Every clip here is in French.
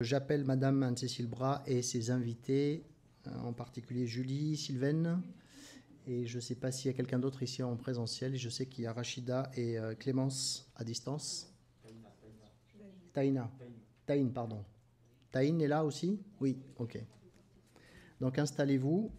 J'appelle Madame Anne-Cécile Bras et ses invités, en particulier Julie, Sylvaine, et je ne sais pas s'il y a quelqu'un d'autre ici en présentiel. Je sais qu'il y a Rachida et Clémence à distance. Taïna. Taïna, pardon. Taïna est là aussi? Oui, ok. Donc installez-vous.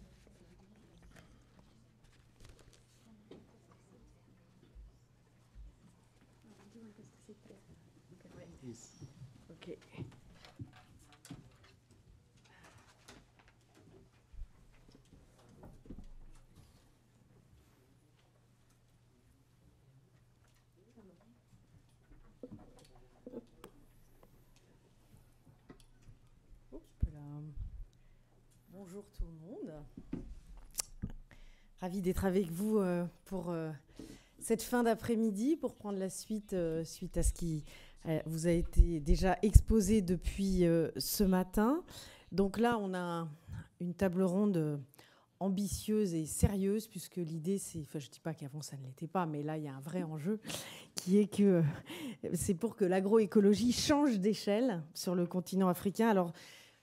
Bonjour tout le monde, ravie d'être avec vous pour cette fin d'après-midi, pour prendre la suite à ce qui vous a été déjà exposé depuis ce matin. Donc là, on a une table ronde ambitieuse et sérieuse, puisque l'idée, c'est, enfin je ne dis pas qu'avant ça ne l'était pas, mais là il y a un vrai enjeu qui est que c'est pour que l'agroécologie change d'échelle sur le continent africain. Alors,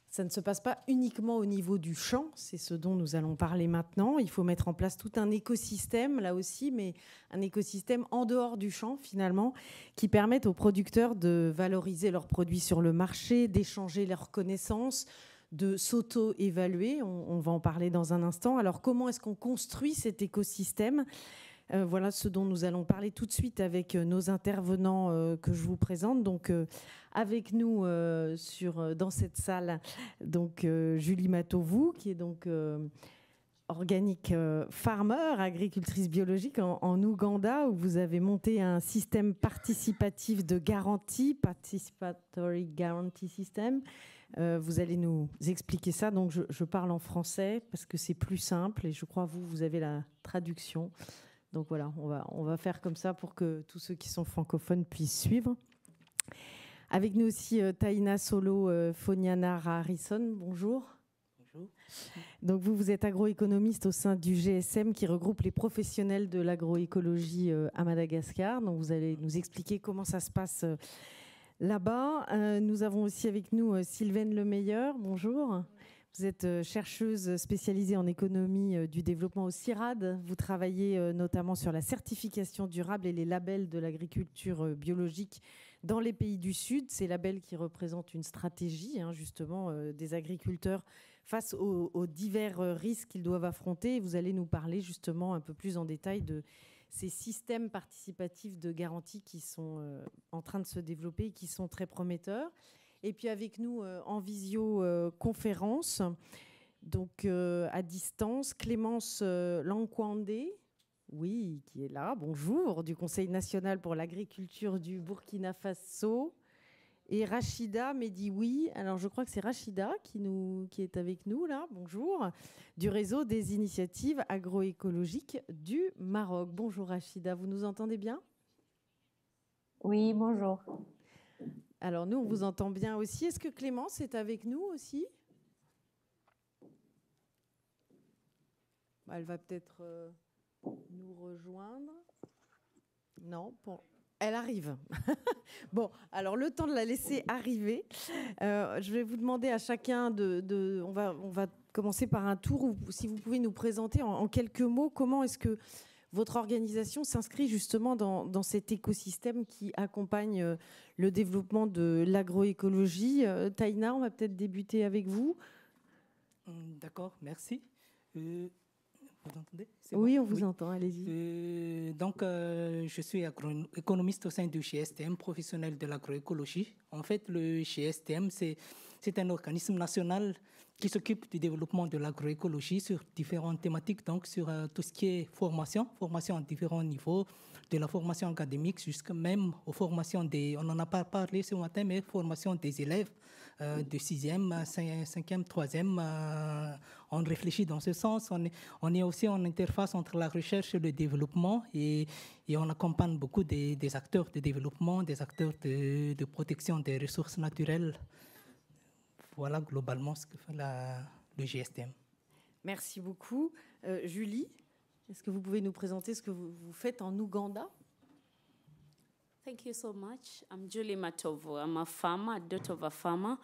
ça ne se passe pas uniquement au niveau du champ, c'est ce dont nous allons parler maintenant. Il faut mettre en place tout un écosystème, là aussi, mais un écosystème en dehors du champ, finalement, qui permette aux producteurs de valoriser leurs produits sur le marché, d'échanger leurs connaissances, de s'auto-évaluer. On va en parler dans un instant. Alors, comment est-ce qu'on construit cet écosystème ? Voilà ce dont nous allons parler tout de suite avec nos intervenants que je vous présente. Donc, avec nous dans cette salle, donc, Julie Matovu, qui est donc organic farmer, agricultrice biologique en Ouganda, où vous avez monté un système participatif de garantie, Participatory Guarantee System. Vous allez nous expliquer ça. Donc, je parle en français parce que c'est plus simple et je crois vous avez la traduction. Donc voilà, on va faire comme ça pour que tous ceux qui sont francophones puissent suivre. Avec nous aussi Taïna Solo, Foniana Harrison, bonjour. Bonjour. Donc vous êtes agroéconomiste au sein du GSM qui regroupe les professionnels de l'agroécologie à Madagascar. Donc vous allez nous expliquer comment ça se passe là-bas. Nous avons aussi avec nous Sylvaine Lemeilleur, bonjour. Vous êtes chercheuse spécialisée en économie du développement au CIRAD. Vous travaillez notamment sur la certification durable et les labels de l'agriculture biologique dans les pays du Sud. Ces labels qui représentent une stratégie, justement, des agriculteurs face aux divers risques qu'ils doivent affronter. Vous allez nous parler, justement, un peu plus en détail de ces systèmes participatifs de garantie qui sont en train de se développer et qui sont très prometteurs. Et puis avec nous en visioconférence, donc à distance, Clémence Lankwande, oui, qui est là, bonjour, du Conseil national pour l'agriculture du Burkina Faso, et Rachida Medioui, alors je crois que c'est Rachida qui est avec nous là, bonjour, du réseau des initiatives agroécologiques du Maroc. Bonjour Rachida, vous nous entendez bien? Oui, bonjour. Alors nous, on vous entend bien aussi. Est-ce que Clémence est avec nous aussi? Elle va peut-être nous rejoindre. Non, elle arrive. Bon, alors le temps de la laisser arriver. Je vais vous demander à chacun on va commencer par un tour. Si vous pouvez nous présenter en quelques mots, comment est-ce que votre organisation s'inscrit justement dans cet écosystème qui accompagne le développement de l'agroécologie. Taïna, on va peut-être débuter avec vous. D'accord, merci. Vous entendez? Oui, on vous entend, allez-y. Je suis agroéconomiste au sein du GSTM, professionnel de l'agroécologie. En fait, le GSTM, c'est un organisme national qui s'occupe du développement de l'agroécologie sur différentes thématiques, donc sur tout ce qui est formation à différents niveaux, de la formation académique jusqu'à même aux formations on n'en a pas parlé ce matin, mais formation des élèves de 6e, 5e, 3e. On réfléchit dans ce sens. On est aussi en interface entre la recherche et le développement et on accompagne beaucoup des acteurs de développement, des acteurs de protection des ressources naturelles. Voilà globalement ce que fait le GSTM. Merci beaucoup. Julie, est-ce que vous pouvez nous présenter ce que vous faites en Ouganda? Thank you so much. I'm Julie Matovu. I'm a farmer, a daughter of a farmer.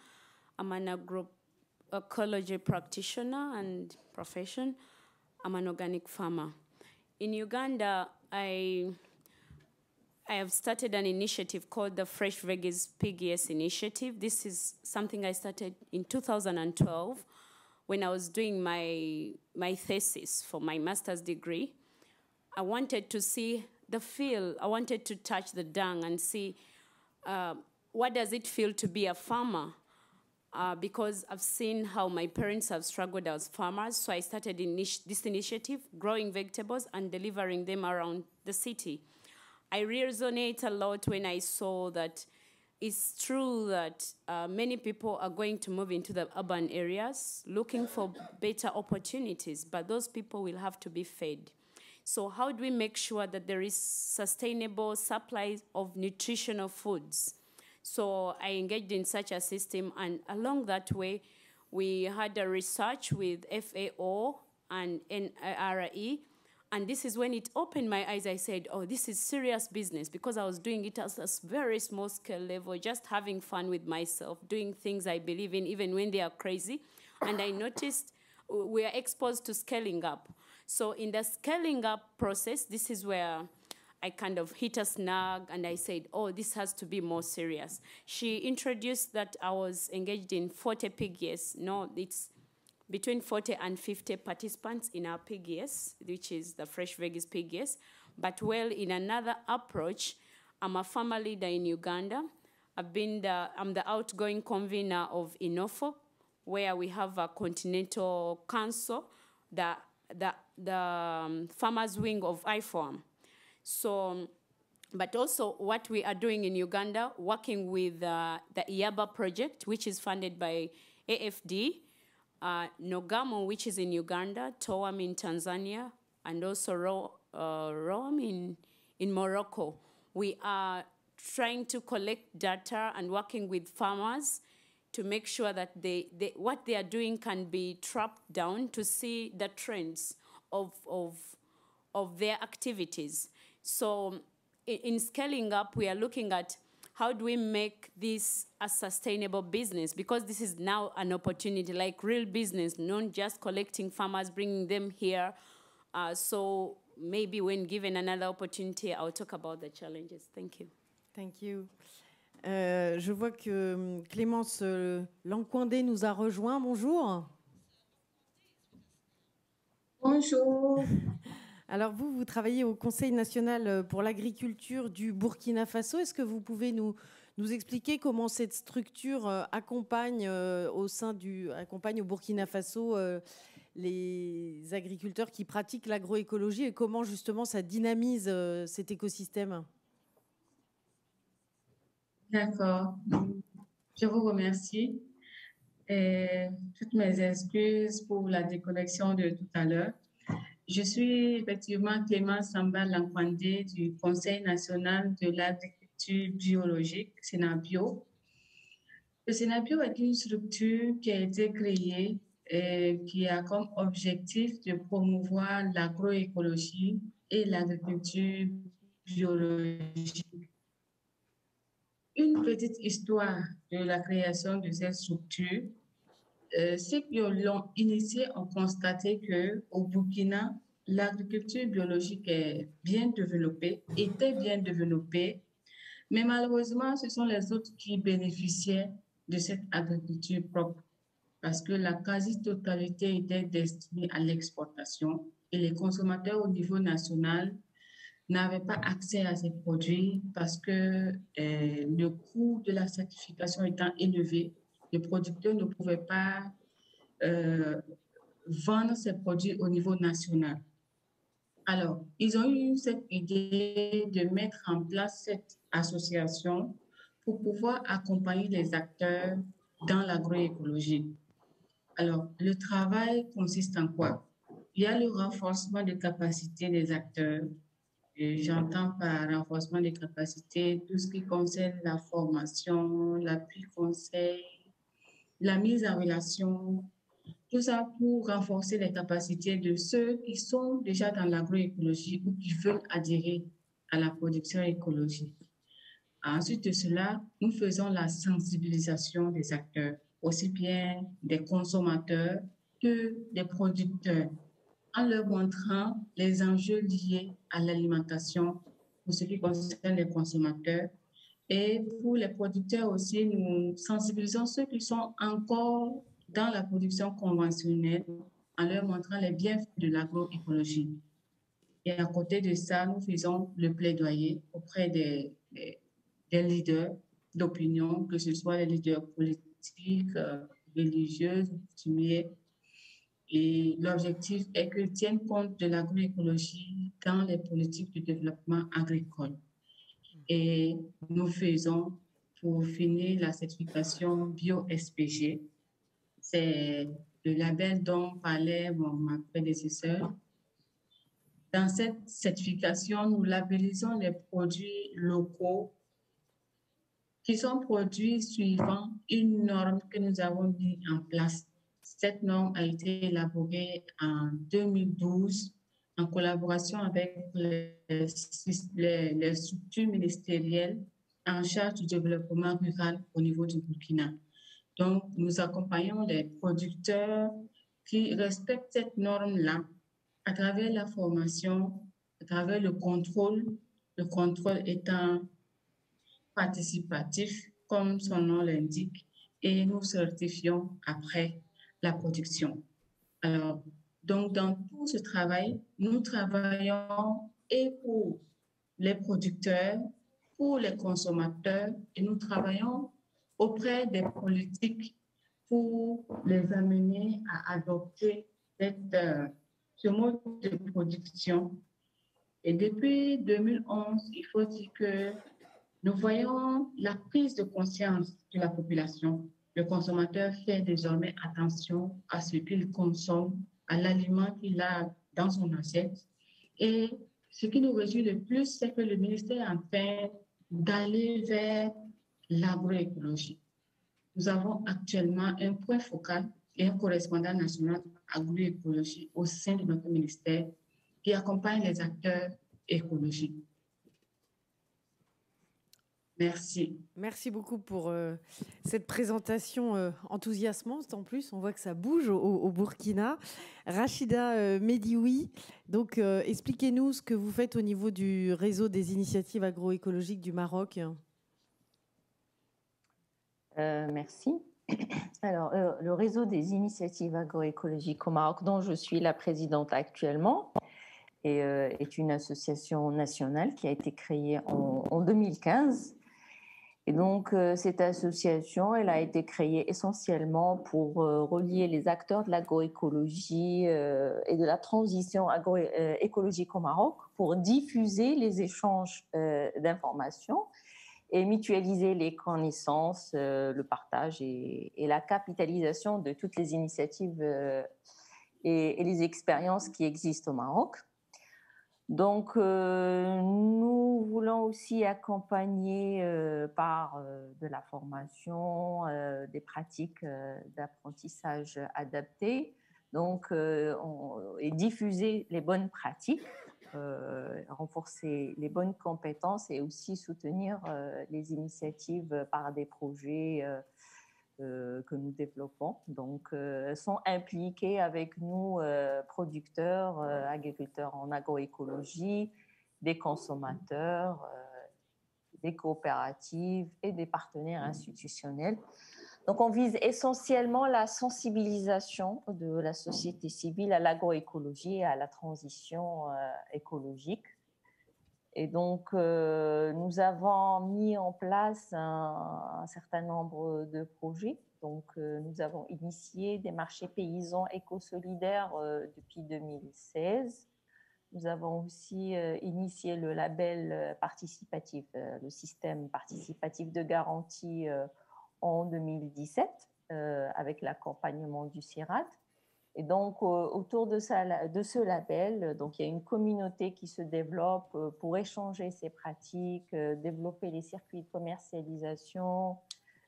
I'm an agroecology practitioner and profession. I'm an organic farmer. In Uganda, I have started an initiative called the Fresh Veggies PGS Initiative. This is something I started in 2012 when I was doing my thesis for my master's degree. I wanted to see the feel. I wanted to touch the dung and see what does it feel to be a farmer, because I've seen how my parents have struggled as farmers. So I started this initiative, growing vegetables and delivering them around the city. I resonate a lot when I saw that it's true that many people are going to move into the urban areas looking for better opportunities, but those people will have to be fed. So how do we make sure that there is sustainable supply of nutritional foods? So I engaged in such a system, and along that way, we had a research with FAO and NRAE. And this is when it opened my eyes. I said, oh, this is serious business, because I was doing it at a very small scale level, just having fun with myself, doing things I believe in, even when they are crazy. And I noticed we are exposed to scaling up. So in the scaling up process, this is where I kind of hit a snag, and I said, oh, this has to be more serious. She introduced that I was engaged in 40 PGS. No, it's between 40 and 50 participants in our PGS, which is the Fresh Veggies PGS. But well, in another approach, I'm a farmer leader in Uganda. I'm the outgoing convener of INOFO, where we have a continental council, the farmers wing of IFOAM. So, but also what we are doing in Uganda, working with the IABA project, which is funded by AFD, NOGAMU, which is in Uganda, Tawam in Tanzania, and also ROAM in Morocco. We are trying to collect data and working with farmers to make sure that what they are doing can be trapped down to see the trends of their activities. So in scaling up, we are looking at how do we make this a sustainable business, because this is now an opportunity, like real business, not just collecting farmers, bringing them here. So maybe when given another opportunity, I'll talk about the challenges. Thank you. Thank you. Je vois que Clémence Lankwande nous a rejoint. Bonjour. Bonjour. Alors vous travaillez au Conseil national pour l'agriculture du Burkina Faso. Est-ce que vous pouvez nous expliquer comment cette structure accompagne au Burkina Faso les agriculteurs qui pratiquent l'agroécologie, et comment justement ça dynamise cet écosystème? D'accord. Je vous remercie. Et toutes mes excuses pour la déconnexion de tout à l'heure. Je suis effectivement Clémence Lankwande du Conseil national de l'agriculture biologique, CNABio. Le CNABio est une structure qui a été créée et qui a comme objectif de promouvoir l'agroécologie et l'agriculture biologique. Une petite histoire de la création de cette structure. Ceux qui l'ont initiée ont constaté qu'au Burkina, l'agriculture biologique est bien développée, était bien développée, mais malheureusement, ce sont les autres qui bénéficiaient de cette agriculture propre, parce que la quasi-totalité était destinée à l'exportation et les consommateurs au niveau national n'avaient pas accès à ces produits parce que le coût de la certification étant élevé, le producteur ne pouvait pas vendre ses produits au niveau national. Alors, ils ont eu cette idée de mettre en place cette association pour pouvoir accompagner les acteurs dans l'agroécologie. Alors, le travail consiste en quoi? Il y a le renforcement des capacités des acteurs. J'entends par renforcement des capacités tout ce qui concerne la formation, l'appui conseil, la mise en relation, tout ça pour renforcer les capacités de ceux qui sont déjà dans l'agroécologie ou qui veulent adhérer à la production écologique. Ensuite de cela, nous faisons la sensibilisation des acteurs aussi bien des consommateurs que des producteurs, en leur montrant les enjeux liés à l'alimentation pour ce qui concerne les consommateurs. Et pour les producteurs aussi, nous sensibilisons ceux qui sont encore dans la production conventionnelle en leur montrant les bienfaits de l'agroécologie. Et à côté de ça, nous faisons le plaidoyer auprès des leaders d'opinion, que ce soit les leaders politiques, religieux, coutumiers. Et l'objectif est qu'ils tiennent compte de l'agroécologie dans les politiques de développement agricole. Et nous faisons, pour finir, la certification Bio-SPG. C'est le label dont parlait ma prédécesseur. Dans cette certification, nous labellisons les produits locaux qui sont produits suivant une norme que nous avons mise en place. Cette norme a été élaborée en 2012 en collaboration avec les structures ministérielles en charge du développement rural au niveau du Burkina. Donc, nous accompagnons les producteurs qui respectent cette norme-là à travers la formation, à travers le contrôle étant participatif, comme son nom l'indique, et nous certifions après la production. Alors, donc, dans tout ce travail, nous travaillons et pour les producteurs, pour les consommateurs, et nous travaillons auprès des politiques pour les amener à adopter ce mode de production. Et depuis 2011, il faut dire que nous voyons la prise de conscience de la population. Le consommateur fait désormais attention à ce qu'il consomme, à l'aliment qu'il a dans son assiette. Et ce qui nous réjouit le plus, c'est que le ministère est en train d'aller vers l'agroécologie. Nous avons actuellement un point focal et un correspondant national agroécologie au sein de notre ministère qui accompagne les acteurs écologiques. Merci. Merci beaucoup pour cette présentation enthousiasmante. En plus, on voit que ça bouge au Burkina. Rachida Medioui, donc expliquez-nous ce que vous faites au niveau du réseau des initiatives agroécologiques du Maroc. Merci. Alors, le réseau des initiatives agroécologiques au Maroc, dont je suis la présidente actuellement, est une association nationale qui a été créée en 2015. Et donc, cette association, elle a été créée essentiellement pour relier les acteurs de l'agroécologie et de la transition agroécologique au Maroc, pour diffuser les échanges d'informations et mutualiser les connaissances, le partage et la capitalisation de toutes les initiatives et les expériences qui existent au Maroc. Donc, nous voulons aussi accompagner par de la formation, des pratiques d'apprentissage adaptées, donc et diffuser les bonnes pratiques, renforcer les bonnes compétences et aussi soutenir les initiatives par des projets que nous développons. Donc, sont impliqués avec nous producteurs, agriculteurs en agroécologie, des consommateurs, des coopératives et des partenaires institutionnels. Donc, on vise essentiellement la sensibilisation de la société civile à l'agroécologie et à la transition écologique. Et donc, nous avons mis en place un certain nombre de projets. Donc, nous avons initié des marchés paysans éco-solidaires depuis 2016. Nous avons aussi initié le label participatif, le système participatif de garantie en 2017, avec l'accompagnement du CIRAD. Et donc, autour de ce label, donc, il y a une communauté qui se développe pour échanger ses pratiques, développer les circuits de commercialisation,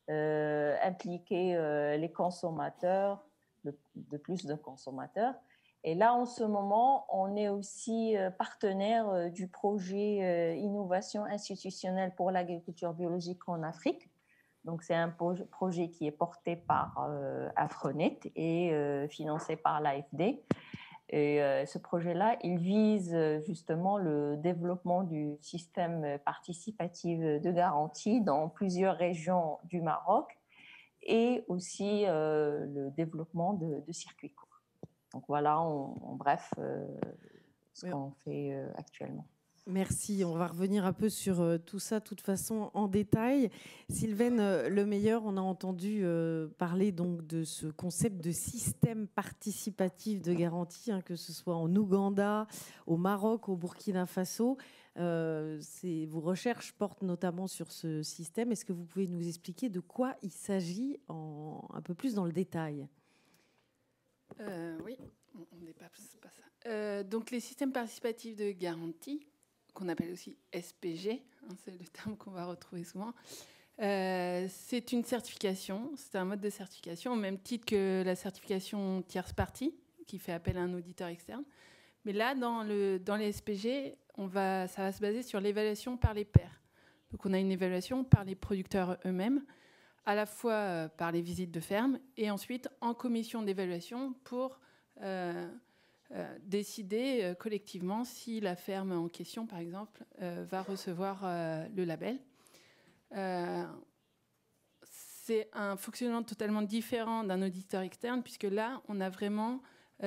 impliquer les consommateurs, de plus de consommateurs. Et là, en ce moment, on est aussi partenaire du projet Innovation institutionnelle pour l'agriculture biologique en Afrique. Donc, c'est un projet qui est porté par Afrenet et financé par l'AFD. Et ce projet-là, il vise justement le développement du système participatif de garantie dans plusieurs régions du Maroc et aussi le développement de circuits courts. Donc voilà, en bref, ce qu'on fait actuellement. Merci. On va revenir un peu sur tout ça, de toute façon, en détail. Sylvaine Lemeilleur, on a entendu parler donc de ce concept de système participatif de garantie, hein, que ce soit en Ouganda, au Maroc, au Burkina Faso. Vos recherches portent notamment sur ce système. Est-ce que vous pouvez nous expliquer de quoi il s'agit un peu plus dans le détail ? Oui, on n'est pas ça. Donc, les systèmes participatifs de garantie, qu'on appelle aussi SPG, hein, c'est le terme qu'on va retrouver souvent, c'est une certification, c'est un mode de certification, au même titre que la certification tierce partie, qui fait appel à un auditeur externe. Mais là, dans les SPG, ça va se baser sur l'évaluation par les pairs. Donc, on a une évaluation par les producteurs eux-mêmes, à la fois par les visites de ferme et ensuite en commission d'évaluation pour décider collectivement si la ferme en question, par exemple, va recevoir le label. C'est un fonctionnement totalement différent d'un auditeur externe, puisque là, on a vraiment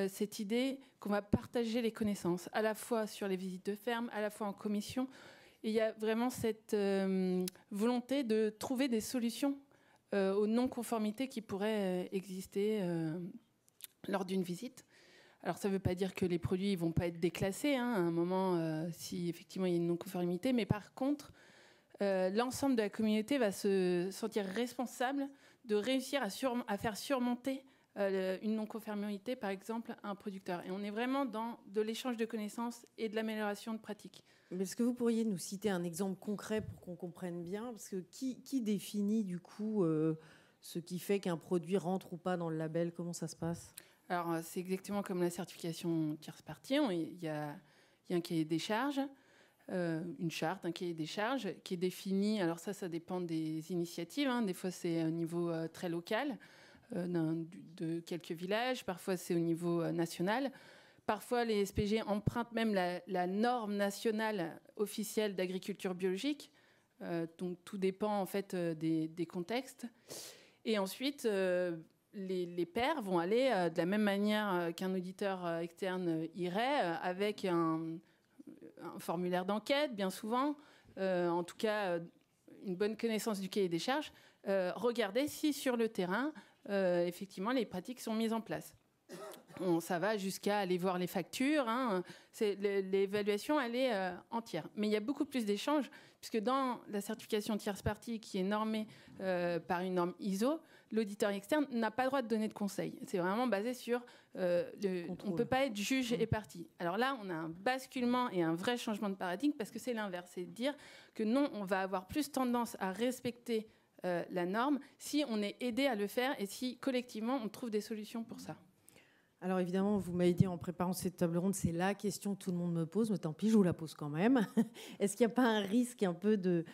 cette idée qu'on va partager les connaissances, à la fois sur les visites de ferme, à la fois en commission. Et il y a vraiment cette volonté de trouver des solutions aux non-conformités qui pourraient exister lors d'une visite. Alors, ça ne veut pas dire que les produits ne vont pas être déclassés, hein, à un moment, si effectivement il y a une non-conformité, mais par contre, l'ensemble de la communauté va se sentir responsable de réussir à faire surmonter une non-conformité, par exemple, à un producteur. Et on est vraiment dans de l'échange de connaissances et de l'amélioration de pratiques. Est-ce que vous pourriez nous citer un exemple concret pour qu'on comprenne bien? Parce que qui définit, du coup, ce qui fait qu'un produit rentre ou pas dans le label? Comment ça se passe? Alors, c'est exactement comme la certification tierce partie. Il y a un cahier des charges, une charte, un cahier des charges qui est défini. Alors ça dépend des initiatives. Hein. Des fois, c'est au niveau très local, de quelques villages. Parfois, c'est au niveau national. Parfois, les SPG empruntent même la norme nationale officielle d'agriculture biologique. Donc, tout dépend en fait des contextes. Et ensuite... Les pairs vont aller de la même manière qu'un auditeur externe irait, avec un formulaire d'enquête, bien souvent, en tout cas une bonne connaissance du cahier des charges, regarder si sur le terrain, effectivement, les pratiques sont mises en place. Ça va jusqu'à aller voir les factures, hein, l'évaluation, elle est entière. Mais il y a beaucoup plus d'échanges, puisque dans la certification tierce partie, qui est normée par une norme ISO, l'auditeur externe n'a pas le droit de donner de conseils. C'est vraiment basé sur... on ne peut pas être juge et partie. Alors là, on a un basculement et un vrai changement de paradigme, parce que c'est l'inverse. C'est de dire que non, on va avoir plus tendance à respecter la norme si on est aidé à le faire et si, collectivement, on trouve des solutions pour ça. Alors évidemment, vous m'avez dit en préparant cette table ronde, c'est la question que tout le monde me pose, mais tant pis, je vous la pose quand même. Est-ce qu'il n'y a pas un risque un peu de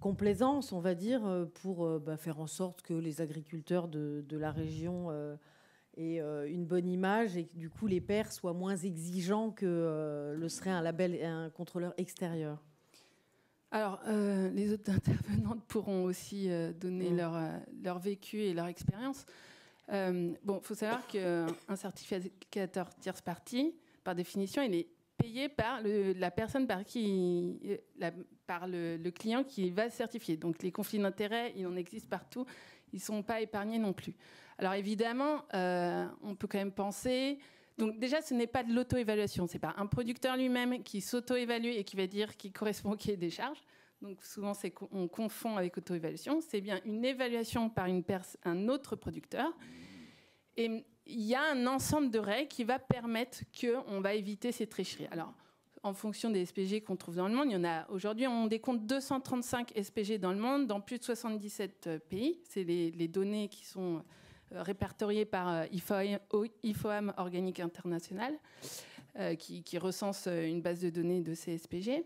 complaisance, on va dire, pour faire en sorte que les agriculteurs de la région aient une bonne image et que du coup les pairs soient moins exigeants que le serait un label et un contrôleur extérieur? Alors, les autres intervenantes pourront aussi donner leur vécu et leur expérience. Bon, faut savoir qu'un certificateur tierce partie, par définition, il est payé par la personne par le client qui va certifier. Donc, les conflits d'intérêts, il en existe partout. Ils ne sont pas épargnés non plus. Alors, évidemment, on peut quand même penser... Donc, déjà, ce n'est pas de l'auto-évaluation. Ce n'est pas un producteur lui-même qui s'auto-évalue et qui va dire qu'il correspond au cahier des charges. Donc, souvent, on confond avec auto-évaluation. C'est bien une évaluation par un autre producteur. Et il y a un ensemble de règles qui va permettre qu'on va éviter ces tricheries. Alors, en fonction des SPG qu'on trouve dans le monde, il y en a aujourd'hui, on décompte 235 SPG dans le monde, dans plus de 77 pays. C'est les données qui sont répertoriées par IFOAM Organique International, qui recense une base de données de ces SPG.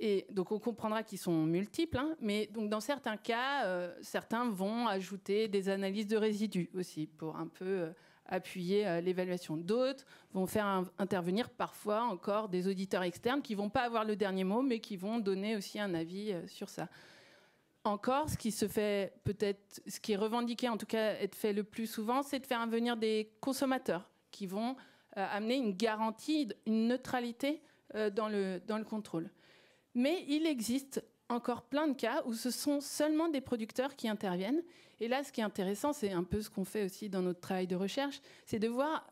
Et donc, on comprendra qu'ils sont multiples, hein, mais donc dans certains cas, certains vont ajouter des analyses de résidus aussi pour un peu appuyer l'évaluation. D'autres vont faire intervenir parfois encore des auditeurs externes qui ne vont pas avoir le dernier mot, mais qui vont donner aussi un avis sur ça. Encore, ce qui se fait peut-être, ce qui est revendiqué, en tout cas être fait le plus souvent, c'est de faire venir des consommateurs qui vont amener une garantie, une neutralité dans le contrôle. Mais il existe encore plein de cas où ce sont seulement des producteurs qui interviennent. Et là, ce qui est intéressant, c'est un peu ce qu'on fait aussi dans notre travail de recherche, c'est de voir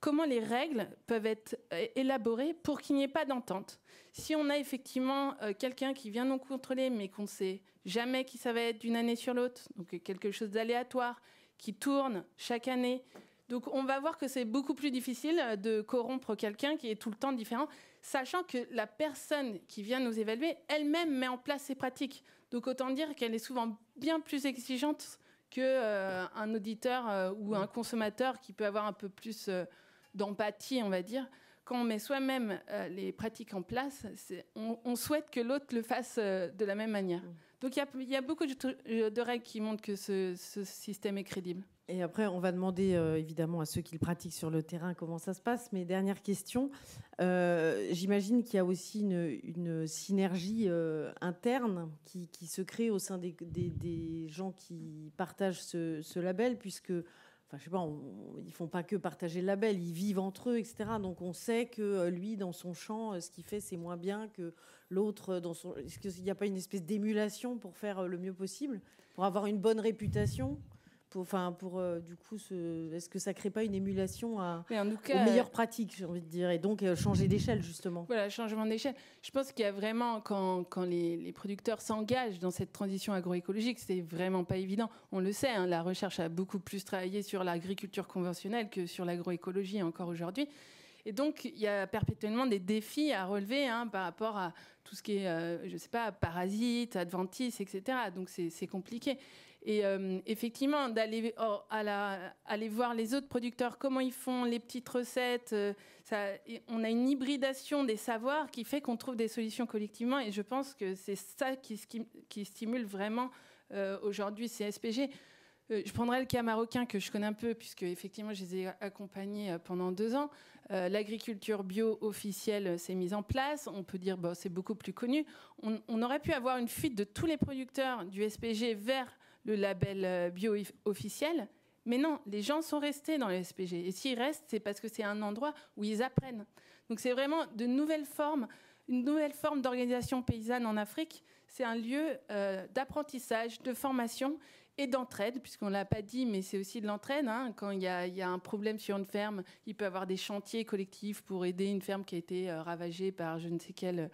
comment les règles peuvent être élaborées pour qu'il n'y ait pas d'entente. Si on a effectivement quelqu'un qui vient nous contrôler, mais qu'on ne sait jamais qui ça va être d'une année sur l'autre, donc quelque chose d'aléatoire qui tourne chaque année, donc on va voir que c'est beaucoup plus difficile de corrompre quelqu'un qui est tout le temps différent, sachant que la personne qui vient nous évaluer, elle-même met en place ses pratiques. Donc autant dire qu'elle est souvent bien plus exigeante qu'un auditeur ou un consommateur qui peut avoir un peu plus d'empathie, on va dire. Quand on met soi-même les pratiques en place, on souhaite que l'autre le fasse de la même manière. Donc il y a beaucoup de règles qui montrent que ce système est crédible. Et après, on va demander évidemment à ceux qui le pratiquent sur le terrain comment ça se passe. Mais dernière question, j'imagine qu'il y a aussi une synergie interne qui se crée au sein des gens qui partagent ce label, puisque, enfin, je sais pas, ils font pas que partager le label, ils vivent entre eux, etc. Donc on sait que lui, dans son champ, ce qu'il fait, c'est moins bien que l'autre. Est-ce qu'il n'y a pas une espèce d'émulation pour faire le mieux possible, pour avoir une bonne réputation ? Est-ce que ça ne crée pas une émulation aux meilleures pratiques, j'ai envie de dire, et donc changer d'échelle, justement. Voilà, changement d'échelle. Je pense qu'il y a vraiment, quand les producteurs s'engagent dans cette transition agroécologique, c'est vraiment pas évident. On le sait, hein, la recherche a beaucoup plus travaillé sur l'agriculture conventionnelle que sur l'agroécologie encore aujourd'hui. Et donc, il y a perpétuellement des défis à relever, hein, par rapport à tout ce qui est, je ne sais pas, parasites, adventices, etc. Donc, c'est compliqué. Et effectivement, d'aller aller voir les autres producteurs, comment ils font, les petites recettes. On a une hybridation des savoirs qui fait qu'on trouve des solutions collectivement. Et je pense que c'est ça qui stimule vraiment aujourd'hui ces SPG. Je prendrai le cas marocain que je connais un peu, puisque effectivement, je les ai accompagnés pendant 2 ans. L'agriculture bio officielle s'est mise en place. On peut dire que c'est beaucoup plus connu. On aurait pu avoir une fuite de tous les producteurs du SPG vers le label bio officiel, mais non, les gens sont restés dans le SPG. Et s'ils restent, c'est parce que c'est un endroit où ils apprennent. Donc c'est vraiment de nouvelles formes, une nouvelle forme d'organisation paysanne en Afrique. C'est un lieu d'apprentissage, de formation et d'entraide, puisqu'on ne l'a pas dit, mais c'est aussi de l'entraide, hein. Quand il y a un problème sur une ferme, il peut y avoir des chantiers collectifs pour aider une ferme qui a été ravagée par je ne sais quel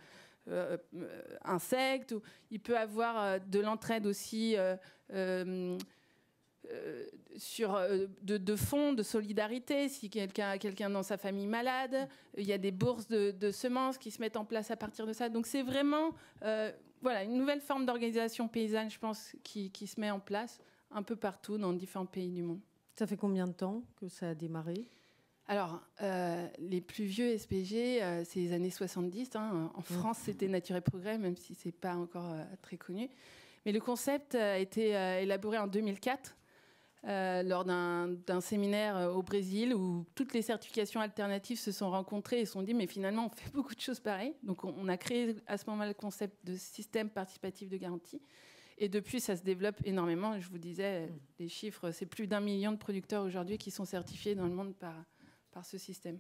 insectes, ou il peut avoir de l'entraide aussi sur de fonds, de solidarité, si quelqu'un dans sa famille malade, il y a des bourses de semences qui se mettent en place à partir de ça. Donc c'est vraiment voilà, une nouvelle forme d'organisation paysanne, je pense, qui se met en place un peu partout dans différents pays du monde. Ça fait combien de temps que ça a démarré ? Alors, les plus vieux SPG, c'est les années 70. Hein. En France, c'était Nature et Progrès, même si ce n'est pas encore très connu. Mais le concept a été élaboré en 2004 lors d'un séminaire au Brésil où toutes les certifications alternatives se sont rencontrées et se sont dit « mais finalement, on fait beaucoup de choses pareilles ». Donc, on a créé à ce moment-là le concept de système participatif de garantie. Et depuis, ça se développe énormément. Je vous disais, les chiffres, c'est plus d'1 million de producteurs aujourd'hui qui sont certifiés dans le monde par ce système.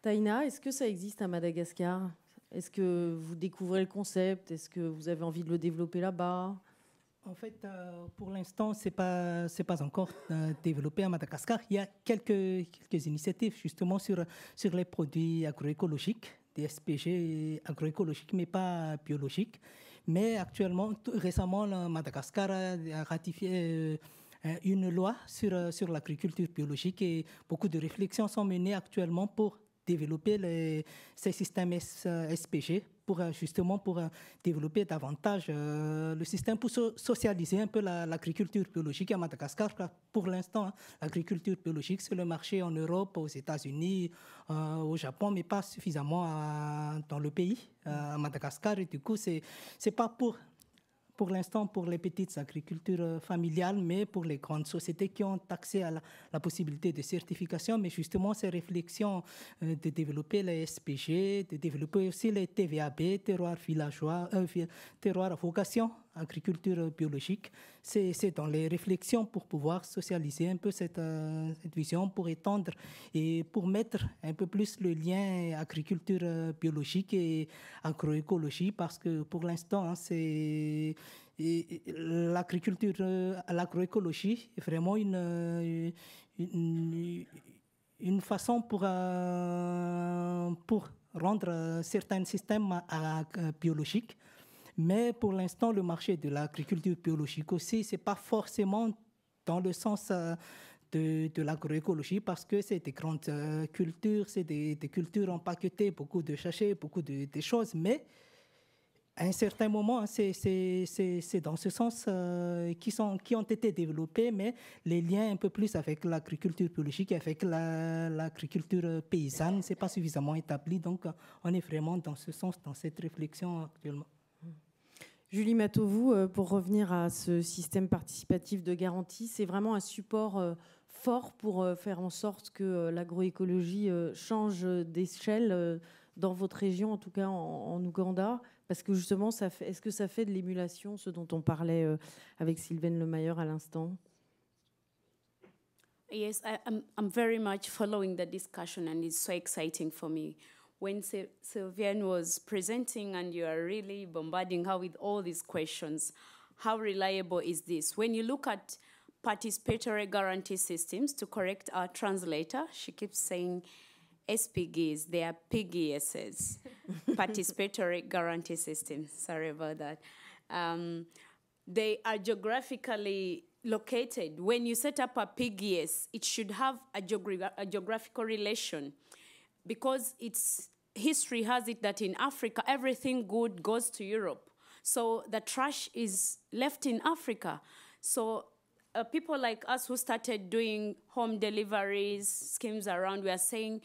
Taïna, est-ce que ça existe à Madagascar? Est-ce que vous découvrez le concept? Est-ce que vous avez envie de le développer là-bas? En fait, pour l'instant, ce n'est pas encore développé à Madagascar. Il y a quelques initiatives justement sur les produits agroécologiques, des SPG agroécologiques, mais pas biologiques. Mais actuellement, récemment, Madagascar a ratifié une loi sur l'agriculture biologique et beaucoup de réflexions sont menées actuellement pour développer ces systèmes SPG pour justement pour développer davantage le système, pour socialiser un peu l'agriculture biologique à Madagascar. Pour l'instant, l'agriculture biologique, c'est le marché en Europe, aux États-Unis, au Japon, mais pas suffisamment dans le pays, à Madagascar. Et du coup, c'est pas pour l'instant pour les petites agricultures familiales, mais pour les grandes sociétés qui ont accès à la possibilité de certification. Mais justement, ces réflexions de développer les SPG, de développer aussi les TVAB, terroirs villageois, terroirs à vocation agriculture biologique, c'est dans les réflexions pour pouvoir socialiser un peu cette vision, pour étendre et pour mettre un peu plus le lien agriculture biologique et agroécologie, parce que pour l'instant, hein, c'est... l'agriculture, l'agroécologie est vraiment une façon pour rendre certains systèmes biologiques. Mais pour l'instant, le marché de l'agriculture biologique aussi, ce n'est pas forcément dans le sens de l'agroécologie, parce que c'est des grandes cultures, c'est des cultures empaquetées, beaucoup de sachets, beaucoup de choses. Mais à un certain moment, c'est dans ce sens qui ont été développés, mais les liens un peu plus avec l'agriculture biologique et avec l'agriculture paysanne, ce n'est pas suffisamment établi. Donc, on est vraiment dans ce sens, dans cette réflexion actuellement. Julie Matovu, pour revenir à ce système participatif de garantie, c'est vraiment un support fort pour faire en sorte que l'agroécologie change d'échelle dans votre région, en tout cas en Ouganda, parce que justement, est-ce que ça fait de l'émulation, ce dont on parlait avec Sylvaine Lemeilleur à l'instant? Yes, I'm very much following the discussion and it's so exciting for me. When Sylvain was presenting and you are really bombarding her with all these questions, how reliable is this? When you look at participatory guarantee systems, to correct our translator, she keeps saying SPGs, they are PGSs, participatory guarantee systems, sorry about that. They are geographically located. When you set up a PGS, it should have a geographical relation, because its history has it that in Africa, everything good goes to Europe. So the trash is left in Africa. So people like us who started doing home deliveries, schemes around, we are saying,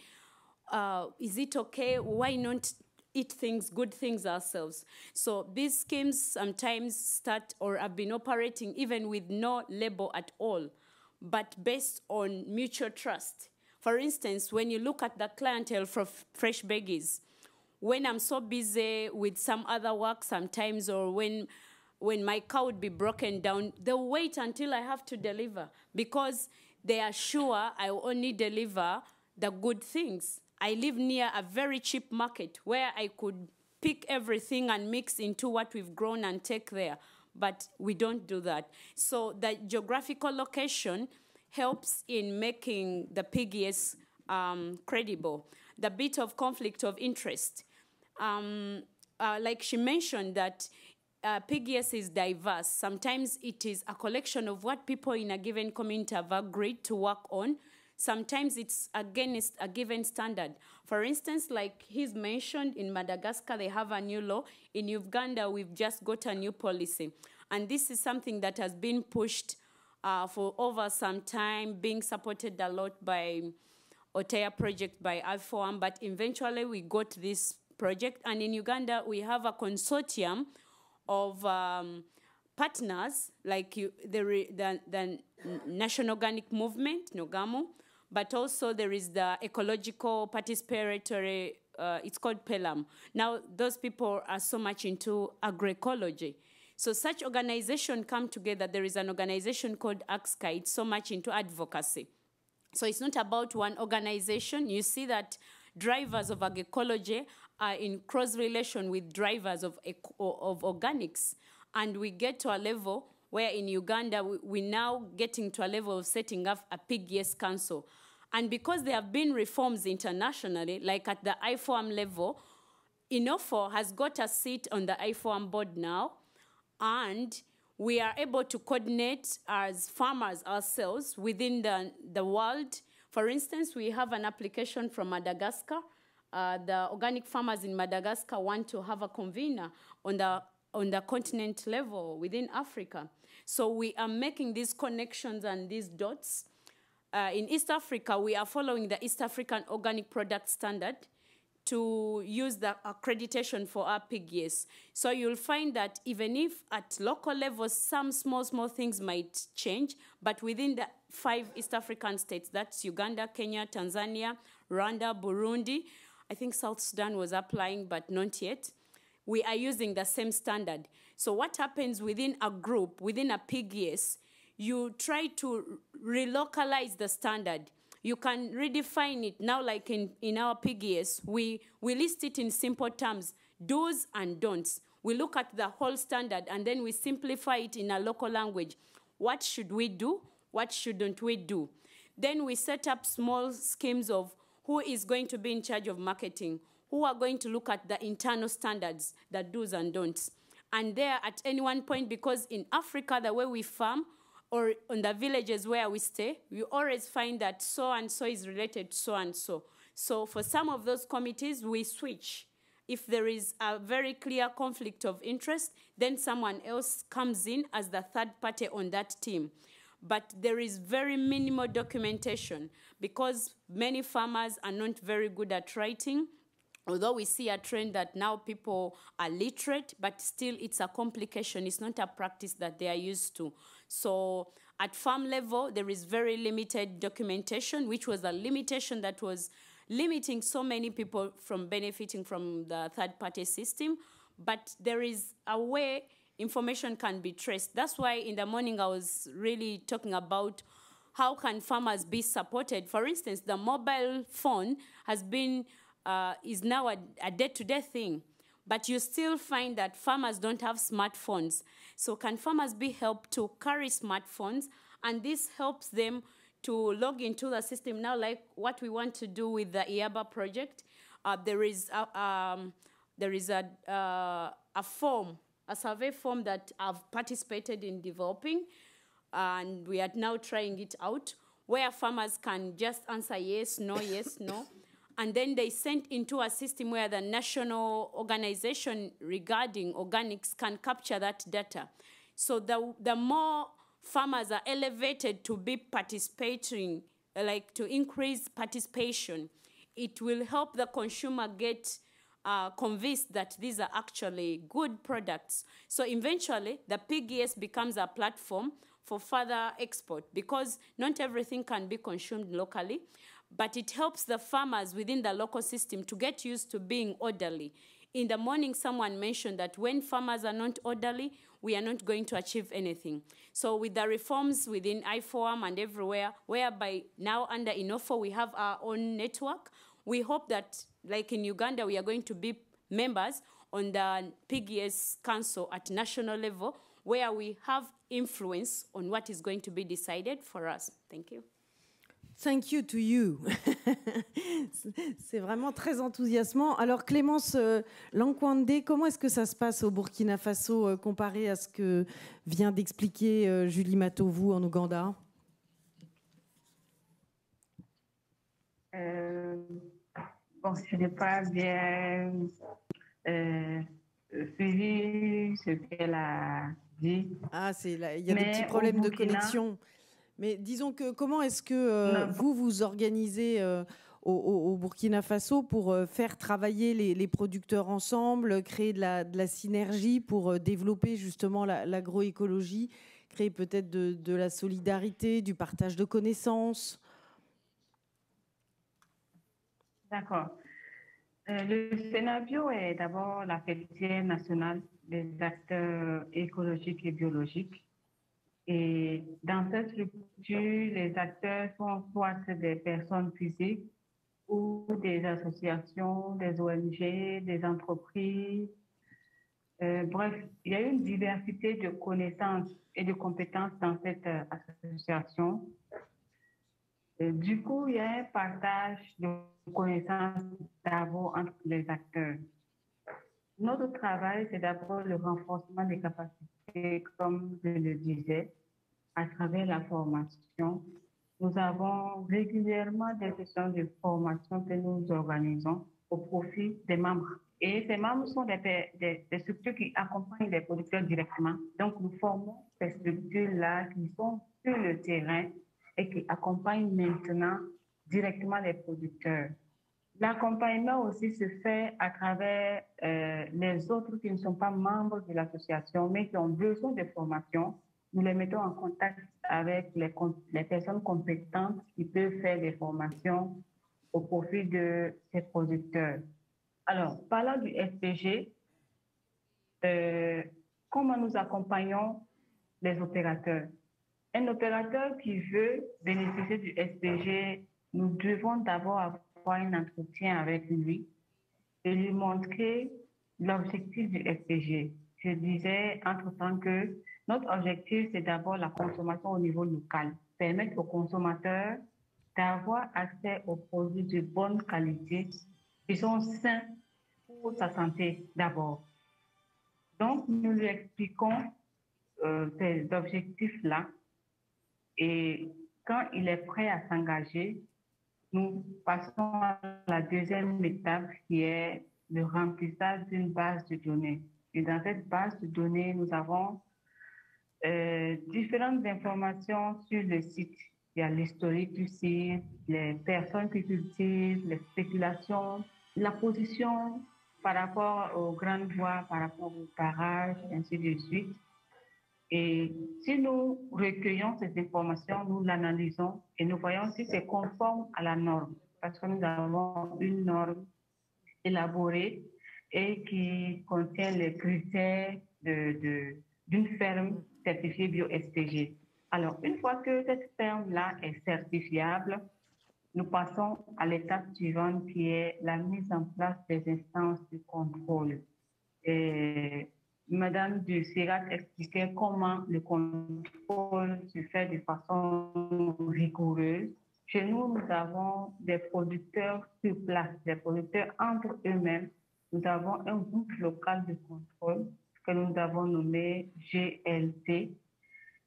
is it okay? Why not eat things, good things ourselves? So these schemes sometimes start or have been operating even with no label at all, but based on mutual trust. For instance, when you look at the clientele for fresh veggies, when I'm so busy with some other work sometimes, or when my cow would be broken down, they'll wait until I have to deliver, because they are sure I will only deliver the good things. I live near a very cheap market where I could pick everything and mix into what we've grown and take there, but we don't do that. So the geographical location helps in making the PGS credible. The bit of conflict of interest. Like she mentioned that PGS is diverse. Sometimes it is a collection of what people in a given community have agreed to work on. Sometimes it's against a given standard. For instance, like he's mentioned, in Madagascar, they have a new law. In Uganda, we've just got a new policy. And this is something that has been pushed for over some time, being supported a lot by OTEA project by IFOAM, but eventually we got this project. And in Uganda, we have a consortium of partners, like the National Organic Movement, NOGAMU, but also there is the ecological participatory, it's called PELUM. Now, those people are so much into agroecology. So such organizations come together. There is an organization called AXCA. It's so much into advocacy. So it's not about one organization. You see that drivers of agroecology are in cross-relation with drivers of organics. And we get to a level where in Uganda, we're now getting to a level of setting up a PGS council. And because there have been reforms internationally, like at the IFOAM level, INOFO has got a seat on the IFOAM board now. And we are able to coordinate as farmers ourselves within the world. For instance, we have an application from Madagascar the organic farmers in Madagascar want to have a convener on the continent level within Africa. So we are making these connections and these dots. In East Africa, we are following the East African Organic Product Standard to use the accreditation for our PGS. So you'll find that even if at local levels some small things might change, but within the 5 East African states, that's Uganda, Kenya, Tanzania, Rwanda, Burundi, I think South Sudan was applying, but not yet, we are using the same standard. So what happens within a group, within a PGS, you try to relocalize the standard. You can redefine it now, like in our PGS, we list it in simple terms, do's and don'ts. We look at the whole standard and then we simplify it in a local language. What should we do? What shouldn't we do? Then we set up small schemes of who is going to be in charge of marketing, who are going to look at the internal standards, the do's and don'ts. And there at any one point, because in Africa, the way we farm, or on the villages where we stay, we always find that so-and-so is related to so-and-so. So for some of those committees, we switch. If there is a very clear conflict of interest, then someone else comes in as the third party on that team. But there is very minimal documentation because many farmers are not very good at writing, although we see a trend that now people are literate, but still it's a complication. It's not a practice that they are used to. So at farm level, there is very limited documentation, which was a limitation that was limiting so many people from benefiting from the third-party system. But there is a way information can be traced. That's why in the morning I was really talking about how can farmers be supported. For instance, the mobile phone has been... is now a day-to-day thing, but you still find that farmers don't have smartphones. So can farmers be helped to carry smartphones? And this helps them to log into the system. Now, like what we want to do with the IABA project, there is a form, a survey form that I've participated in developing, and we are now trying it out, where farmers can just answer yes, no, yes, no. And then they sent into a system where the national organization regarding organics can capture that data. So the more farmers are elevated to be participating, like to increase participation, it will help the consumer get convinced that these are actually good products. So eventually, the PGS becomes a platform for further export because not everything can be consumed locally. But it helps the farmers within the local system to get used to being orderly. In the morning, someone mentioned that when farmers are not orderly, we are not going to achieve anything. So with the reforms within IFOAM and everywhere, whereby now under INOFO we have our own network, we hope that, like in Uganda, we are going to be members on the PGS Council at national level, where we have influence on what is going to be decided for us. Thank you. Thank you to you. C'est vraiment très enthousiasmant. Alors Clémence Lankwande, comment est-ce que ça se passe au Burkina Faso comparé à ce que vient d'expliquer Julie Matovu en Ouganda? Bon, je n'ai pas bien suivi ce qu'elle a dit. Ah, il y a des petits problèmes de connexion. Mais disons que comment est-ce que vous vous organisez au Burkina Faso pour faire travailler les producteurs ensemble, créer de la synergie pour développer justement l'agroécologie, créer peut-être de la solidarité, du partage de connaissances? D'accord. Le CNABio est d'abord la filière nationale des acteurs écologiques et biologiques. Et dans cette structure, les acteurs sont soit des personnes physiques ou des associations, des ONG, des entreprises. Bref, il y a une diversité de connaissances et de compétences dans cette association. Du coup, il y a un partage de connaissances d'abord entre les acteurs. Notre travail, c'est d'abord le renforcement des capacités. Et comme je le disais, à travers la formation, nous avons régulièrement des sessions de formation que nous organisons au profit des membres. Et ces membres sont des structures qui accompagnent les producteurs directement. Donc, nous formons ces structures-là qui sont sur le terrain et qui accompagnent maintenant directement les producteurs. L'accompagnement aussi se fait à travers les autres qui ne sont pas membres de l'association, mais qui ont besoin de formation. Nous les mettons en contact avec les personnes compétentes qui peuvent faire des formations au profit de ces producteurs. Alors, parlant du FPG, comment nous accompagnons les opérateurs? Un opérateur qui veut bénéficier du FPG, nous devons d'abord avoir un entretien avec lui et lui montrer l'objectif du FPG. Je disais entre-temps que notre objectif, c'est d'abord la consommation au niveau local, permettre aux consommateurs d'avoir accès aux produits de bonne qualité qui sont sains pour sa santé d'abord. Donc, nous lui expliquons ces objectifs-là et quand il est prêt à s'engager, nous passons à la deuxième étape qui est le remplissage d'une base de données. Et dans cette base de données, nous avons différentes informations sur le site. Il y a l'historique du site, les personnes qui cultivent, les spéculations, la position par rapport aux grandes voies, par rapport aux parages, ainsi de suite. Et si nous recueillons ces informations, nous l'analysons et nous voyons si c'est conforme à la norme. Parce que nous avons une norme élaborée et qui contient les critères d'une ferme certifiée Bio-SPG. Alors, une fois que cette ferme-là est certifiable, nous passons à l'étape suivante qui est la mise en place des instances de contrôle. Et Madame du CIRAD expliquait comment le contrôle se fait de façon rigoureuse. Chez nous, nous avons des producteurs sur place, des producteurs entre eux-mêmes. Nous avons un groupe local de contrôle que nous avons nommé GLT.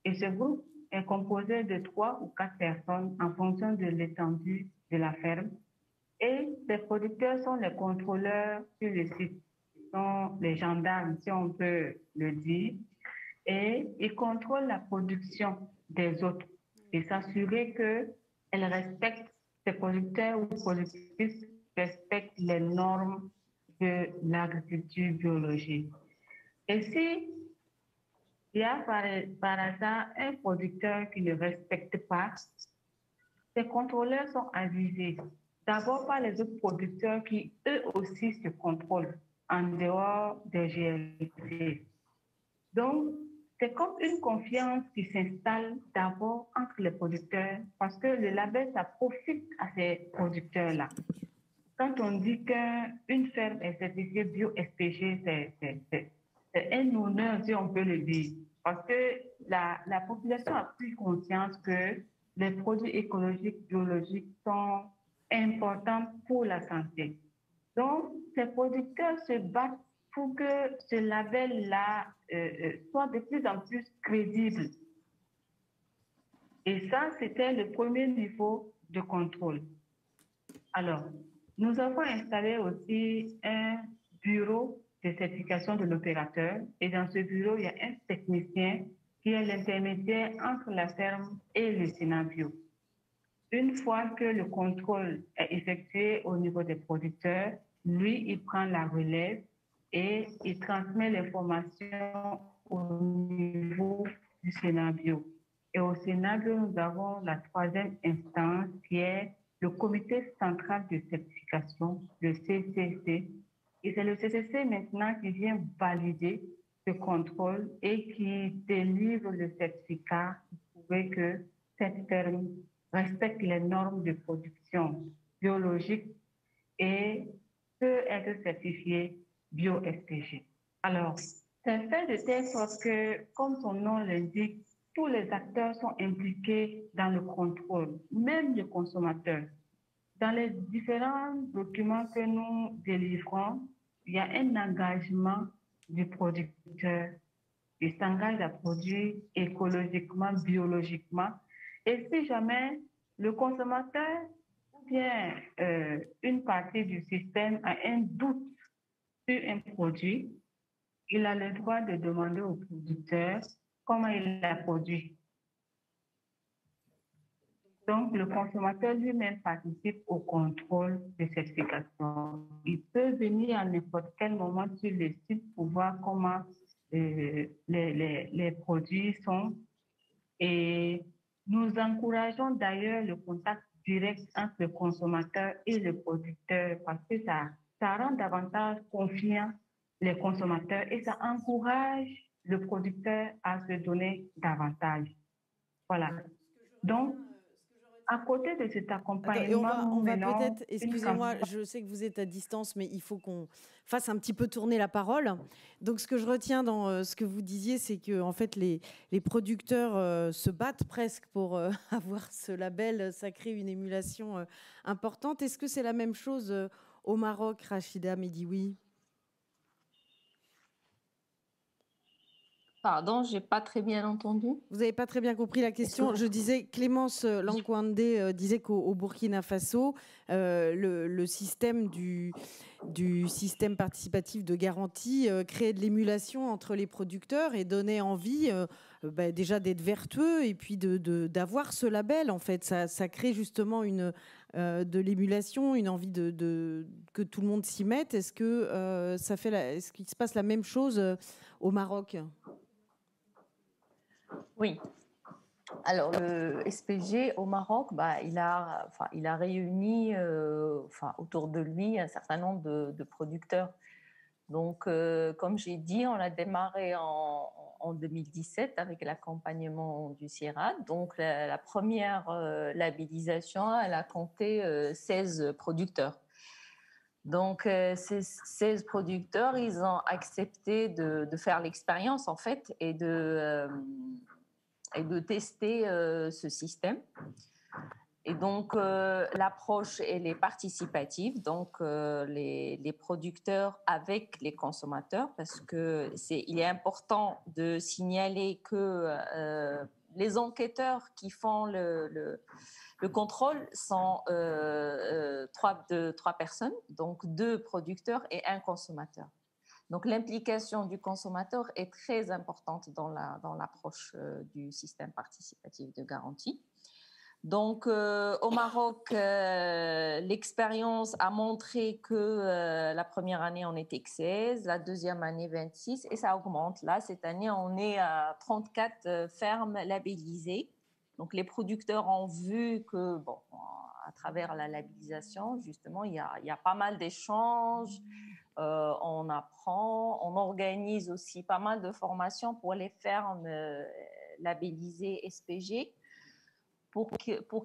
Et ce groupe est composé de 3 ou 4 personnes en fonction de l'étendue de la ferme. Et les producteurs sont les contrôleurs sur le site, sont les gendarmes, si on peut le dire. Et ils contrôlent la production des autres et s'assurer qu'elles respectent, ces producteurs ou productrices respectent les normes de l'agriculture biologique. Et si il y a par hasard un producteur qui ne respecte pas, ces contrôleurs sont avisés. D'abord par les autres producteurs qui eux aussi se contrôlent en dehors des GLT. Donc, c'est comme une confiance qui s'installe d'abord entre les producteurs parce que le label, ça profite à ces producteurs-là. Quand on dit qu'une ferme est certifiée Bio-SPG, c'est un honneur, si on peut le dire, parce que la population a pris conscience que les produits écologiques, biologiques sont importants pour la santé. Donc, ces producteurs se battent pour que ce label-là soit de plus en plus crédible. Et ça, c'était le premier niveau de contrôle. Alors, nous avons installé aussi un bureau de certification de l'opérateur. Et dans ce bureau, il y a un technicien qui est l'intermédiaire entre la ferme et le CNABio. Une fois que le contrôle est effectué au niveau des producteurs, lui, il prend la relève et il transmet l'information au niveau du CNABio. Et au CNABio, nous avons la troisième instance qui est le comité central de certification, le CCC. Et c'est le CCC maintenant qui vient valider ce contrôle et qui délivre le certificat pour prouver que cette ferme respecte les normes de production biologique et peut être certifiée Bio-SPG. Alors, c'est fait de telle sorte que, comme son nom l'indique, tous les acteurs sont impliqués dans le contrôle, même le consommateur. Dans les différents documents que nous délivrons, il y a un engagement du producteur. Il s'engage à produire écologiquement, biologiquement. Et si jamais le consommateur ou bien une partie du système a un doute sur un produit, il a le droit de demander au producteur comment il l'a produit. Donc, le consommateur lui-même participe au contrôle de certification. Il peut venir à n'importe quel moment sur le site pour voir comment les produits sont. Et nous encourageons d'ailleurs le contact direct entre le consommateur et le producteur parce que ça rend davantage confiant les consommateurs et ça encourage le producteur à se donner davantage. Voilà. Donc, à côté de cet accompagnement... Attends, on va peut-être... Excusez-moi, je sais que vous êtes à distance, mais il faut qu'on fasse un petit peu tourner la parole. Donc, ce que je retiens dans ce que vous disiez, c'est que en fait, les producteurs se battent presque pour avoir ce label. Ça crée une émulation importante. Est-ce que c'est la même chose au Maroc, Rachida Medioui? Pardon, je n'ai pas très bien entendu. Vous n'avez pas très bien compris la question. Je disais, Clémence Lankwande disait qu'au Burkina Faso, le système du système participatif de garantie créait de l'émulation entre les producteurs et donnait envie déjà d'être vertueux et puis d'avoir ce label. En fait, ça crée justement de l'émulation, une envie que tout le monde s'y mette. Est-ce que est-ce qu'il se passe la même chose au Maroc ? Oui. Alors, le SPG au Maroc, il a réuni autour de lui un certain nombre de producteurs. Donc, comme j'ai dit, on a démarré en 2017 avec l'accompagnement du CIRAD. Donc, la première labellisation, elle a compté 16 producteurs. Donc, ces 16 producteurs, ils ont accepté de faire l'expérience, en fait, et de tester ce système. Et donc, l'approche, elle est participative. Donc, les producteurs avec les consommateurs, parce que il est important de signaler que les enquêteurs qui font le contrôle sont trois personnes, donc 2 producteurs et 1 consommateur. Donc l'implication du consommateur est très importante dans l'approche du système participatif de garantie. Donc au Maroc, l'expérience a montré que la première année on était 16, la deuxième année 26 et ça augmente. Là, cette année, on est à 34 fermes labellisées. Donc, les producteurs ont vu que, à travers la labellisation, justement, il y a pas mal d'échanges, on apprend, on organise aussi pas mal de formations pour les fermes labellisées SPG pour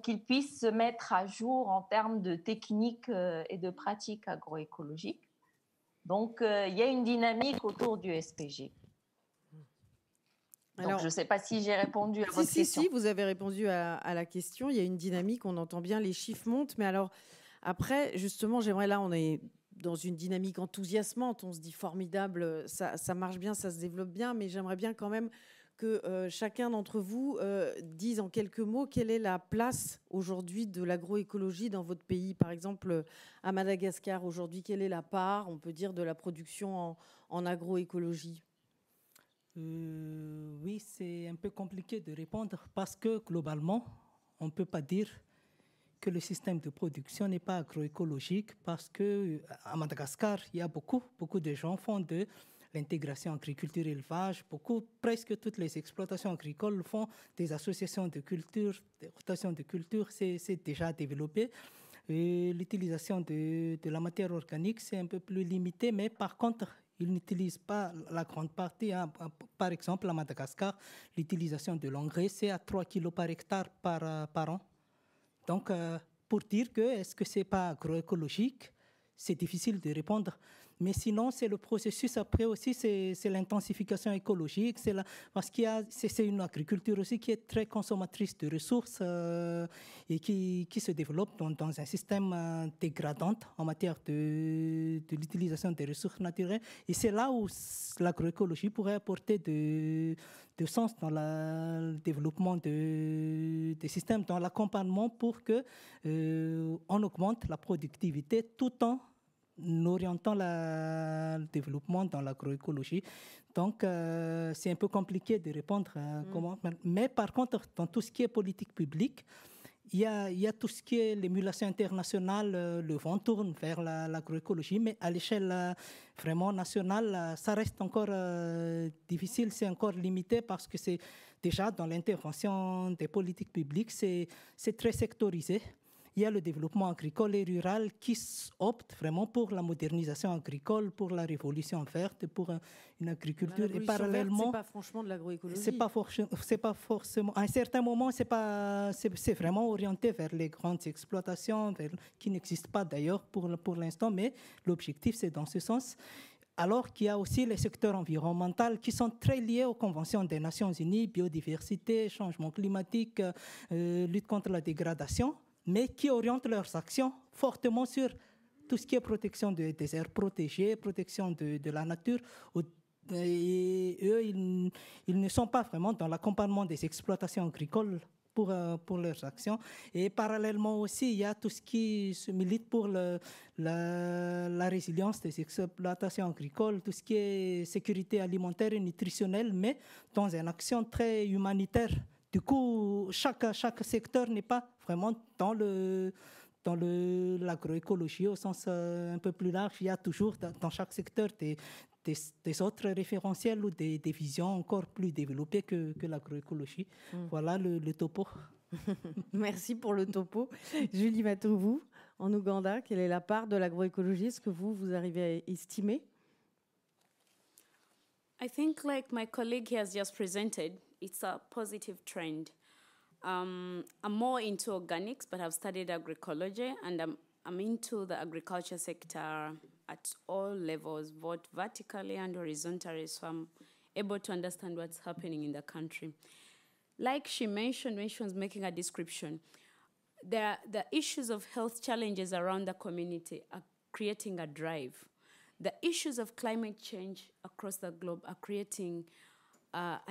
qu'ils puissent se mettre à jour en termes de techniques et de pratiques agroécologiques. Donc, il y a une dynamique autour du SPG. Donc, alors, je ne sais pas si j'ai répondu à votre question. Si, vous avez répondu à la question. Il y a une dynamique, on entend bien, les chiffres montent. Mais alors, après, justement, on est dans une dynamique enthousiasmante. On se dit formidable, ça marche bien, ça se développe bien. Mais j'aimerais bien quand même que chacun d'entre vous dise en quelques mots quelle est la place aujourd'hui de l'agroécologie dans votre pays. Par exemple, à Madagascar, aujourd'hui, quelle est la part, on peut dire, de la production en agroécologie ? Oui, c'est un peu compliqué de répondre parce que globalement, on ne peut pas dire que le système de production n'est pas agroécologique parce qu'à Madagascar, il y a beaucoup de gens font de l'intégration agriculture-élevage, presque toutes les exploitations agricoles font des associations de culture, des rotations de culture, c'est déjà développé. L'utilisation de la matière organique, c'est un peu plus limité, mais par contre, ils n'utilisent pas la grande partie. Hein. Par exemple, à Madagascar, l'utilisation de l'engrais, c'est à 3 kg par hectare par an. Donc, pour dire que est-ce que ce n'est pas agroécologique, c'est difficile de répondre. Mais sinon, c'est le processus. Après aussi, c'est l'intensification écologique. Parce qu'il y a, c'est une agriculture aussi qui est très consommatrice de ressources et qui se développe dans un système dégradant en matière de l'utilisation des ressources naturelles. Et c'est là où l'agroécologie pourrait apporter de sens dans le développement des systèmes, dans l'accompagnement pour que on augmente la productivité tout en orientant le développement dans l'agroécologie. Donc, c'est un peu compliqué de répondre à comment. Mais par contre, dans tout ce qui est politique publique, il y a tout ce qui est l'émulation internationale, le vent tourne vers l'agroécologie, mais à l'échelle vraiment nationale, ça reste encore difficile, c'est encore limité parce que c'est déjà dans l'intervention des politiques publiques, c'est très sectorisé. Il y a le développement agricole et rural qui opte vraiment pour la modernisation agricole, pour la révolution verte, pour une agriculture. Et parallèlement, c'est pas franchement de l'agroécologie. C'est pas forcément. À un certain moment, c'est vraiment orienté vers les grandes exploitations, qui n'existent pas d'ailleurs pour l'instant, mais l'objectif c'est dans ce sens. Alors qu'il y a aussi les secteurs environnementaux qui sont très liés aux conventions des Nations Unies, biodiversité, changement climatique, lutte contre la dégradation, mais qui orientent leurs actions fortement sur tout ce qui est protection des aires protégées, protection de la nature. Et eux, ils ne sont pas vraiment dans l'accompagnement des exploitations agricoles pour leurs actions. Et parallèlement aussi, il y a tout ce qui se milite pour la résilience des exploitations agricoles, tout ce qui est sécurité alimentaire et nutritionnelle, mais dans une action très humanitaire. Du coup, chaque secteur n'est pas vraiment dans l'agroécologie au sens un peu plus large. Il y a toujours dans chaque secteur des autres référentiels ou des visions encore plus développées que l'agroécologie. Voilà le topo. Merci pour le topo. Julie Matovu, en Ouganda, quelle est la part de l'agroécologie? Est-ce que vous arrivez à estimer? I think, like my colleague has just presented, it's a positive trend. I'm more into organics, but I've studied agroecology, and I'm into the agriculture sector at all levels, both vertically and horizontally, so I'm able to understand what's happening in the country. Like she mentioned when she was making a description, the issues of health challenges around the community are creating a drive. The issues of climate change across the globe are creating a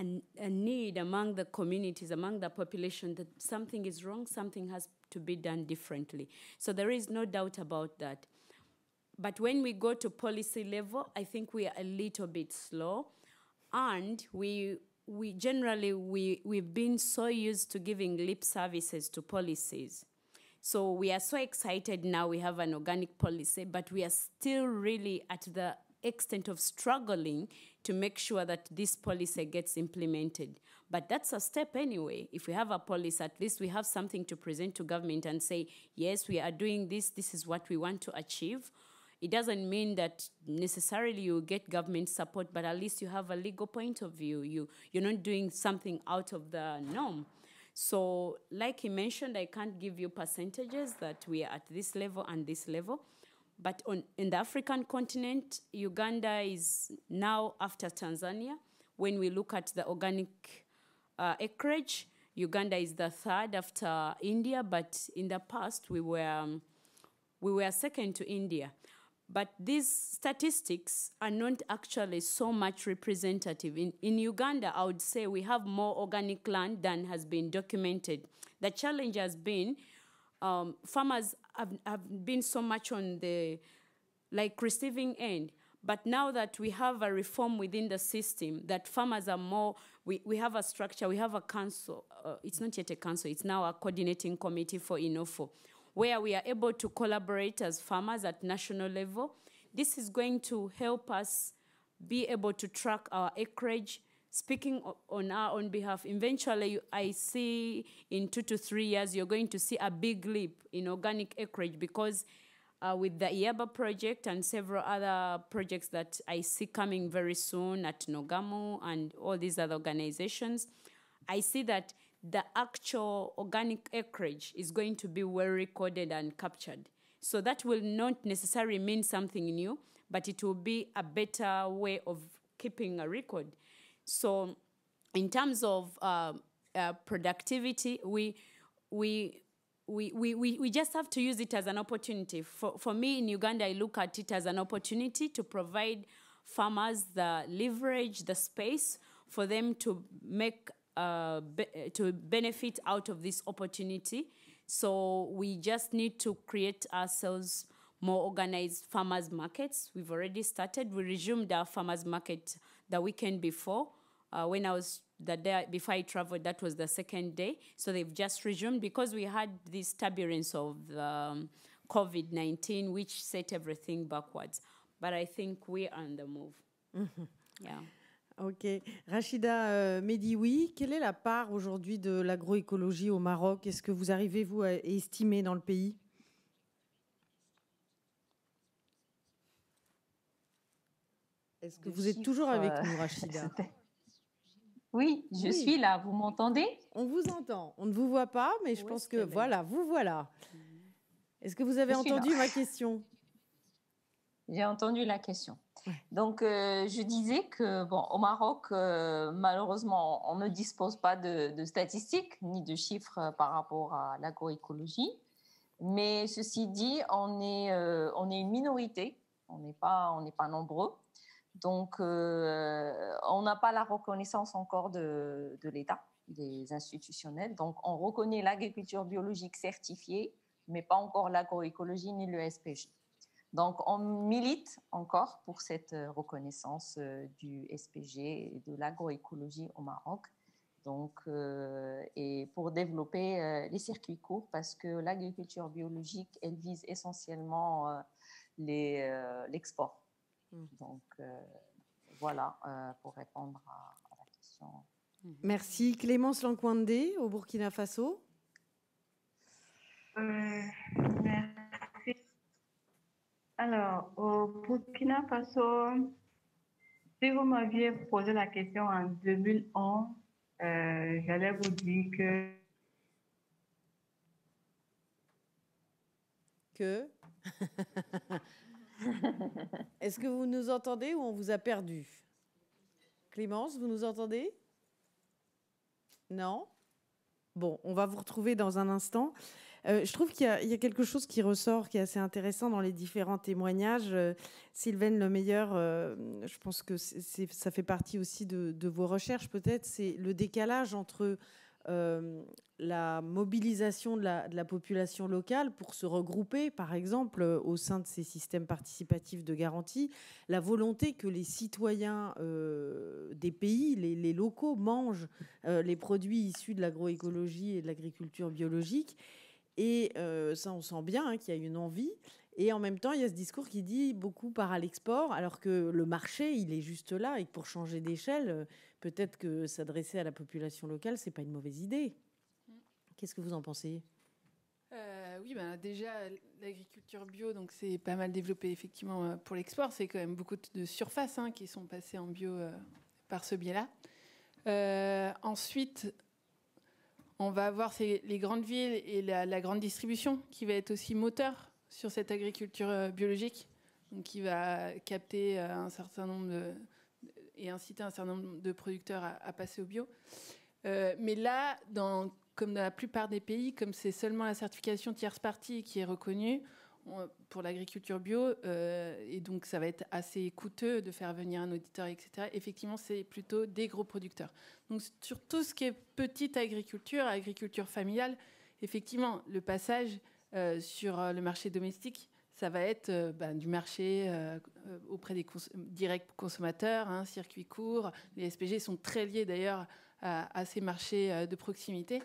need among the communities, among the population, that something is wrong, something has to be done differently. So there is no doubt about that. But when we go to policy level, I think we are a little bit slow. And we've been so used to giving lip services to policies. So we are so excited now we have an organic policy, but we are still really at the extent of struggling to make sure that this policy gets implemented. But that's a step anyway. If we have a policy, at least we have something to present to government and say, yes, we are doing this, this is what we want to achieve. It doesn't mean that necessarily you get government support, but at least you have a legal point of view. You're not doing something out of the norm. So, like he mentioned, I can't give you percentages that we are at this level and this level. But in the African continent, Uganda is now after Tanzania. When we look at the organic acreage, Uganda is the third after India. But in the past, we were second to India. But these statistics are not actually so much representative. In Uganda, I would say we have more organic land than has been documented. The challenge has been farmers have been so much on the receiving end. But now that we have a reform within the system, that farmers are more, we have a structure, we have a council. It's not yet a council, it's now a coordinating committee for INOFO, where we are able to collaborate as farmers at national level. This is going to help us be able to track our acreage. Speaking on our own behalf, eventually I see in 2 to 3 years, you're going to see a big leap in organic acreage because with the IABA project and several other projects that I see coming very soon at NOGAMU and all these other organizations, I see that the actual organic acreage is going to be well recorded and captured. So that will not necessarily mean something new, but it will be a better way of keeping a record. So in terms of productivity, we just have to use it as an opportunity. For me in Uganda, I look at it as an opportunity to provide farmers the leverage, the space for them to make benefit out of this opportunity. So we just need to create ourselves more organized farmers markets. We've already started. We resumed our farmers market the weekend before. When I was the day before I traveled, that was the second day. So they've just resumed because we had this turbulence of COVID-19, which set everything backwards. But I think we are on the move. Mm-hmm. Yeah. Ok. Rachida Medioui, quelle est la part aujourd'hui de l'agroécologie au Maroc? Est-ce que vous arrivez, vous, à estimer dans le pays? Est-ce que vous êtes toujours avec nous, Rachida? Oui, je suis là. Vous m'entendez? On vous entend. On ne vous voit pas, mais je pense que... Voilà, vous voilà. Est-ce que vous avez entendu ma question? J'ai entendu la question. Donc, je disais que, bon, au Maroc, malheureusement, on ne dispose pas de statistiques ni de chiffres par rapport à l'agroécologie. Mais ceci dit, on est une minorité, on n'est pas nombreux. Donc, on n'a pas la reconnaissance encore de l'État, des institutionnels. Donc, on reconnaît l'agriculture biologique certifiée, mais pas encore l'agroécologie ni le SPG. Donc, on milite encore pour cette reconnaissance du SPG et de l'agroécologie au Maroc. Donc, et pour développer les circuits courts, parce que l'agriculture biologique, elle vise essentiellement l'export. Donc, voilà, pour répondre à la question. Merci. Clémence Lankwande, au Burkina Faso. Alors, au Burkina Faso, si vous m'aviez posé la question en 2011, j'allais vous dire que... Est-ce que vous nous entendez ou on vous a perdu? Clémence, vous nous entendez? Non? Bon, on va vous retrouver dans un instant. Je trouve qu'il y a quelque chose qui ressort, qui est assez intéressant dans les différents témoignages. Sylvaine Lemeilleur, je pense que ça fait partie aussi de vos recherches peut-être, c'est le décalage entre la mobilisation de la population locale pour se regrouper, par exemple, au sein de ces systèmes participatifs de garantie, la volonté que les citoyens des pays, les locaux, mangent les produits issus de l'agroécologie et de l'agriculture biologique. Et ça, on sent bien hein, qu'il y a une envie. Et en même temps, il y a ce discours qui dit beaucoup part à l'export, alors que le marché, il est juste là. Et que pour changer d'échelle, peut-être que s'adresser à la population locale, ce n'est pas une mauvaise idée. Qu'est-ce que vous en pensez? Oui, ben, déjà, l'agriculture bio, donc c'est pas mal développé effectivement pour l'export. C'est quand même beaucoup de surfaces hein, qui sont passées en bio par ce biais-là. Ensuite... On va avoir les grandes villes et la grande distribution qui va être aussi moteur sur cette agriculture biologique, donc qui va capter un certain nombre et inciter un certain nombre de producteurs à passer au bio. Mais là, comme dans la plupart des pays, comme c'est seulement la certification tierce partie qui est reconnue pour l'agriculture bio, et donc ça va être assez coûteux de faire venir un auditeur, etc. Effectivement, c'est plutôt des gros producteurs. Donc sur tout ce qui est petite agriculture, agriculture familiale, effectivement, le passage sur le marché domestique, ça va être du marché auprès des directs consommateurs, hein, circuits courts. Les SPG sont très liés d'ailleurs à ces marchés de proximité.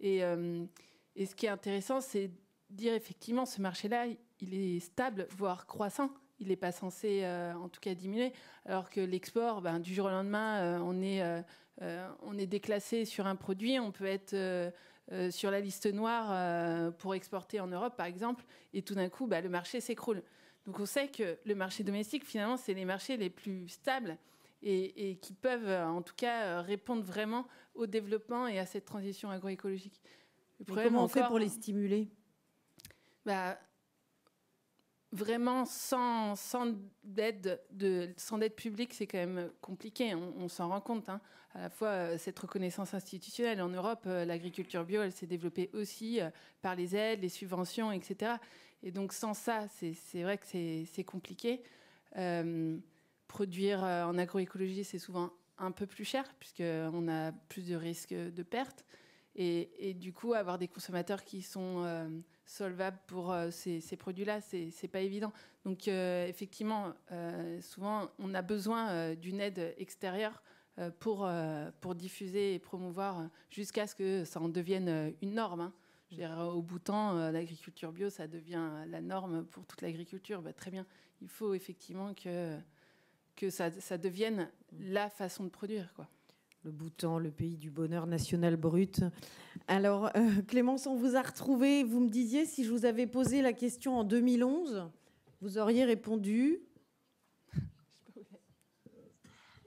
Et ce qui est intéressant, c'est dire effectivement ce marché-là, il est stable, voire croissant. Il n'est pas censé, en tout cas, diminuer. Alors que l'export, du jour au lendemain, on est déclassé sur un produit. On peut être sur la liste noire pour exporter en Europe, par exemple. Et tout d'un coup, le marché s'écroule. Donc on sait que le marché domestique, finalement, c'est les marchés les plus stables et qui peuvent, en tout cas, répondre vraiment au développement et à cette transition agroécologique. Comment on fait pour les stimuler? vraiment sans d'aide publique, c'est quand même compliqué, on s'en rend compte. Hein. À la fois, cette reconnaissance institutionnelle en Europe, l'agriculture bio, elle s'est développée aussi par les aides, les subventions, etc. Et donc, sans ça, c'est vrai que c'est compliqué. Produire en agroécologie, c'est souvent un peu plus cher, puisqu'on a plus de risques de perte. Et du coup, avoir des consommateurs qui sont solvables pour ces produits-là, c'est pas évident. Donc, effectivement, souvent, on a besoin d'une aide extérieure pour diffuser et promouvoir jusqu'à ce que ça en devienne une norme. Hein. Je veux dire, au bout de temps, l'agriculture bio, ça devient la norme pour toute l'agriculture. Bah, très bien, il faut effectivement que ça devienne la façon de produire, quoi. Le Bhoutan, le pays du bonheur national brut. Alors, Clémence, on vous a retrouvé. Vous me disiez, si je vous avais posé la question en 2011, vous auriez répondu...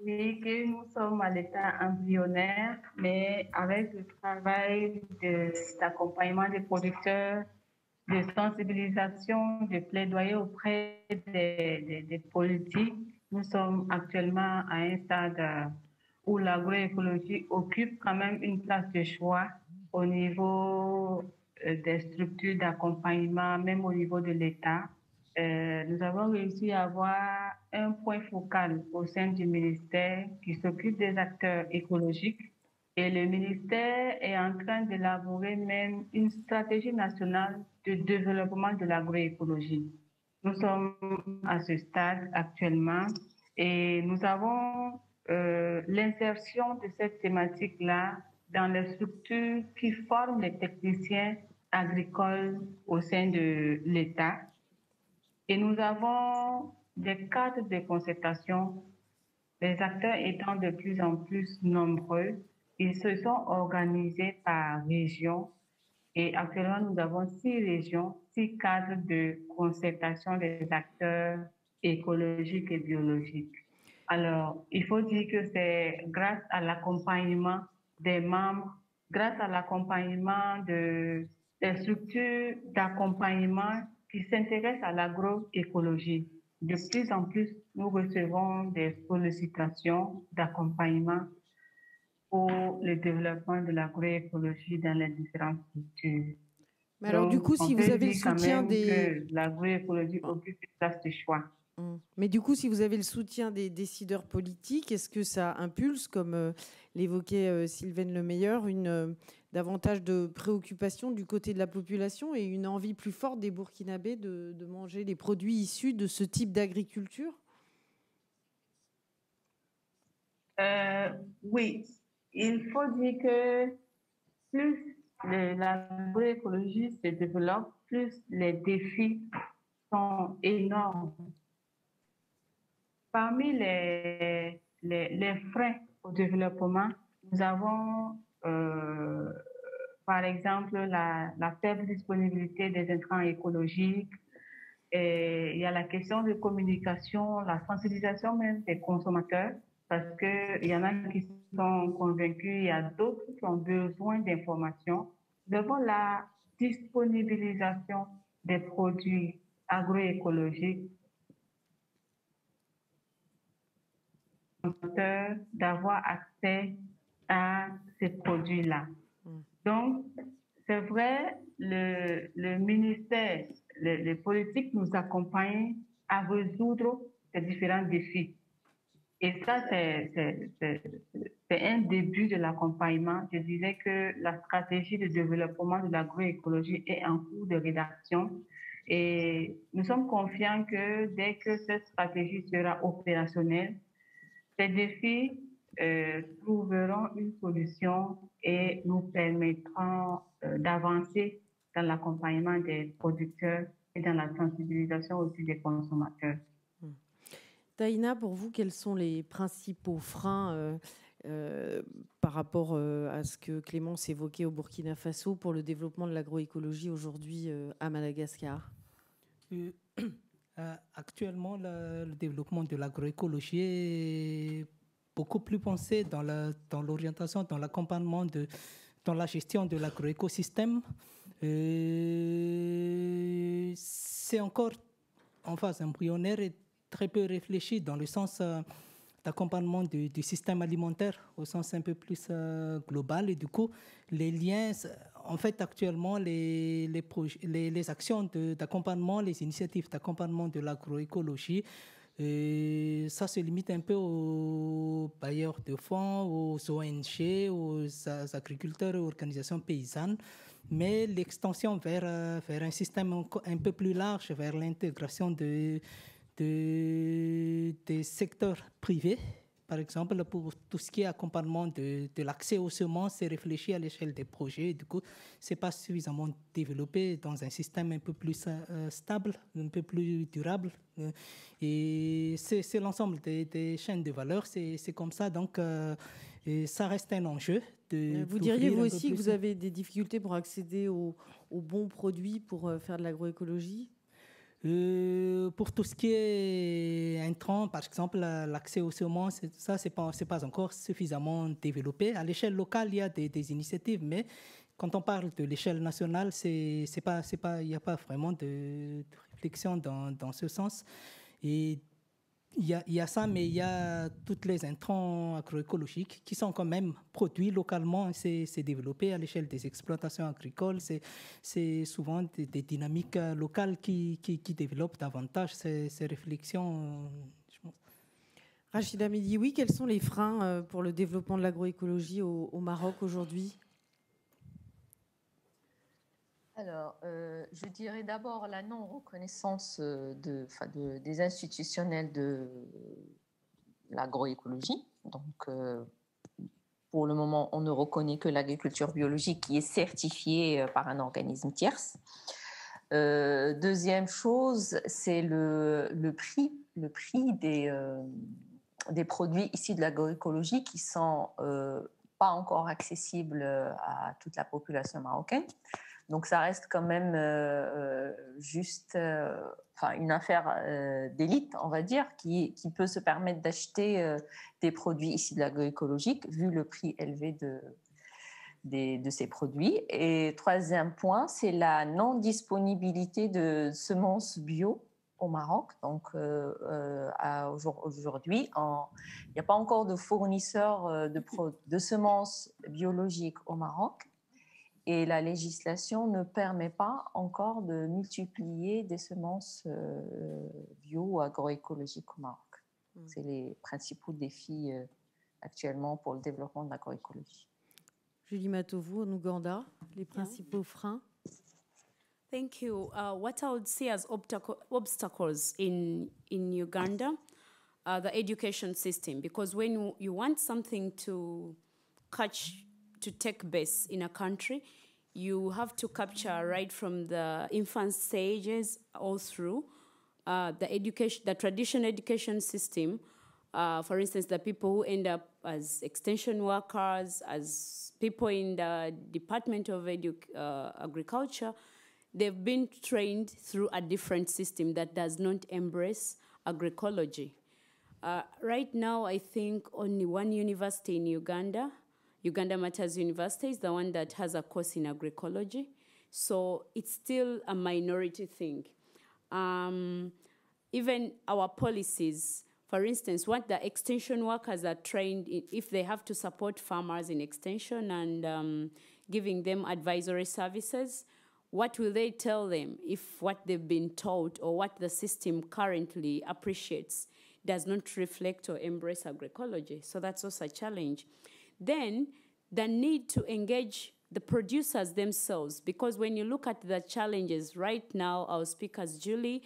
Oui, que nous sommes à l'état embryonnaire, mais avec le travail d'accompagnement des producteurs, de sensibilisation, de plaidoyer auprès des politiques, nous sommes actuellement à un stade... où l'agroécologie occupe quand même une place de choix au niveau des structures d'accompagnement, même au niveau de l'État. Nous avons réussi à avoir un point focal au sein du ministère qui s'occupe des acteurs écologiques. Et le ministère est en train d'élaborer même une stratégie nationale de développement de l'agroécologie. Nous sommes à ce stade actuellement et nous avons... l'insertion de cette thématique-là dans les structures qui forment les techniciens agricoles au sein de l'État. Et nous avons des cadres de concertation, les acteurs étant de plus en plus nombreux. Ils se sont organisés par région et actuellement nous avons 6 régions, 6 cadres de concertation des acteurs écologiques et biologiques. Alors, il faut dire que c'est grâce à l'accompagnement des membres, grâce à l'accompagnement des structures d'accompagnement qui s'intéressent à l'agroécologie. De plus en plus, nous recevons des sollicitations d'accompagnement pour le développement de l'agroécologie dans les différentes structures. Mais alors, donc, du coup, si vous avez le soutien des... L'agroécologie occupe une place de choix. Mais du coup, si vous avez le soutien des décideurs politiques, est-ce que ça impulse, comme l'évoquait Sylvaine Lemeilleur, davantage de préoccupation du côté de la population et une envie plus forte des Burkinabés de manger les produits issus de ce type d'agriculture? Oui, il faut dire que plus l'agroécologie se développe, plus les défis sont énormes. Parmi les freins au développement, nous avons, par exemple, la faible disponibilité des intrants écologiques. Et il y a la question de communication, la sensibilisation même des consommateurs, parce qu'il y en a qui sont convaincus, il y a d'autres qui ont besoin d'informations. Nous avons la disponibilisation des produits agroécologiques, d'avoir accès à ces produits-là. Donc, c'est vrai, le ministère, les politiques nous accompagnent à résoudre ces différents défis. Et ça, c'est un début de l'accompagnement. Je disais que la stratégie de développement de l'agroécologie est en cours de rédaction. Et nous sommes confiants que dès que cette stratégie sera opérationnelle, ces défis trouveront une solution et nous permettront d'avancer dans l'accompagnement des producteurs et dans la sensibilisation aussi des consommateurs. Taïna, pour vous, quels sont les principaux freins par rapport à ce que Clémence évoquait au Burkina Faso pour le développement de l'agroécologie aujourd'hui à Madagascar? Actuellement, le développement de l'agroécologie est beaucoup plus pensé dans l'orientation, dans l'accompagnement, dans la gestion de l'agroécosystème. C'est encore en phase embryonnaire est très peu réfléchie dans le sens d'accompagnement du système alimentaire au sens un peu plus global. Et du coup, les liens, en fait, actuellement, les actions d'accompagnement, les initiatives d'accompagnement de l'agroécologie, ça se limite un peu aux bailleurs de fonds, aux ONG, aux agriculteurs et aux organisations paysannes. Mais l'extension vers un système un peu plus large, vers l'intégration des secteurs privés, par exemple, pour tout ce qui est accompagnement de l'accès aux semences, c'est réfléchi à l'échelle des projets. Du coup, ce n'est pas suffisamment développé dans un système un peu plus stable, un peu plus durable. Et c'est l'ensemble des chaînes de valeur, c'est comme ça. Donc, ça reste un enjeu. Vous diriez vous aussi que vous avez des difficultés pour accéder aux bons produits pour faire de l'agroécologie ? Pour tout ce qui est intrants, par exemple, l'accès aux semences, ça, c'est pas encore suffisamment développé. À l'échelle locale, il y a des initiatives, mais quand on parle de l'échelle nationale, il n'y a pas vraiment de réflexion dans ce sens. Et il y a ça, mais il y a toutes les intrants agroécologiques qui sont quand même produits localement. C'est développé à l'échelle des exploitations agricoles. C'est souvent des dynamiques locales qui développent davantage ces réflexions. Je pense. Rachida Medioui, quels sont les freins pour le développement de l'agroécologie au Maroc aujourd'hui ? Alors, je dirais d'abord la non-reconnaissance des institutionnels de l'agroécologie. Donc, pour le moment, on ne reconnaît que l'agriculture biologique qui est certifiée par un organisme tierce. Deuxième chose, c'est le prix des produits ici de l'agroécologie qui ne sont pas encore accessibles à toute la population marocaine. Donc, ça reste quand même juste une affaire d'élite, on va dire, qui peut se permettre d'acheter des produits ici de l'agroécologique, vu le prix élevé de ces produits. Et troisième point, c'est la non-disponibilité de semences bio au Maroc. Donc, aujourd'hui, il n'y a pas encore de fournisseurs de semences biologiques au Maroc. Et la législation ne permet pas encore de multiplier des semences bio ou agroécologiques au Maroc. C'est les principaux défis actuellement pour le développement de l'agroécologie. Julie Matovu, en Ouganda, les principaux freins. Thank you. What I would see as obstacles in Uganda are the education system, because when you want something to take base in a country, you have to capture right from the infant stages all through the traditional education system. For instance, the people who end up as extension workers, as people in the Department of Agriculture, they've been trained through a different system that does not embrace agroecology. Right now, I think only one university in Uganda, Uganda Matters University, is the one that has a course in agroecology. So it's still a minority thing. Even our policies, for instance, what the extension workers are trained in, if they have to support farmers in extension and giving them advisory services, what will they tell them if what they've been taught or what the system currently appreciates does not reflect or embrace agroecology? So that's also a challenge. Then the need to engage the producers themselves, because when you look at the challenges right now, I'll speak as Julie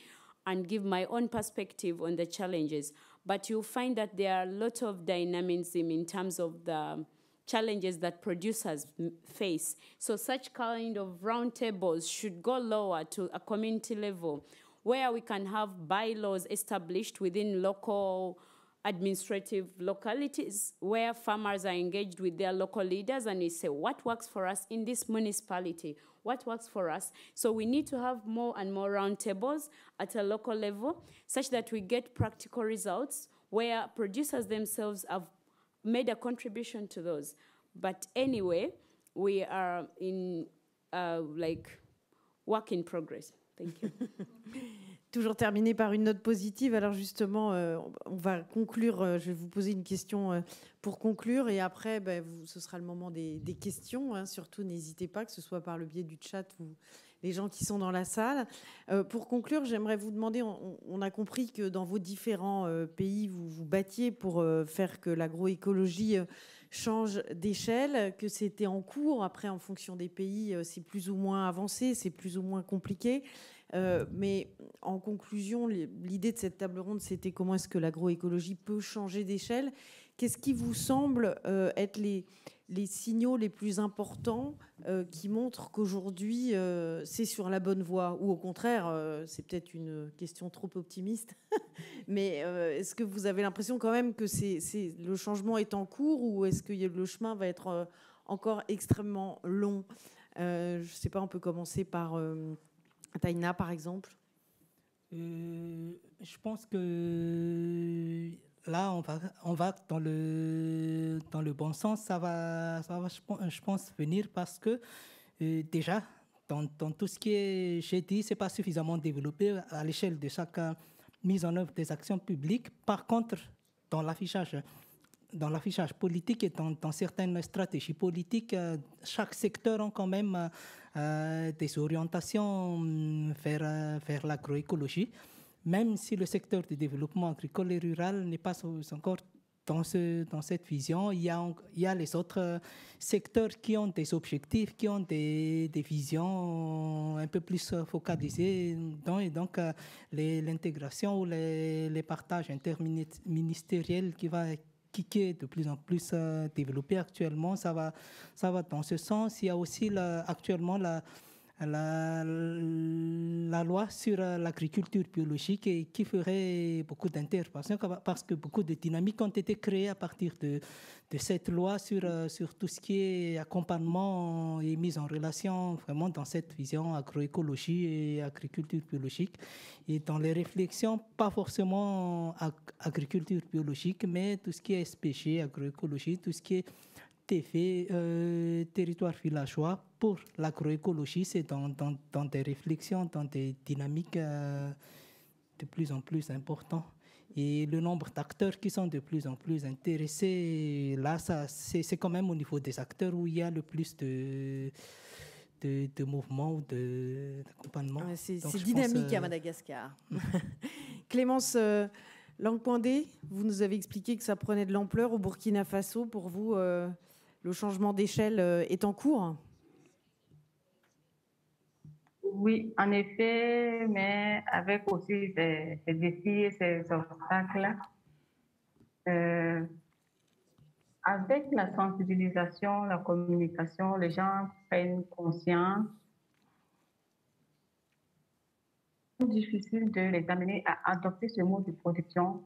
and give my own perspective on the challenges, but you'll find that there are a lot of dynamism in terms of the challenges that producers face. So such kind of roundtables should go lower to a community level where we can have bylaws established within local administrative localities where farmers are engaged with their local leaders and we say, what works for us in this municipality? What works for us? So we need to have more and more roundtables at a local level such that we get practical results where producers themselves have made a contribution to those. But anyway, we are in work in progress. Thank you. Toujours terminé par une note positive. Alors justement, on va conclure. Je vais vous poser une question pour conclure. Et après, ben, ce sera le moment des questions. Hein. Surtout, n'hésitez pas, que ce soit par le biais du chat ou les gens qui sont dans la salle. Pour conclure, j'aimerais vous demander, on a compris que dans vos différents pays, vous vous battiez pour faire que l'agroécologie change d'échelle, que c'était en cours. Après, en fonction des pays, c'est plus ou moins avancé, c'est plus ou moins compliqué. Mais en conclusion, l'idée de cette table ronde, c'était comment est-ce que l'agroécologie peut changer d'échelle? Qu'est-ce qui vous semble être les signaux les plus importants qui montrent qu'aujourd'hui, c'est sur la bonne voie? Ou au contraire, c'est peut-être une question trop optimiste, mais est-ce que vous avez l'impression quand même que le changement est en cours, ou est-ce que le chemin va être encore extrêmement long? Je ne sais pas, on peut commencer par... Taïna, par exemple. Je pense que là, on va dans le bon sens. Ça va je pense, venir parce que déjà, dans tout ce qui est, j'ai dit, ce n'est pas suffisamment développé à l'échelle de chaque mise en œuvre des actions publiques. Par contre, dans l'affichage politique et dans certaines stratégies politiques, chaque secteur a quand même des orientations vers l'agroécologie, même si le secteur du développement agricole et rural n'est pas encore dans cette vision. Il y a les autres secteurs qui ont des objectifs, qui ont des visions un peu plus focalisées. Donc, l'intégration ou les partages interministériels qui est de plus en plus développé actuellement, ça va dans ce sens. Il y a aussi actuellement la loi sur l'agriculture biologique et qui ferait beaucoup d'interventions parce que beaucoup de dynamiques ont été créées à partir de cette loi sur tout ce qui est accompagnement et mise en relation vraiment dans cette vision agroécologie et agriculture biologique. Et dans les réflexions, pas forcément agriculture biologique, mais tout ce qui est SPG, agroécologie, tout ce qui est TV, territoire villageois pour l'agroécologie, c'est dans des réflexions, dans des dynamiques de plus en plus importantes. Et le nombre d'acteurs qui sont de plus en plus intéressés, là, c'est quand même au niveau des acteurs où il y a le plus de mouvements ou d'accompagnement. Ah, c'est dynamique à Madagascar. Clémence Lankwande, vous nous avez expliqué que ça prenait de l'ampleur au Burkina Faso. Pour vous, le changement d'échelle est en cours? Oui, en effet, mais avec aussi ces défis et ces obstacles. Avec la sensibilisation, la communication, les gens prennent conscience. C'est difficile de les amener à adopter ce mode de production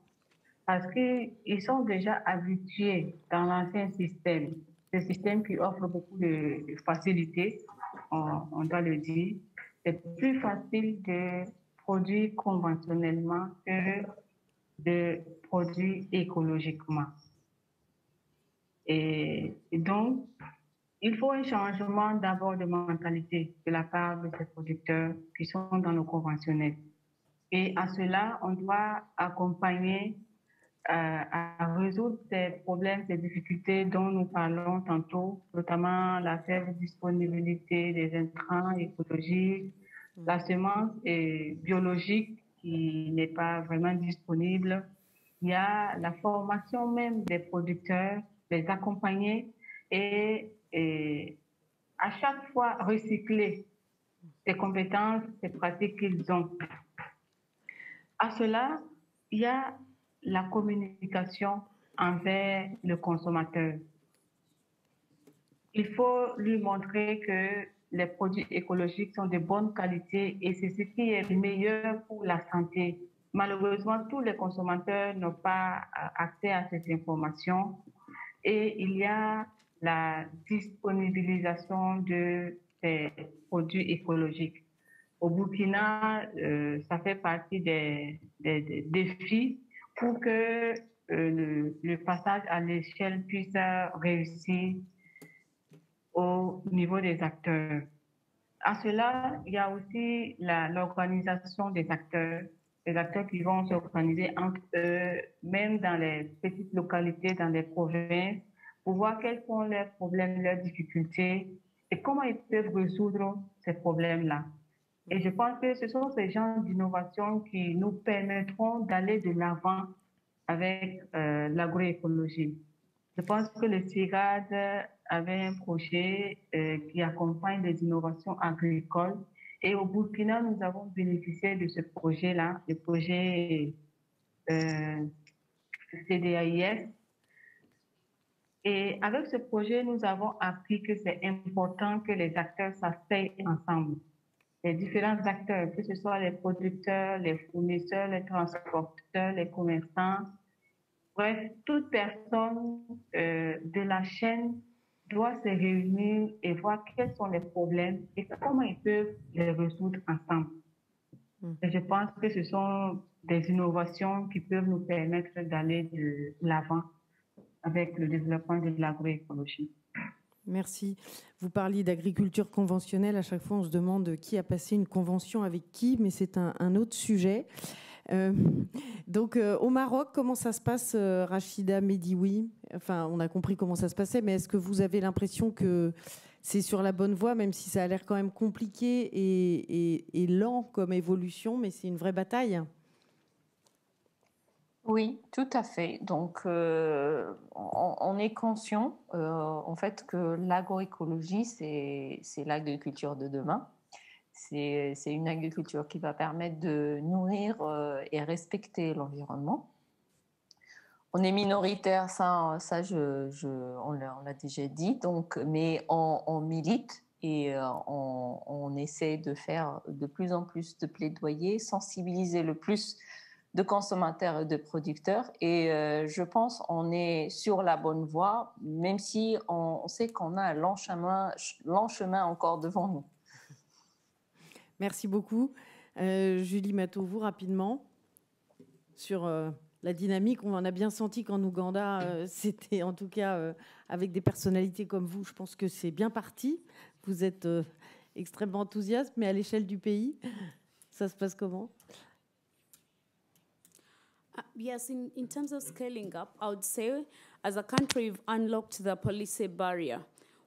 parce qu'ils sont déjà habitués dans l'ancien système. Ce système qui offre beaucoup de facilités, on doit le dire. C'est plus facile de produire conventionnellement que de produire écologiquement. Et donc, il faut un changement d'abord de mentalité de la part de ces producteurs qui sont dans le conventionnel. Et à cela, on doit accompagner à résoudre ces problèmes, ces difficultés dont nous parlons tantôt, notamment la faible disponibilité des intrants écologiques, la semence biologique qui n'est pas vraiment disponible. Il y a la formation même des producteurs, les accompagner et à chaque fois recycler ces compétences, ces pratiques qu'ils ont. À cela, il y a la communication envers le consommateur. Il faut lui montrer que les produits écologiques sont de bonne qualité et c'est ce qui est meilleur pour la santé. Malheureusement, tous les consommateurs n'ont pas accès à cette information et il y a la disponibilisation de ces produits écologiques. Au Burkina, ça fait partie des défis pour que le passage à l'échelle puisse réussir au niveau des acteurs. À cela, il y a aussi l'organisation des acteurs. les acteurs qui vont s'organiser entre eux, même dans les petites localités, dans les provinces, pour voir quels sont leurs problèmes, leurs difficultés et comment ils peuvent résoudre ces problèmes-là. Et je pense que ce sont ces genres d'innovation qui nous permettront d'aller de l'avant avec l'agroécologie. Je pense que le CIRAD avait un projet qui accompagne les innovations agricoles. Et au Burkina, nous avons bénéficié de ce projet-là, le projet CDAIS. Et avec ce projet, nous avons appris que c'est important que les acteurs s'asseyent ensemble. Les différents acteurs, que ce soit les producteurs, les fournisseurs, les transporteurs, les commerçants, bref, toute personne de la chaîne doit se réunir et voir quels sont les problèmes et comment ils peuvent les résoudre ensemble. Et je pense que ce sont des innovations qui peuvent nous permettre d'aller de l'avant avec le développement de l'agroécologie. Merci. Vous parliez d'agriculture conventionnelle. À chaque fois, on se demande qui a passé une convention avec qui, mais c'est un autre sujet. Donc, au Maroc, comment ça se passe, Rachida Medioui? Enfin, on a compris comment ça se passait, mais est-ce que vous avez l'impression que c'est sur la bonne voie, même si ça a l'air quand même compliqué et lent comme évolution, mais c'est une vraie bataille? Oui, tout à fait. Donc, on est conscient, en fait, que l'agroécologie, c'est l'agriculture de demain. C'est une agriculture qui va permettre de nourrir et respecter l'environnement. On est minoritaire, ça on l'a déjà dit, donc, mais on milite et on essaie de faire de plus en plus de plaidoyers, sensibiliser le plus de consommateurs et de producteurs. Et je pense qu'on est sur la bonne voie, même si on sait qu'on a un long chemin encore devant nous. Merci beaucoup. Julie Matovu, rapidement, sur la dynamique. On en a bien senti qu'en Ouganda, c'était en tout cas avec des personnalités comme vous, je pense que c'est bien parti. Vous êtes extrêmement enthousiaste, mais à l'échelle du pays, ça se passe comment? Yes, in terms of scaling up, I would say as a country, we've unlocked the policy barrier.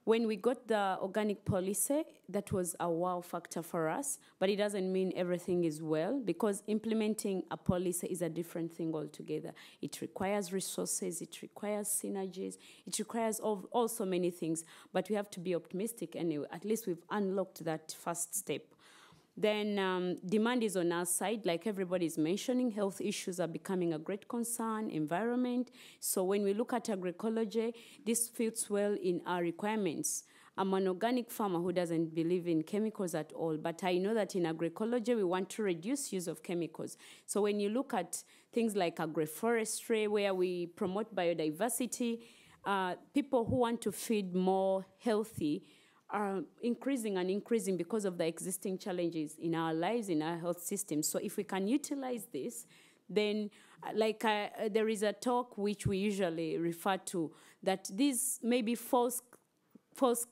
When we got the organic policy, that was a wow factor for us, but it doesn't mean everything is well, because implementing a policy is a different thing altogether. It requires resources, it requires synergies, it requires all so many things, but we have to be optimistic anyway. At least we've unlocked that first step. Then demand is on our side, like everybody's mentioning, health issues are becoming a great concern, environment. So when we look at agroecology, this fits well in our requirements. I'm an organic farmer who doesn't believe in chemicals at all, but I know that in agroecology, we want to reduce use of chemicals. So when you look at things like agroforestry, where we promote biodiversity, people who want to feed more healthy are increasing because of the existing challenges in our lives, in our health system. So if we can utilize this, then there is a talk which we usually refer to, that these may be false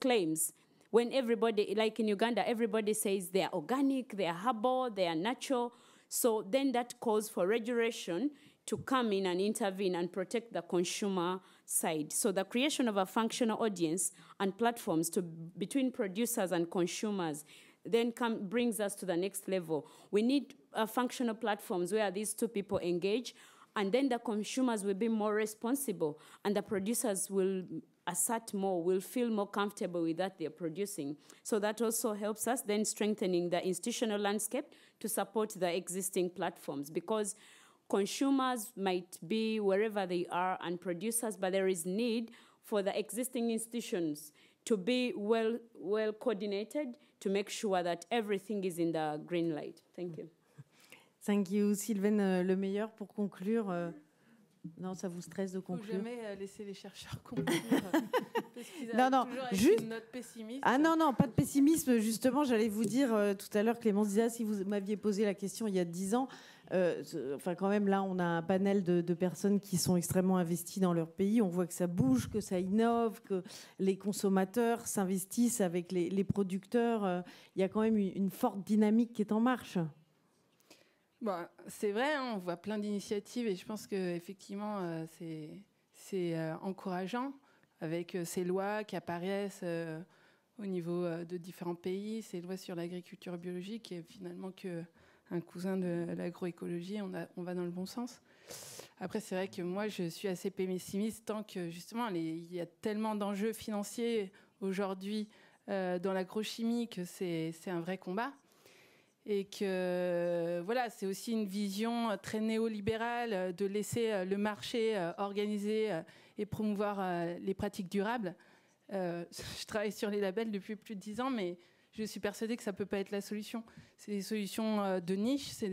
claims. When everybody, like in Uganda, everybody says they are organic, they are herbal, they are natural. So then that calls for regulation to come in and intervene and protect the consumer side. So the creation of a functional audience and platforms between producers and consumers then brings us to the next level. We need functional platforms where these two people engage, and then the consumers will be more responsible, and the producers will assert more, will feel more comfortable with that they're producing. So that also helps us then strengthening the institutional landscape to support the existing platforms, because consumers might be wherever they are and producers, but there is need for the existing institutions to be well coordinated to make sure that everything is in the green light. Thank you. Thank you. Sylvaine Lemeilleur, pour conclure. Non, ça vous stresse de conclure? Il ne faut jamais laisser les chercheurs conclure. Non, juste une note pessimiste. Ah non, pas de pessimisme. Justement, j'allais vous dire tout à l'heure, Clémence disait, si vous m'aviez posé la question il y a 10 ans, enfin quand même là, on a un panel de personnes qui sont extrêmement investies dans leur pays. On voit que ça bouge, que ça innove, que les consommateurs s'investissent avec les producteurs. Il y a quand même une forte dynamique qui est en marche. Bon, c'est vrai, hein, on voit plein d'initiatives et je pense qu'effectivement, c'est encourageant avec ces lois qui apparaissent au niveau de différents pays, ces lois sur l'agriculture biologique et finalement qu'un cousin de l'agroécologie, on va dans le bon sens. Après, c'est vrai que moi, je suis assez pessimiste tant que, justement, il y a tellement d'enjeux financiers aujourd'hui dans l'agrochimie que c'est un vrai combat. Et que, voilà, c'est aussi une vision très néolibérale de laisser le marché organiser et promouvoir les pratiques durables. Je travaille sur les labels depuis plus de 10 ans, mais je suis persuadée que ça ne peut pas être la solution. C'est des solutions de niche, c'est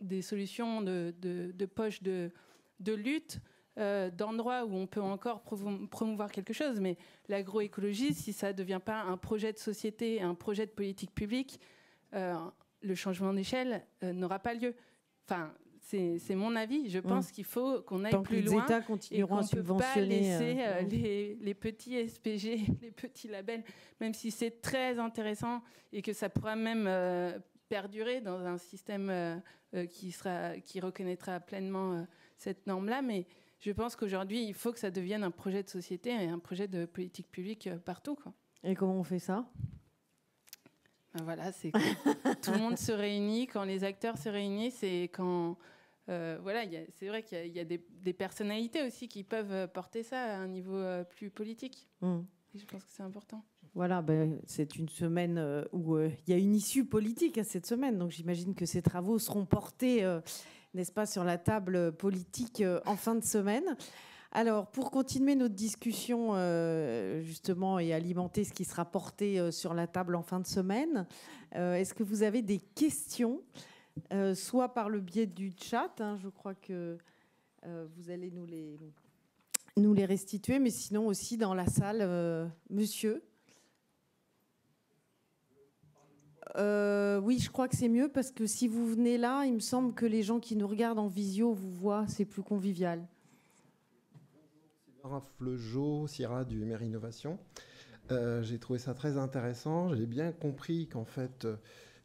des solutions de poche de lutte, d'endroits où on peut encore promouvoir quelque chose. Mais l'agroécologie, si ça ne devient pas un projet de société, un projet de politique publique, le changement d'échelle n'aura pas lieu. Enfin, c'est mon avis. Je pense qu'il faut qu'on aille plus loin. Tant que les États continueront à subventionner. Et qu'on ne peut pas laisser les petits SPG, les petits labels, même si c'est très intéressant et que ça pourra même perdurer dans un système qui reconnaîtra pleinement cette norme-là. Mais je pense qu'aujourd'hui, il faut que ça devienne un projet de société et un projet de politique publique partout, quoi. Et comment on fait ça ? Ben voilà, c'est tout le monde se réunit, quand les acteurs se réunissent et quand... voilà, c'est vrai qu'il y a des personnalités aussi qui peuvent porter ça à un niveau plus politique. Et je pense que c'est important. Voilà, ben, c'est une semaine où il y a une issue politique à cette semaine. Donc j'imagine que ces travaux seront portés, n'est-ce pas, sur la table politique en fin de semaine. Alors, pour continuer notre discussion, justement, et alimenter ce qui sera porté sur la table en fin de semaine, est-ce que vous avez des questions, soit par le biais du chat, hein, je crois que vous allez nous les restituer, mais sinon aussi dans la salle, monsieur. Oui, je crois que c'est mieux, parce que si vous venez là, il me semble que les gens qui nous regardent en visio vous voient, c'est plus convivial. Fleugeot, CIRAD du MR Innovation. J'ai trouvé ça très intéressant. J'ai bien compris qu'en fait,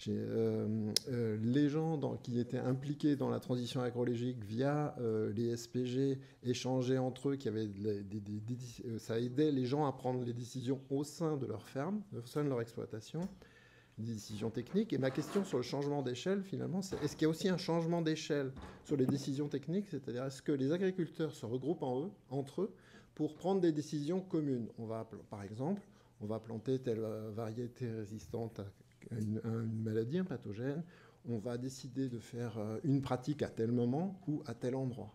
les gens qui étaient impliqués dans la transition agroécologique via les SPG échangeaient entre eux, ça aidait les gens à prendre les décisions au sein de leur ferme, au sein de leur exploitation, des décisions techniques. Et ma question sur le changement d'échelle, finalement, c'est est-ce qu'il y a aussi un changement d'échelle sur les décisions techniques, c'est-à-dire est-ce que les agriculteurs se regroupent entre eux pour prendre des décisions communes. Par exemple, on va planter telle variété résistante à une maladie, un pathogène. On va décider de faire une pratique à tel moment ou à tel endroit.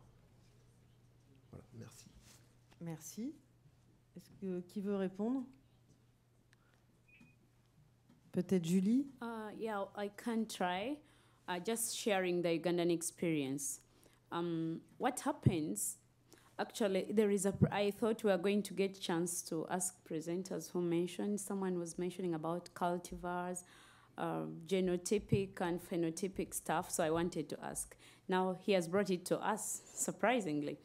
Voilà, merci. Merci. Qui veut répondre? Peut-être Julie? Yeah, I can try. Just sharing the Ugandan experience. What happens... Actually, there is I thought we were going to get a chance to ask presenters who mentioned, someone was mentioning about cultivars, genotypic and phenotypic stuff, so I wanted to ask. Now he has brought it to us, surprisingly.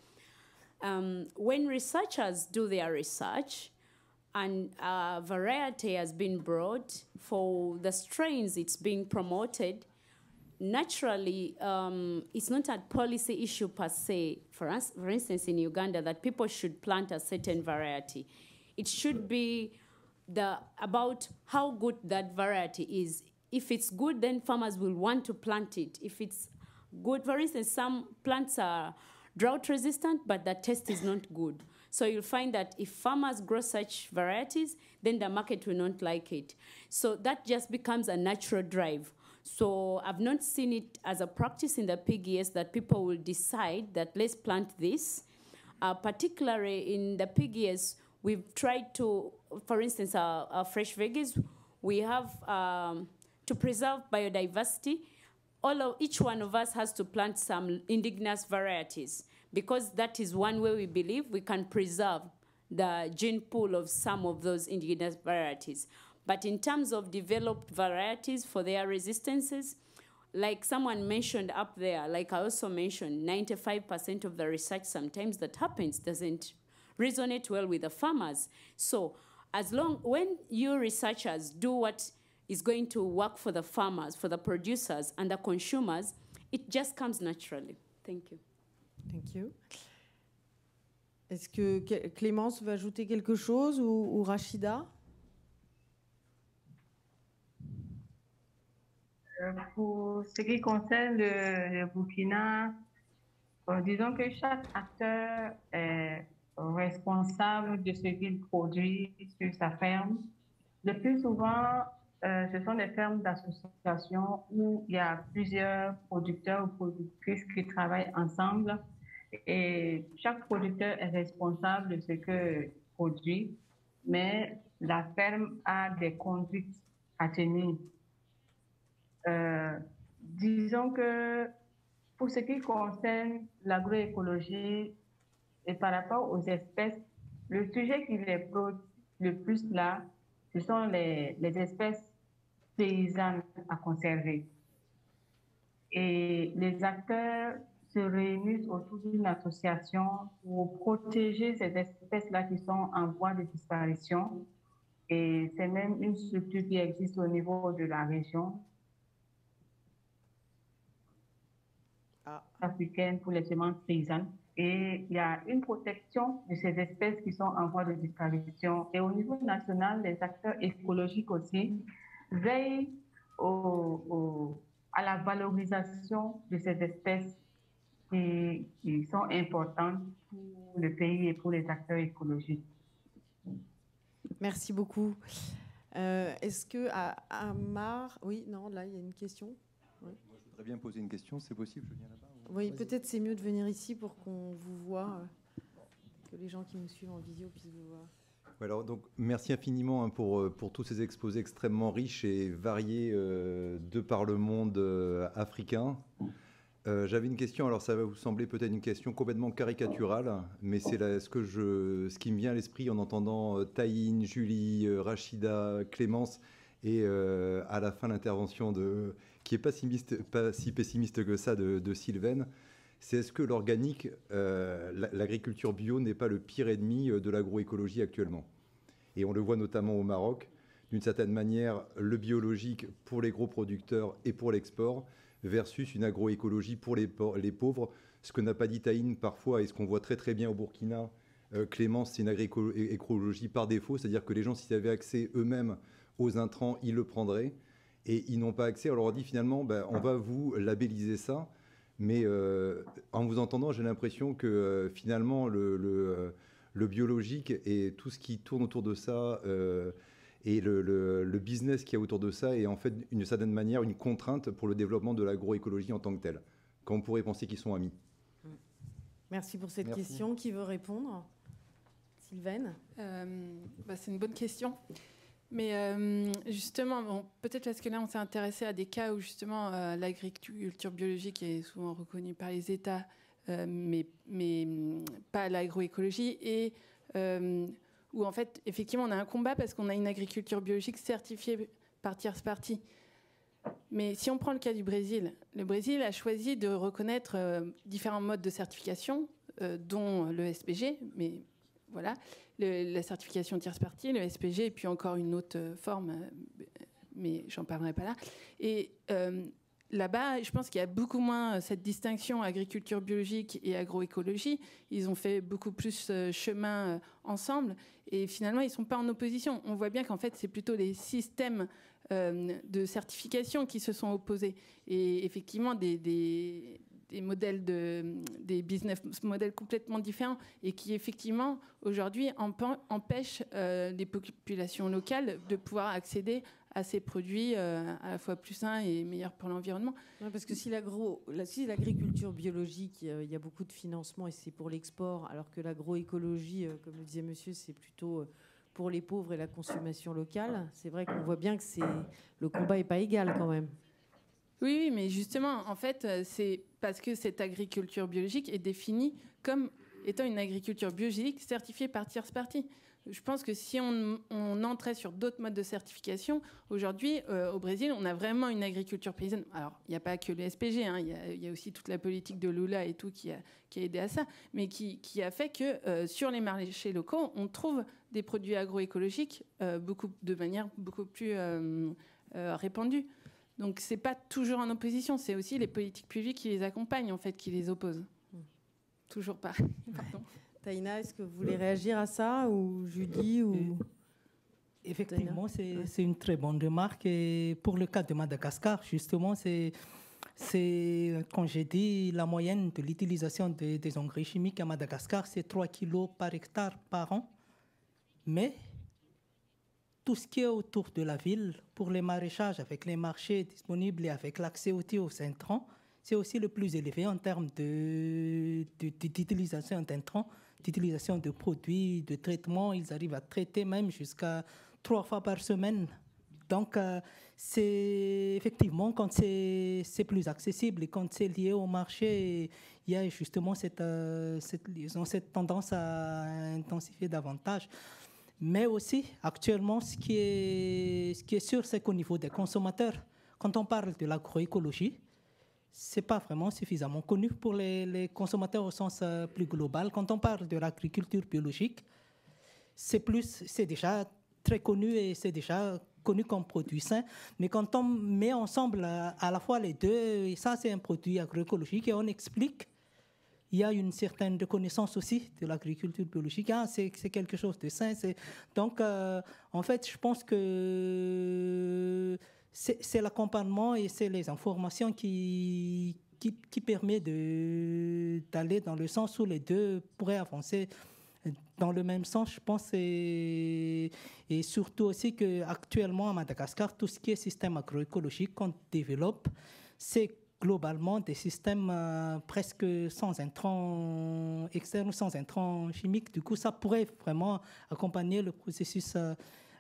When researchers do their research, and variety has been brought for the strains it's being promoted, naturally, it's not a policy issue per se. For instance, in Uganda, that people should plant a certain variety. It should be about how good that variety is. If it's good, then farmers will want to plant it. If it's good, for instance, some plants are drought resistant, but the taste is not good. So you'll find that if farmers grow such varieties, then the market will not like it. So that just becomes a natural drive. So I've not seen it as a practice in the PGS that people will decide that let's plant this. Particularly in the PGS, we've tried to, for instance, our fresh veggies, we have to preserve biodiversity. Each one of us has to plant some indigenous varieties because that is one way we believe we can preserve the gene pool of some of those indigenous varieties. But in terms of developed varieties for their resistances, like someone mentioned up there, like I also mentioned, 95% of the research sometimes that happens doesn't resonate well with the farmers. So when you researchers do what is going to work for the farmers, for the producers and the consumers, It just comes naturally. Thank you. Thank you. Est-ce que Clémence veut ajouter quelque chose ou Rachida? Pour ce qui concerne le Burkina, disons que chaque acteur est responsable de ce qu'il produit sur sa ferme. Le plus souvent, ce sont des fermes d'association où il y a plusieurs producteurs ou productrices qui travaillent ensemble et chaque producteur est responsable de ce qu'il produit, mais la ferme a des conduites à tenir. Disons que pour ce qui concerne l'agroécologie et par rapport aux espèces, le sujet qui les pose le plus là, ce sont les espèces paysannes à conserver. Et les acteurs se réunissent autour d'une association pour protéger ces espèces-là qui sont en voie de disparition. Et c'est même une structure qui existe au niveau de la région africaine pour les semences paysannes. Et il y a une protection de ces espèces qui sont en voie de disparition. Et au niveau national, les acteurs écologiques aussi veillent à la valorisation de ces espèces qui sont importantes pour le pays et pour les acteurs écologiques. Merci beaucoup. Est-ce que Amar... Oui, non, là, il y a une question. Oui. Moi, je voudrais bien poser une question. C'est possible, je viens là-bas. Oui, peut-être c'est mieux de venir ici pour qu'on vous voit, que les gens qui nous suivent en visio puissent vous voir. Alors, donc, merci infiniment pour tous ces exposés extrêmement riches et variés de par le monde africain. J'avais une question, alors ça va vous sembler peut-être une question complètement caricaturale, mais c'est ce qui me vient à l'esprit en entendant Taïne, Julie, Rachida, Clémence, et à la fin l'intervention de... qui n'est pas si pessimiste que ça de Sylvaine, c'est est-ce que l'organique, l'agriculture bio n'est pas le pire ennemi de l'agroécologie actuellement? Et on le voit notamment au Maroc. D'une certaine manière, le biologique pour les gros producteurs et pour l'export versus une agroécologie pour les pauvres. Ce que n'a pas dit Taïne parfois et ce qu'on voit très très bien au Burkina, Clémence, c'est une agroécologie par défaut, c'est-à-dire que les gens, s'ils avaient accès eux-mêmes aux intrants, ils le prendraient. Et ils n'ont pas accès. On leur dit finalement, ben, on va vous labelliser ça. Mais en vous entendant, j'ai l'impression que finalement, le biologique et tout ce qui tourne autour de ça et le business qu'il y a autour de ça est en fait, d'une certaine manière, une contrainte pour le développement de l'agroécologie en tant que telle. Quand on pourrait penser qu'ils sont amis. Merci pour cette question. Qui veut répondre? Sylvaine? C'est une bonne question. Mais justement, bon, peut-être parce que là, on s'est intéressé à des cas où justement l'agriculture biologique est souvent reconnue par les États, mais pas l'agroécologie, et où en fait, effectivement, on a un combat parce qu'on a une agriculture biologique certifiée par tierce partie. Mais si on prend le cas du Brésil, le Brésil a choisi de reconnaître différents modes de certification, dont le SPG, mais... Voilà, la certification tierce partie, le SPG, et puis encore une autre forme, mais j'en parlerai pas là. Et là-bas, je pense qu'il y a beaucoup moins cette distinction agriculture biologique et agroécologie. Ils ont fait beaucoup plus chemin ensemble, et finalement, ils ne sont pas en opposition. On voit bien qu'en fait, c'est plutôt les systèmes de certification qui se sont opposés. Et effectivement, des business models complètement différents et qui, effectivement, aujourd'hui, empêchent les populations locales de pouvoir accéder à ces produits à la fois plus sains et meilleurs pour l'environnement. Ouais, parce que si l'agriculture biologique, il y a beaucoup de financement et c'est pour l'export, alors que l'agroécologie, comme le disait monsieur, c'est plutôt pour les pauvres et la consommation locale, c'est vrai qu'on voit bien que le combat n'est pas égal quand même. Oui, mais justement, en fait, c'est parce que cette agriculture biologique est définie comme étant une agriculture biologique certifiée par tierce partie. Je pense que si on entrait sur d'autres modes de certification, aujourd'hui, au Brésil, on a vraiment une agriculture paysanne. Alors, il n'y a pas que le SPG, hein, il y a aussi toute la politique de Lula et tout qui a aidé à ça, mais qui a fait que sur les marchés locaux, on trouve des produits agroécologiques de manière beaucoup plus répandue. Donc c'est pas toujours en opposition, c'est aussi les politiques publiques qui les accompagnent, en fait, qui les opposent. Toujours pas. Pardon. Taïna, est-ce que vous voulez réagir à ça, ou Julie ou... Effectivement, c'est une très bonne remarque. Et pour le cas de Madagascar, justement, c'est quand j'ai dit la moyenne de l'utilisation des engrais chimiques à Madagascar, c'est 3 kilos par hectare par an. Mais tout ce qui est autour de la ville, pour les maraîchages, avec les marchés disponibles et avec l'accès aussi aux intrants, c'est aussi le plus élevé en termes d'utilisation d'intrants, d'utilisation de produits, de traitements. Ils arrivent à traiter même jusqu'à 3 fois par semaine. Donc, c'est effectivement, quand c'est plus accessible et quand c'est lié au marché, il y a justement cette tendance à intensifier davantage. Mais aussi, actuellement, ce qui est sûr, c'est qu'au niveau des consommateurs, quand on parle de l'agroécologie, ce n'est pas vraiment suffisamment connu pour les consommateurs au sens plus global. Quand on parle de l'agriculture biologique, c'est déjà très connu et c'est déjà connu comme produit sain. Mais quand on met ensemble à la fois les deux, et ça c'est un produit agroécologique, et on explique, il y a une certaine reconnaissance aussi de l'agriculture biologique. Ah, c'est quelque chose de sain. Donc, en fait, je pense que... c'est l'accompagnement et c'est les informations qui permettent d'aller dans le sens où les deux pourraient avancer dans le même sens, je pense. Et surtout aussi qu'actuellement à Madagascar, tout ce qui est système agroécologique qu'on développe, c'est globalement des systèmes presque sans intrants externes, sans intrants chimiques. Du coup, ça pourrait vraiment accompagner le processus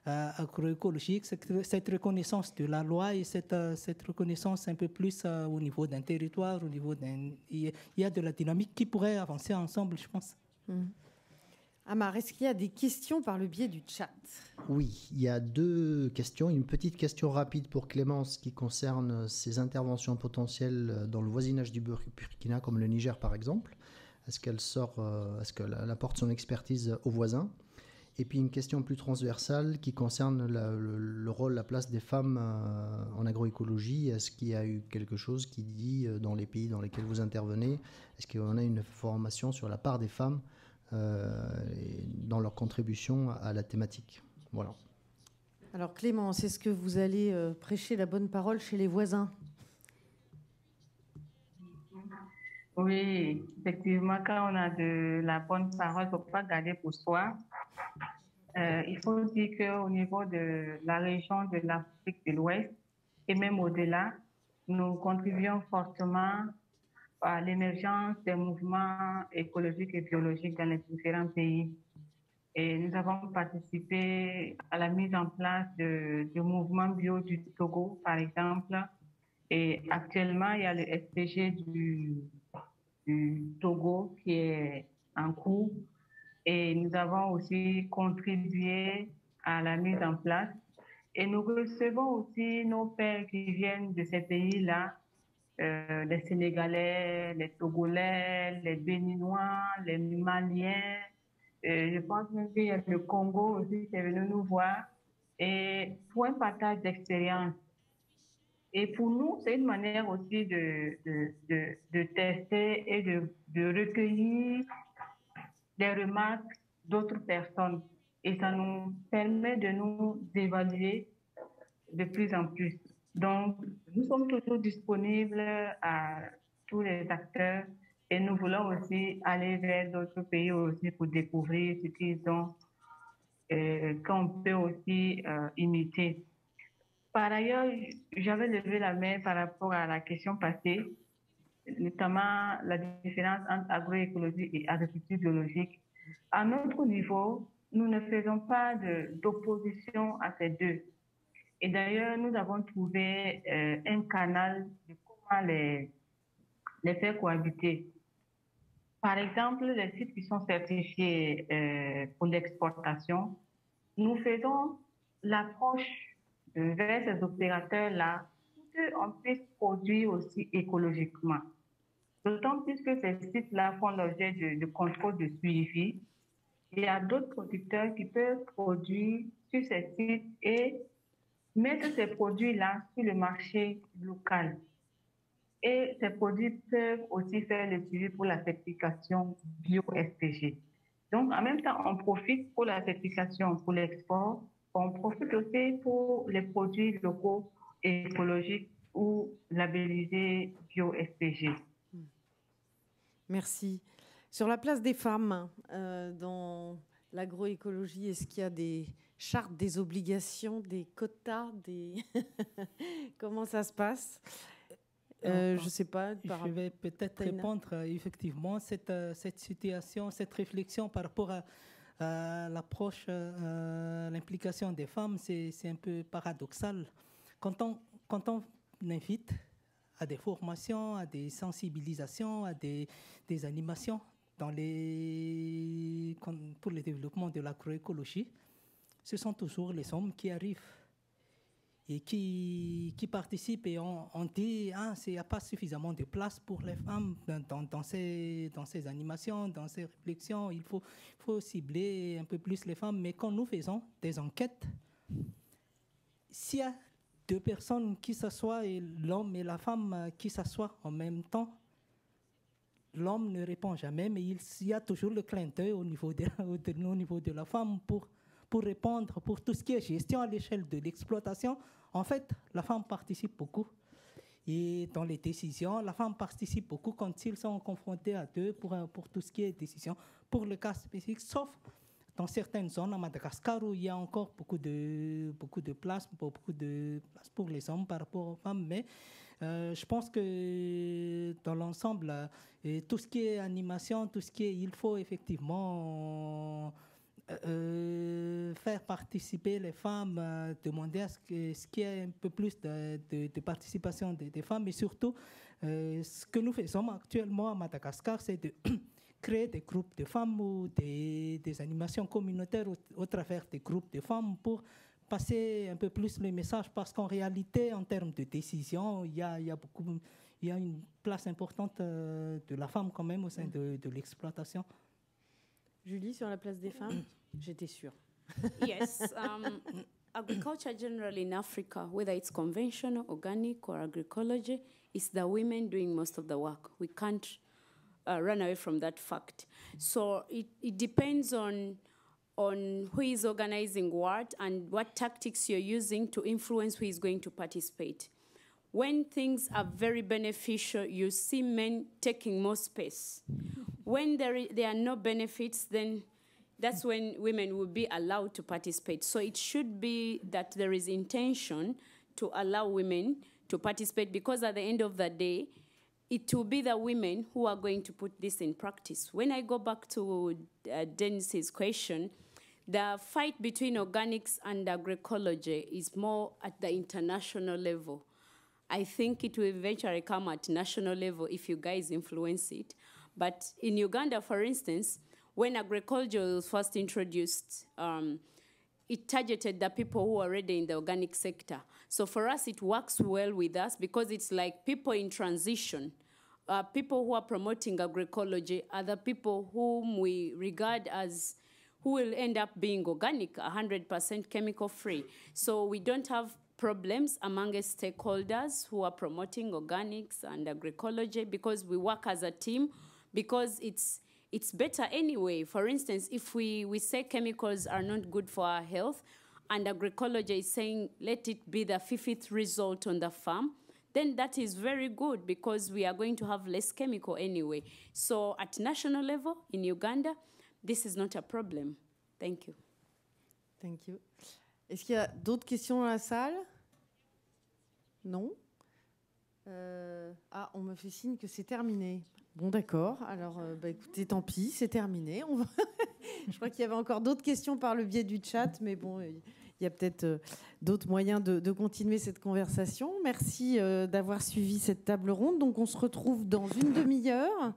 agroécologique, cette reconnaissance de la loi et cette reconnaissance un peu plus au niveau d'un territoire, au niveau d'un... Il y a de la dynamique qui pourrait avancer ensemble, je pense. Amar, est-ce qu'il y a des questions par le biais du chat? Oui, il y a 2 questions. Une petite question rapide pour Clémence qui concerne ses interventions potentielles dans le voisinage du Burkina, comme le Niger par exemple. Est-ce qu'elle apporte son expertise aux voisins? Et puis une question plus transversale qui concerne le rôle, la place des femmes en agroécologie. Est-ce qu'il y a eu quelque chose qui dit dans les pays dans lesquels vous intervenez? Est-ce qu'on a une formation sur la part des femmes dans leur contribution à la thématique? Voilà. Alors Clémence, est-ce que vous allez prêcher la bonne parole chez les voisins? Oui, effectivement, quand on a de la bonne parole, il ne faut pas garder pour soi. Il faut dire qu'au niveau de la région de l'Afrique de l'Ouest et même au-delà, nous contribuons fortement à l'émergence des mouvements écologiques et biologiques dans les différents pays. Et nous avons participé à la mise en place du mouvement bio du Togo, par exemple. Et actuellement, il y a le FPG du Togo qui est en cours. Et nous avons aussi contribué à la mise en place. Et nous recevons aussi nos pères qui viennent de ces pays-là, les Sénégalais, les Togolais, les Béninois, les Maliens. Je pense même qu'il y a le Congo aussi qui est venu nous voir. Et pour un partage d'expérience. Et pour nous, c'est une manière aussi de tester et de recueillir des remarques d'autres personnes. Et ça nous permet de nous évaluer de plus en plus. Donc, nous sommes toujours disponibles à tous les acteurs et nous voulons aussi aller vers d'autres pays aussi pour découvrir ce qu'ils ont, qu'on peut aussi imiter. Par ailleurs, j'avais levé la main par rapport à la question passée, notamment la différence entre agroécologie et agriculture biologique. À notre niveau, nous ne faisons pas d'opposition à ces deux. Et d'ailleurs, nous avons trouvé un canal de comment les faire cohabiter. Par exemple, les sites qui sont certifiés pour l'exportation, nous faisons l'approche vers ces opérateurs-là pour qu'on puisse produire aussi écologiquement. D'autant plus que ces sites-là font l'objet de contrôle de suivi. Il y a d'autres producteurs qui peuvent produire sur ces sites et mettre ces produits-là sur le marché local. Et ces produits peuvent aussi faire le suivi pour la certification Bio-SPG. Donc, en même temps, on profite pour la certification, pour l'export. On profite aussi pour les produits locaux et écologiques ou labellisés Bio-SPG. Merci. Sur la place des femmes dans l'agroécologie, est-ce qu'il y a des chartes, des obligations, des quotas, des comment ça se passe? Je ne sais pas. Je vais peut-être répondre. Effectivement, cette situation, cette réflexion par rapport à l'approche, l'implication des femmes, c'est un peu paradoxal. Quand on invite à des formations, à des sensibilisations, à des animations pour le développement de l'agroécologie, ce sont toujours les hommes qui arrivent et qui participent, et on dit il n'y a pas suffisamment de place pour les femmes dans ces animations, dans ces réflexions. Il faut cibler un peu plus les femmes. Mais quand nous faisons des enquêtes, s'il y a deux personnes qui s'assoient, et l'homme et la femme qui s'assoient en même temps, l'homme ne répond jamais, mais il y a toujours le clin d'œil au niveau de la femme pour répondre, pour tout ce qui est gestion à l'échelle de l'exploitation. En fait, la femme participe beaucoup. Et dans les décisions, la femme participe beaucoup quand ils sont confrontés à deux pour tout ce qui est décision, pour le cas spécifique, sauf dans certaines zones à Madagascar où il y a encore beaucoup de place pour les hommes par rapport aux femmes. Mais je pense que dans l'ensemble, tout ce qui est animation, tout ce qui est, il faut effectivement faire participer les femmes, demander à ce qu'il y ait un peu plus de participation des femmes. Et surtout, ce que nous faisons actuellement à Madagascar, c'est de créer des groupes de femmes ou des animations communautaires au travers des groupes de femmes pour passer un peu plus le message, parce qu'en réalité, en termes de décision, il y a une place importante de la femme quand même au sein de l'exploitation. Julie, sur la place des femmes, j'étais sûre. Yes. Agriculture generally in Africa, whether it's conventional, organic or agroecology, it's the women doing most of the work. We can't run away from that fact. So it depends on who is organizing what and what tactics you're using to influence who is going to participate. When things are very beneficial, you see men taking more space. When there are no benefits, then that's when women will be allowed to participate. So it should be that there is intention to allow women to participate, because at the end of the day, it will be the women who are going to put this in practice. When I go back to Dennis's question, the fight between organics and agroecology is more at the international level. I think it will eventually come at national level if you guys influence it. But in Uganda, for instance, when agroecology was first introduced, it targeted the people who are already in the organic sector. So for us, it works well with us because it's like people in transition. People who are promoting agroecology are the people whom we regard as who will end up being organic, 100% chemical-free. So we don't have problems among stakeholders who are promoting organics and agroecology because we work as a team, because it's better anyway. For instance, if we say chemicals are not good for our health, and agroecology is saying let it be the 5th result on the farm, then that is very good because we are going to have less chemical anyway. So at national level in Uganda, this is not a problem. Thank you. Thank you. Est-ce qu'il y a d'autres questions dans la salle? Non. On me fait signe que c'est terminé. Bon, d'accord. Alors, écoutez, tant pis, c'est terminé. Je crois qu'il y avait encore d'autres questions par le biais du chat, mais bon, il y a peut-être d'autres moyens de continuer cette conversation. Merci d'avoir suivi cette table ronde. Donc, on se retrouve dans une demi-heure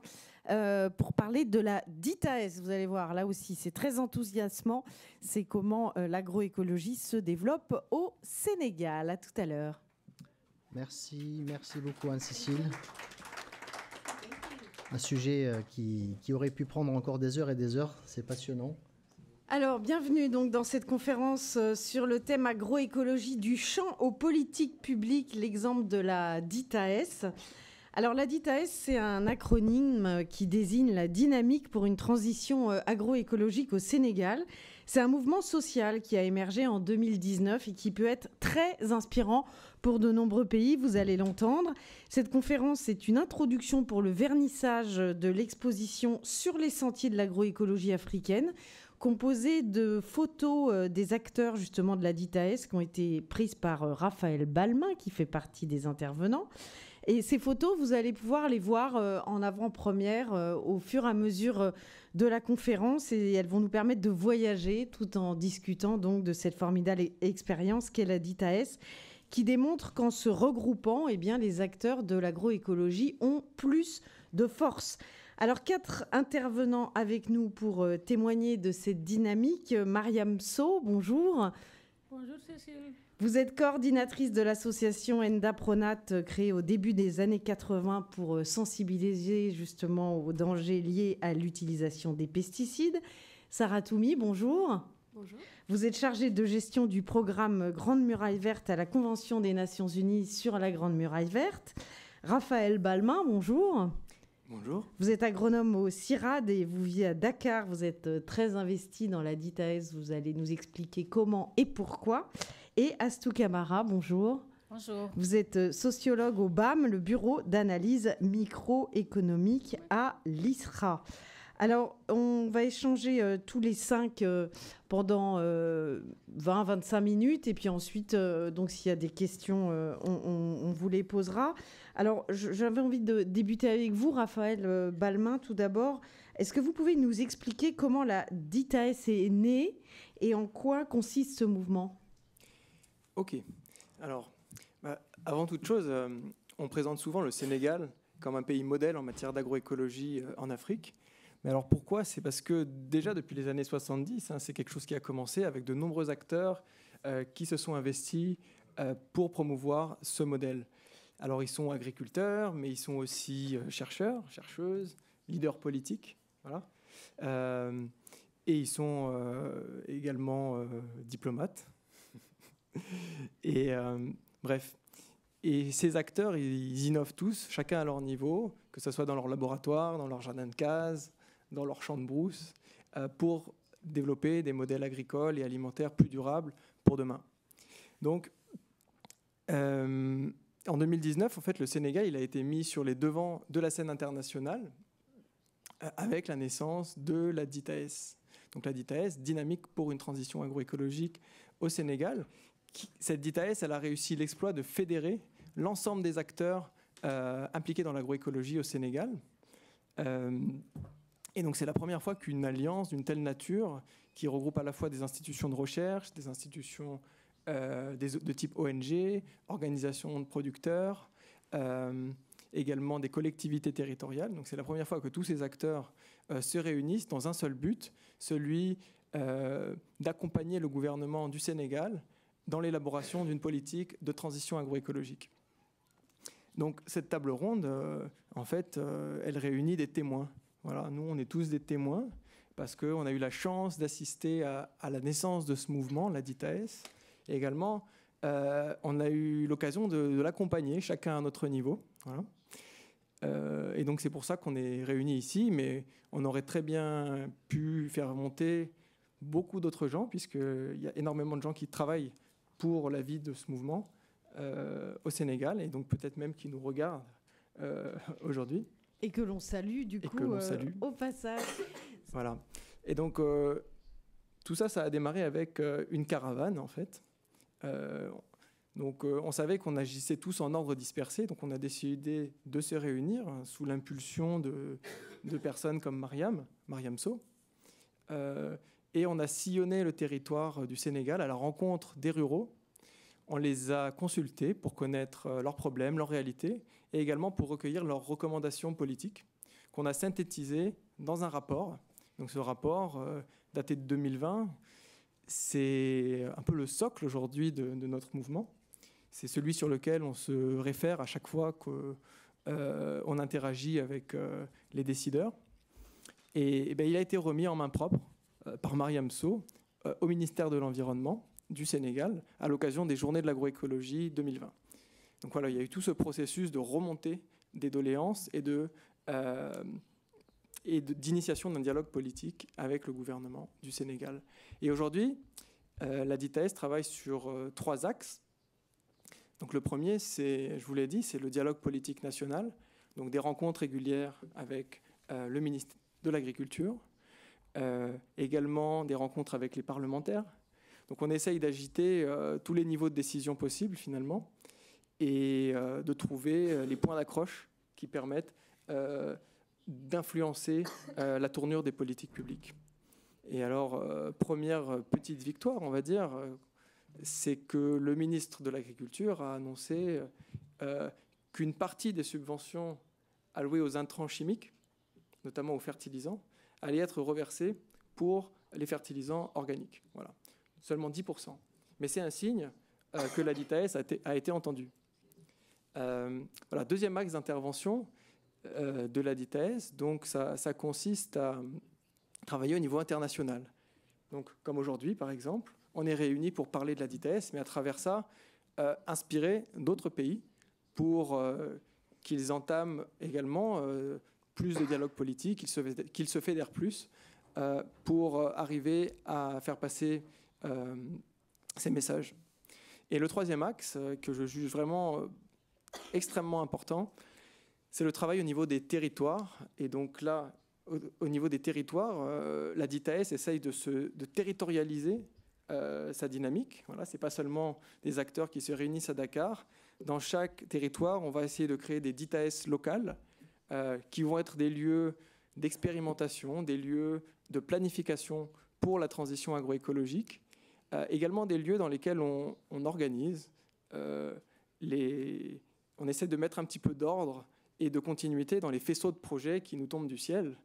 pour parler de la DyTAES. Vous allez voir, là aussi, c'est très enthousiasmant. C'est comment l'agroécologie se développe au Sénégal. À tout à l'heure. Merci beaucoup, Anne-Cécile. Un sujet qui aurait pu prendre encore des heures et des heures. C'est passionnant. Alors, bienvenue donc dans cette conférence sur le thème agroécologie du champ aux politiques publiques, l'exemple de la DyTAES. Alors, la DyTAES, c'est un acronyme qui désigne la dynamique pour une transition agroécologique au Sénégal. C'est un mouvement social qui a émergé en 2019 et qui peut être très inspirant pour de nombreux pays, vous allez l'entendre. Cette conférence est une introduction pour le vernissage de l'exposition sur les sentiers de l'agroécologie africaine, composé de photos des acteurs justement de la DyTAES qui ont été prises par Raphaël Balmain qui fait partie des intervenants. Et ces photos, vous allez pouvoir les voir en avant-première au fur et à mesure de la conférence et elles vont nous permettre de voyager tout en discutant donc de cette formidable expérience qu'est la DyTAES, qui démontre qu'en se regroupant, eh bien, les acteurs de l'agroécologie ont plus de force. Alors, 4 intervenants avec nous pour témoigner de cette dynamique. Mariam Sow, bonjour. Bonjour Cécile. Vous êtes coordinatrice de l'association Endapronat, créée au début des années 80 pour sensibiliser justement aux dangers liés à l'utilisation des pesticides. Sarah Toumi, bonjour. Bonjour. Vous êtes chargée de gestion du programme Grande Muraille Verte à la Convention des Nations Unies sur la Grande Muraille Verte. Raphaël Balmain, bonjour. Bonjour. Vous êtes agronome au CIRAD et vous vivez à Dakar. Vous êtes très investi dans la DyTAES. Vous allez nous expliquer comment et pourquoi. Et Astou Camara, bonjour. Bonjour. Vous êtes sociologue au BAM, le bureau d'analyse microéconomique à l'ISRA. Alors, on va échanger tous les 5 pendant 20-25 minutes. Et puis ensuite, donc s'il y a des questions, on vous les posera. Alors, j'avais envie de débuter avec vous, Raphaël Balmain, tout d'abord. Est-ce que vous pouvez nous expliquer comment la DyTAES est née et en quoi consiste ce mouvement? OK. Alors, avant toute chose, on présente souvent le Sénégal comme un pays modèle en matière d'agroécologie en Afrique. Mais alors pourquoi? C'est parce que déjà depuis les années 70, hein, c'est quelque chose qui a commencé avec de nombreux acteurs qui se sont investis pour promouvoir ce modèle. Alors ils sont agriculteurs, mais ils sont aussi chercheurs, chercheuses, leaders politiques, voilà. Et ils sont également diplomates. Et bref. Et ces acteurs, ils innovent tous, chacun à leur niveau, que ce soit dans leur laboratoire, dans leur jardin de cases, dans leur champ de brousse, pour développer des modèles agricoles et alimentaires plus durables pour demain. Donc, en 2019, en fait, le Sénégal, il a été mis sur les devants de la scène internationale avec la naissance de la DyTAES. Donc la DyTAES, dynamique pour une transition agroécologique au Sénégal. Cette DyTAES, elle a réussi l'exploit de fédérer l'ensemble des acteurs impliqués dans l'agroécologie au Sénégal. Et donc, c'est la première fois qu'une alliance d'une telle nature, qui regroupe à la fois des institutions de recherche, des institutions de type ONG, organisations de producteurs, également des collectivités territoriales. Donc, c'est la première fois que tous ces acteurs se réunissent dans un seul but, celui d'accompagner le gouvernement du Sénégal dans l'élaboration d'une politique de transition agroécologique. Donc, cette table ronde, en fait, elle réunit des témoins. Voilà, nous, on est tous des témoins parce qu'on a eu la chance d'assister à la naissance de ce mouvement, la DyTAES. Et également, on a eu l'occasion de l'accompagner, chacun à notre niveau. Voilà. Et donc, c'est pour ça qu'on est réunis ici. Mais on aurait très bien pu faire monter beaucoup d'autres gens, puisqu'il y a énormément de gens qui travaillent pour la vie de ce mouvement au Sénégal, et donc peut-être même qui nous regardent aujourd'hui. Et que l'on salue, du coup, au passage. Voilà. Et donc, tout ça, ça a démarré avec une caravane, en fait. Donc, on savait qu'on agissait tous en ordre dispersé. Donc, on a décidé de se réunir sous l'impulsion de personnes comme Mariam Sow. Et on a sillonné le territoire du Sénégal à la rencontre des ruraux. On les a consultés pour connaître leurs problèmes, leurs réalités, et également pour recueillir leurs recommandations politiques qu'on a synthétisées dans un rapport. Donc ce rapport, daté de 2020, c'est un peu le socle aujourd'hui de notre mouvement. C'est celui sur lequel on se réfère à chaque fois qu'on interagit avec les décideurs. Et ben, il a été remis en main propre par Mariam Sow au ministère de l'Environnement du Sénégal à l'occasion des Journées de l'agroécologie 2020. Donc voilà, il y a eu tout ce processus de remontée des doléances et d'initiation d'un dialogue politique avec le gouvernement du Sénégal. Et aujourd'hui, la DyTAES travaille sur trois axes. Donc le premier, c'est, je vous l'ai dit, c'est le dialogue politique national, donc des rencontres régulières avec le ministre de l'Agriculture, également des rencontres avec les parlementaires. Donc on essaye d'agiter tous les niveaux de décision possibles finalement et de trouver les points d'accroche qui permettent d'influencer la tournure des politiques publiques. Et alors, première petite victoire, on va dire, c'est que le ministre de l'Agriculture a annoncé qu'une partie des subventions allouées aux intrants chimiques, notamment aux fertilisants, allait être reversée pour les fertilisants organiques. Voilà. Seulement 10%. Mais c'est un signe que la DyTAES a été entendue. Voilà, deuxième axe d'intervention de la DyTAES, donc ça consiste à travailler au niveau international. Donc, comme aujourd'hui, par exemple, on est réunis pour parler de la DyTAES, mais à travers ça, inspirer d'autres pays pour qu'ils entament également plus de dialogue politique, qu'ils se fédèrent plus pour arriver à faire passer ces messages. Et le troisième axe que je juge vraiment extrêmement important, c'est le travail au niveau des territoires. Et donc là, au niveau des territoires, la DyTAES essaye de territorialiser sa dynamique. Voilà, ce n'est pas seulement des acteurs qui se réunissent à Dakar. Dans chaque territoire, on va essayer de créer des DyTAES locales qui vont être des lieux d'expérimentation, des lieux de planification pour la transition agroécologique, également des lieux dans lesquels on organise, on essaie de mettre un petit peu d'ordre et de continuité dans les faisceaux de projets qui nous tombent du ciel,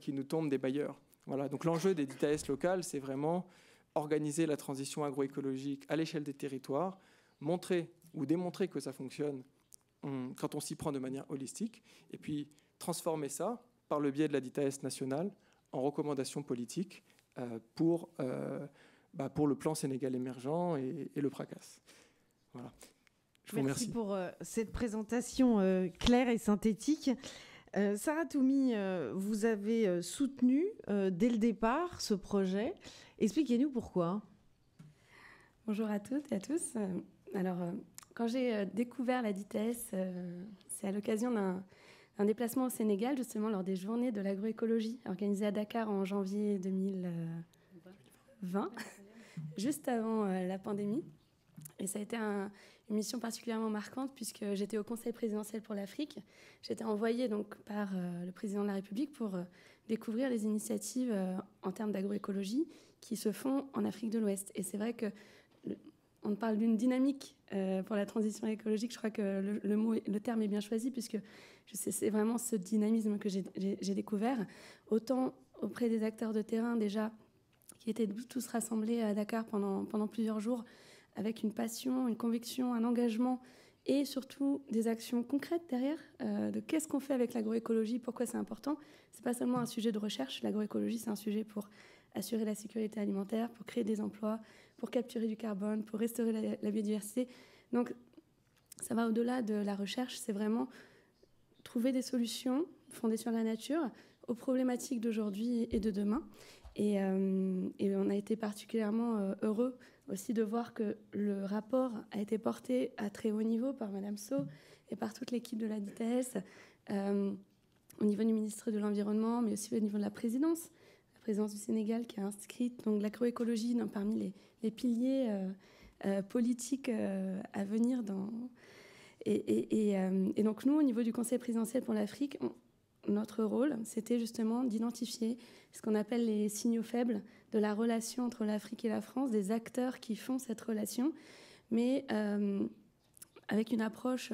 qui nous tombent des bailleurs. Voilà. Donc l'enjeu des DyTAES locales, c'est vraiment organiser la transition agroécologique à l'échelle des territoires, montrer ou démontrer que ça fonctionne quand on s'y prend de manière holistique, et puis transformer ça par le biais de la DyTAES nationale en recommandations politiques pour le plan Sénégal émergent et le PRACAS. Voilà. Je vous remercie pour cette présentation claire et synthétique. Sarah Toumi, vous avez soutenu dès le départ ce projet. Expliquez-nous pourquoi. Bonjour à toutes et à tous. Alors, quand j'ai découvert la DyTAES, c'est à l'occasion d'un déplacement au Sénégal, justement lors des Journées de l'agroécologie organisées à Dakar en janvier 2020, juste avant la pandémie. Et ça a été une mission particulièrement marquante puisque j'étais au Conseil présidentiel pour l'Afrique. J'étais envoyée donc par le président de la République pour découvrir les initiatives en termes d'agroécologie qui se font en Afrique de l'Ouest. Et c'est vrai que on parle d'une dynamique pour la transition écologique. Je crois que le terme est bien choisi puisque c'est vraiment ce dynamisme que j'ai découvert, autant auprès des acteurs de terrain déjà qui étaient tous rassemblés à Dakar pendant plusieurs jours, avec une passion, une conviction, un engagement et surtout des actions concrètes derrière de qu'est-ce qu'on fait avec l'agroécologie, pourquoi c'est important. Ce n'est pas seulement un sujet de recherche, l'agroécologie c'est un sujet pour assurer la sécurité alimentaire, pour créer des emplois, pour capturer du carbone, pour restaurer la biodiversité. Donc ça va au-delà de la recherche, c'est vraiment trouver des solutions fondées sur la nature aux problématiques d'aujourd'hui et de demain. Et on a été particulièrement heureux aussi de voir que le rapport a été porté à très haut niveau par Madame Sow et par toute l'équipe de la DyTAES, au niveau du ministre de l'Environnement, mais aussi au niveau de la présidence du Sénégal qui a inscrit l'agroécologie parmi les piliers politiques à venir. Et donc nous, au niveau du Conseil présidentiel pour l'Afrique, notre rôle, c'était justement d'identifier ce qu'on appelle les signaux faibles de la relation entre l'Afrique et la France, des acteurs qui font cette relation, mais avec une approche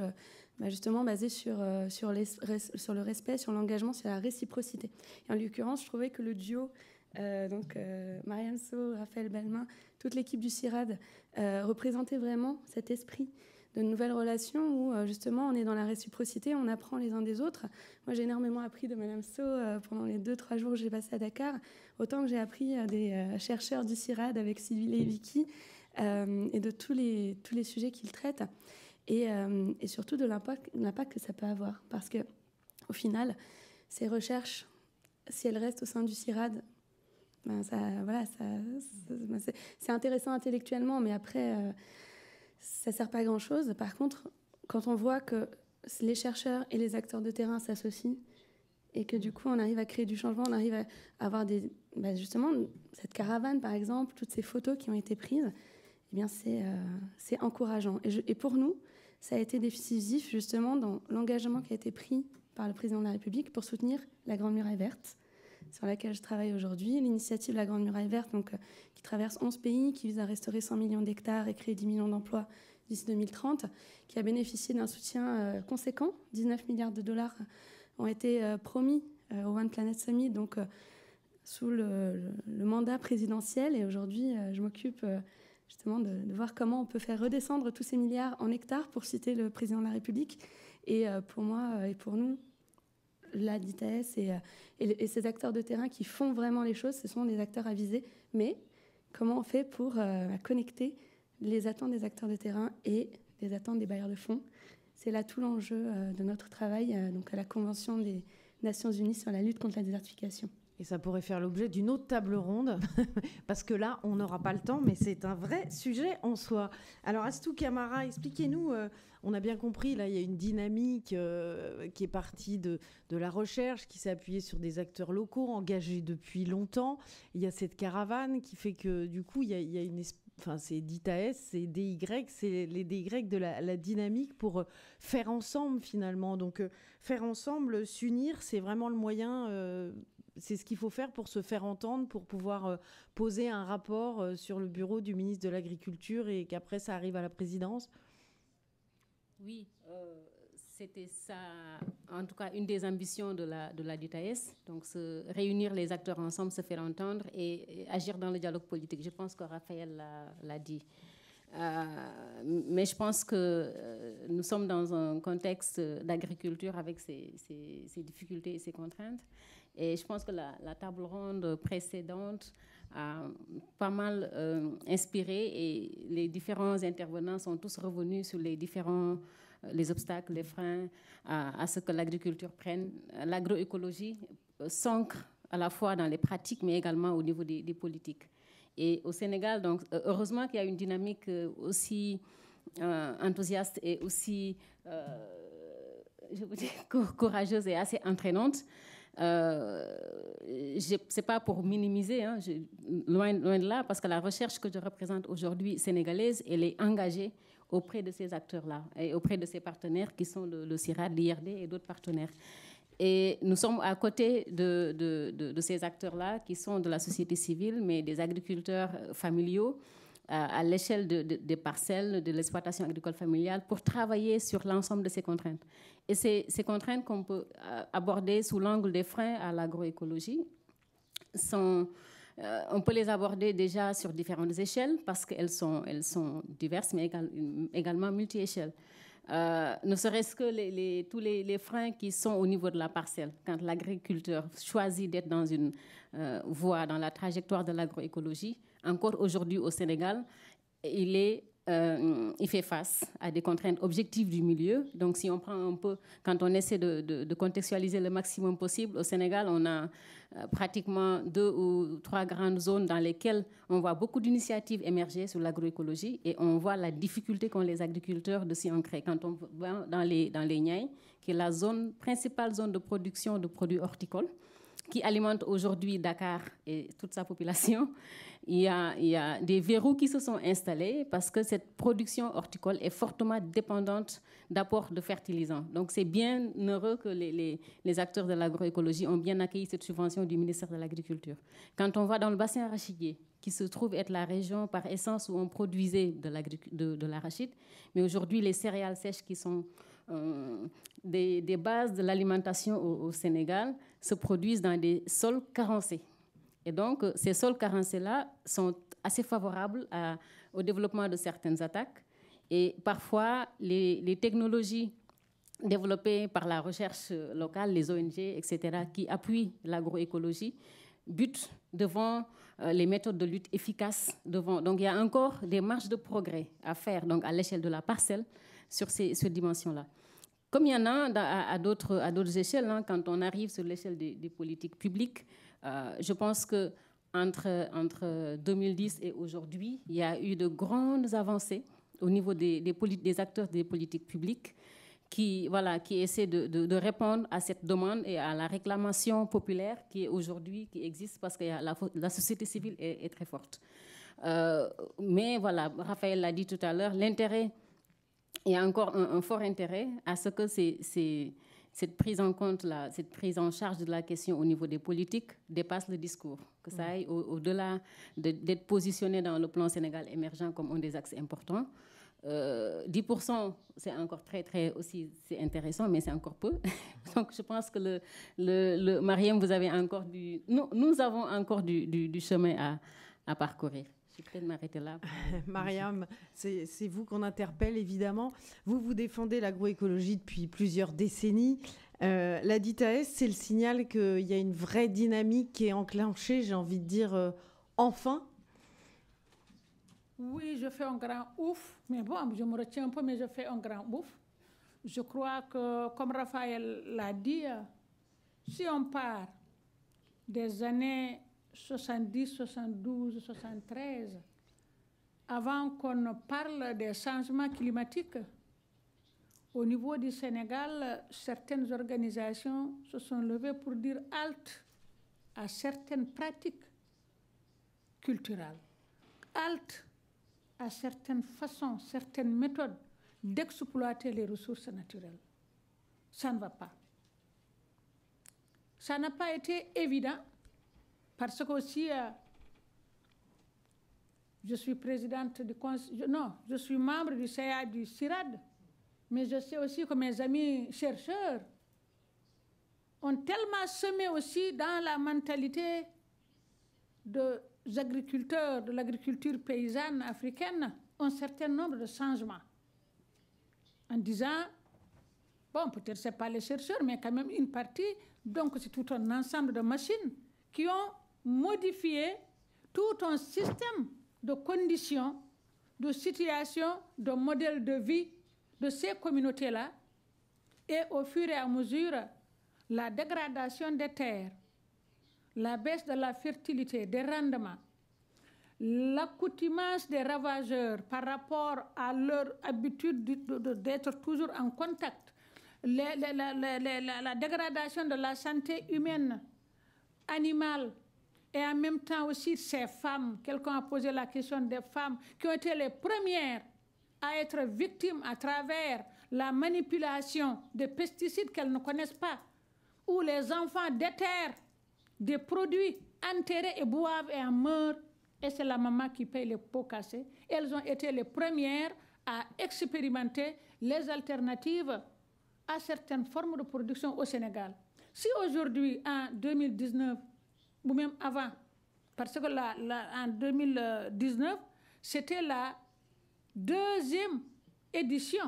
justement basée sur le respect, sur l'engagement, sur la réciprocité. Et en l'occurrence, je trouvais que le duo, Mariam Sow, Raphaël Balmain, toute l'équipe du CIRAD représentait vraiment cet esprit de nouvelles relations où justement on est dans la réciprocité, on apprend les uns des autres. Moi j'ai énormément appris de Madame Sow pendant les 2-3 jours que j'ai passé à Dakar, autant que j'ai appris des chercheurs du CIRAD avec Sylvie et Vicky et de tous les sujets qu'ils traitent et surtout de l'impact que ça peut avoir. Parce que au final, ces recherches, si elles restent au sein du CIRAD, ben ça, voilà, c'est intéressant intellectuellement, mais après, ça ne sert pas à grand-chose. Par contre, quand on voit que les chercheurs et les acteurs de terrain s'associent et que du coup, on arrive à créer du changement, on arrive à avoir des, ben justement cette caravane, par exemple, toutes ces photos qui ont été prises, eh bien c'est encourageant. Et pour nous, ça a été décisif justement dans l'engagement qui a été pris par le président de la République pour soutenir la Grande Muraille Verte, sur laquelle je travaille aujourd'hui, l'initiative La Grande Muraille Verte, donc, qui traverse 11 pays, qui vise à restaurer 100 millions d'hectares et créer 10 millions d'emplois d'ici 2030, qui a bénéficié d'un soutien conséquent. 19 milliards de dollars ont été promis au One Planet Summit, donc sous le mandat présidentiel. Et aujourd'hui, je m'occupe justement de voir comment on peut faire redescendre tous ces milliards en hectares, pour citer le président de la République. Et pour moi et pour nous, la DyTAES et ces acteurs de terrain qui font vraiment les choses, ce sont des acteurs avisés. Mais comment on fait pour connecter les attentes des acteurs de terrain et les attentes des bailleurs de fonds? C'est là tout l'enjeu de notre travail, donc à la Convention des Nations Unies sur la lutte contre la désertification. Et ça pourrait faire l'objet d'une autre table ronde, parce que là, on n'aura pas le temps, mais c'est un vrai sujet en soi. Alors, Astou Camara, expliquez-nous, on a bien compris, là, il y a une dynamique qui est partie de la recherche, qui s'est appuyée sur des acteurs locaux engagés depuis longtemps. Il y a cette caravane qui fait que, du coup, il y a une espèce... Enfin, c'est DyTAES, c'est DY, c'est les DY de la dynamique pour faire ensemble, finalement. Donc, faire ensemble, s'unir, c'est vraiment le moyen... c'est ce qu'il faut faire pour se faire entendre, pour pouvoir poser un rapport sur le bureau du ministre de l'Agriculture et qu'après, ça arrive à la présidence. Oui, c'était ça, en tout cas, une des ambitions de la DyTAES. Donc, se réunir les acteurs ensemble, se faire entendre et agir dans le dialogue politique. Je pense que Raphaël l'a dit. Mais je pense que nous sommes dans un contexte d'agriculture avec ses difficultés et ses contraintes. Et je pense que la table ronde précédente a pas mal inspiré et les différents intervenants sont tous revenus sur les obstacles, les freins à ce que l'agriculture prenne. L'agroécologie s'ancre à la fois dans les pratiques, mais également au niveau des politiques. Et au Sénégal, donc, heureusement qu'il y a une dynamique aussi enthousiaste et aussi je vous dis, courageuse et assez entraînante. Ce n'est pas pour minimiser, hein, loin de là, parce que la recherche que je représente aujourd'hui sénégalaise, elle est engagée auprès de ces acteurs-là et auprès de ces partenaires qui sont le CIRAD, l'IRD et d'autres partenaires. Et nous sommes à côté de ces acteurs-là qui sont de la société civile, mais des agriculteurs familiaux à l'échelle des parcelles, de l'exploitation agricole familiale, pour travailler sur l'ensemble de ces contraintes. Et ces contraintes qu'on peut aborder sous l'angle des freins à l'agroécologie, on peut les aborder déjà sur différentes échelles, parce qu'elles sont diverses, mais également multi-échelles. Ne serait-ce que tous les freins qui sont au niveau de la parcelle. Quand l'agriculteur choisit d'être dans une voie, dans la trajectoire de l'agroécologie, encore aujourd'hui au Sénégal, il fait face à des contraintes objectives du milieu. Donc, si on prend un peu, quand on essaie de contextualiser le maximum possible, au Sénégal, on a pratiquement 2 ou 3 grandes zones dans lesquelles on voit beaucoup d'initiatives émerger sur l'agroécologie et on voit la difficulté qu'ont les agriculteurs de s'y ancrer. Quand on va dans les Niayes, qui est la principale zone de production de produits horticoles, qui alimente aujourd'hui Dakar et toute sa population, il y a des verrous qui se sont installés parce que cette production horticole est fortement dépendante d'apports de fertilisants. Donc c'est bien heureux que les acteurs de l'agroécologie ont bien accueilli cette subvention du ministère de l'Agriculture. Quand on va dans le bassin arachidier, qui se trouve être la région par essence où on produisait de l'arachide, mais aujourd'hui les céréales sèches qui sont... des bases de l'alimentation au Sénégal se produisent dans des sols carencés. Et donc, ces sols carencés-là sont assez favorables au développement de certaines attaques Et parfois, les technologies développées par la recherche locale, les ONG, etc., qui appuient l'agroécologie, butent devant les méthodes de lutte efficaces. Donc, il y a encore des marges de progrès à faire donc, à l'échelle de la parcelle sur ces dimensions-là. Comme il y en a à d'autres échelles, hein, quand on arrive sur l'échelle des politiques publiques, je pense que entre 2010 et aujourd'hui, il y a eu de grandes avancées au niveau des acteurs des politiques publiques qui essaient de répondre à cette demande et à la réclamation populaire qui existe parce que la société civile est très forte. Mais voilà, Raphaël l'a dit tout à l'heure, l'intérêt, il y a encore un fort intérêt à ce que cette prise en compte, cette prise en charge de la question au niveau des politiques dépasse le discours, que ça aille au-delà d'être positionné dans le plan Sénégal émergent comme un des axes importants. 10%, c'est encore très, très aussi, c'est intéressant, mais c'est encore peu. Donc, je pense que Mariam, vous avez encore nous avons encore du chemin à parcourir. Je vais peut-être m'arrêter là. Mariam, c'est vous qu'on interpelle, évidemment. Vous défendez l'agroécologie depuis plusieurs décennies. La DyTAES, c'est le signal qu'il y a une vraie dynamique qui est enclenchée, j'ai envie de dire, enfin. Oui, je fais un grand ouf. Mais bon, je me retiens un peu, mais je fais un grand ouf. Je crois que, comme Raphaël l'a dit, si on part des années 70, 72, 73, avant qu'on ne parle des changements climatiques, au niveau du Sénégal, certaines organisations se sont levées pour dire halte à certaines pratiques culturelles, halte à certaines façons, certaines méthodes d'exploiter les ressources naturelles. Ça ne va pas. Ça n'a pas été évident. Parce que aussi, je suis présidente du conseil, non, je suis membre du CIRAD, mais je sais aussi que mes amis chercheurs ont tellement semé aussi dans la mentalité des agriculteurs, de l'agriculture paysanne africaine, un certain nombre de changements. En disant, bon, peut-être ce n'est pas les chercheurs, mais quand même une partie, donc c'est tout un ensemble de machines qui ont modifier tout un système de conditions, de situations, de modèles de vie de ces communautés-là. Et au fur et à mesure, la dégradation des terres, la baisse de la fertilité, des rendements, l'accoutumance des ravageurs par rapport à leur habitude d'être toujours en contact, la dégradation de la santé humaine, animale, et en même temps aussi ces femmes, quelqu'un a posé la question des femmes, qui ont été les premières à être victimes à travers la manipulation des pesticides qu'elles ne connaissent pas, où les enfants déterrent des produits enterrés et boivent et en meurent, et c'est la maman qui paye les pots cassés. Elles ont été les premières à expérimenter les alternatives à certaines formes de production au Sénégal. Si aujourd'hui, en 2019, ou même avant, parce que en 2019, c'était la deuxième édition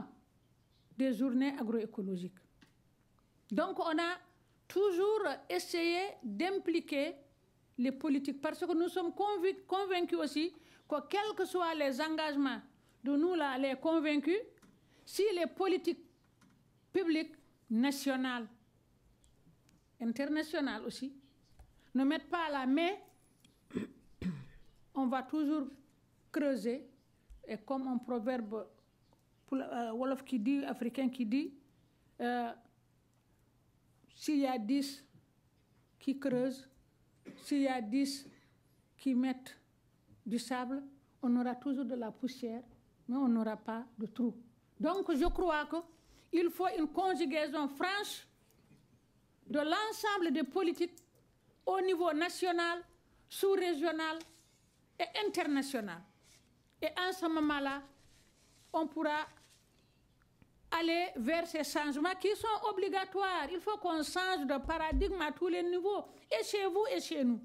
des journées agroécologiques. Donc, on a toujours essayé d'impliquer les politiques, parce que nous sommes convaincus aussi que quels que soient les engagements de nous, les convaincus, si les politiques publiques nationales, internationales aussi, ne mettent pas la main, on va toujours creuser. Et comme un proverbe wolof qui dit, africain qui dit, s'il y a 10 qui creusent, s'il y a 10 qui mettent du sable, on aura toujours de la poussière, mais on n'aura pas de trou. Donc je crois qu'il faut une conjugaison franche de l'ensemble des politiques au niveau national, sous-régional et international. Et en ce moment-là, on pourra aller vers ces changements qui sont obligatoires. Il faut qu'on change de paradigme à tous les niveaux, et chez vous et chez nous.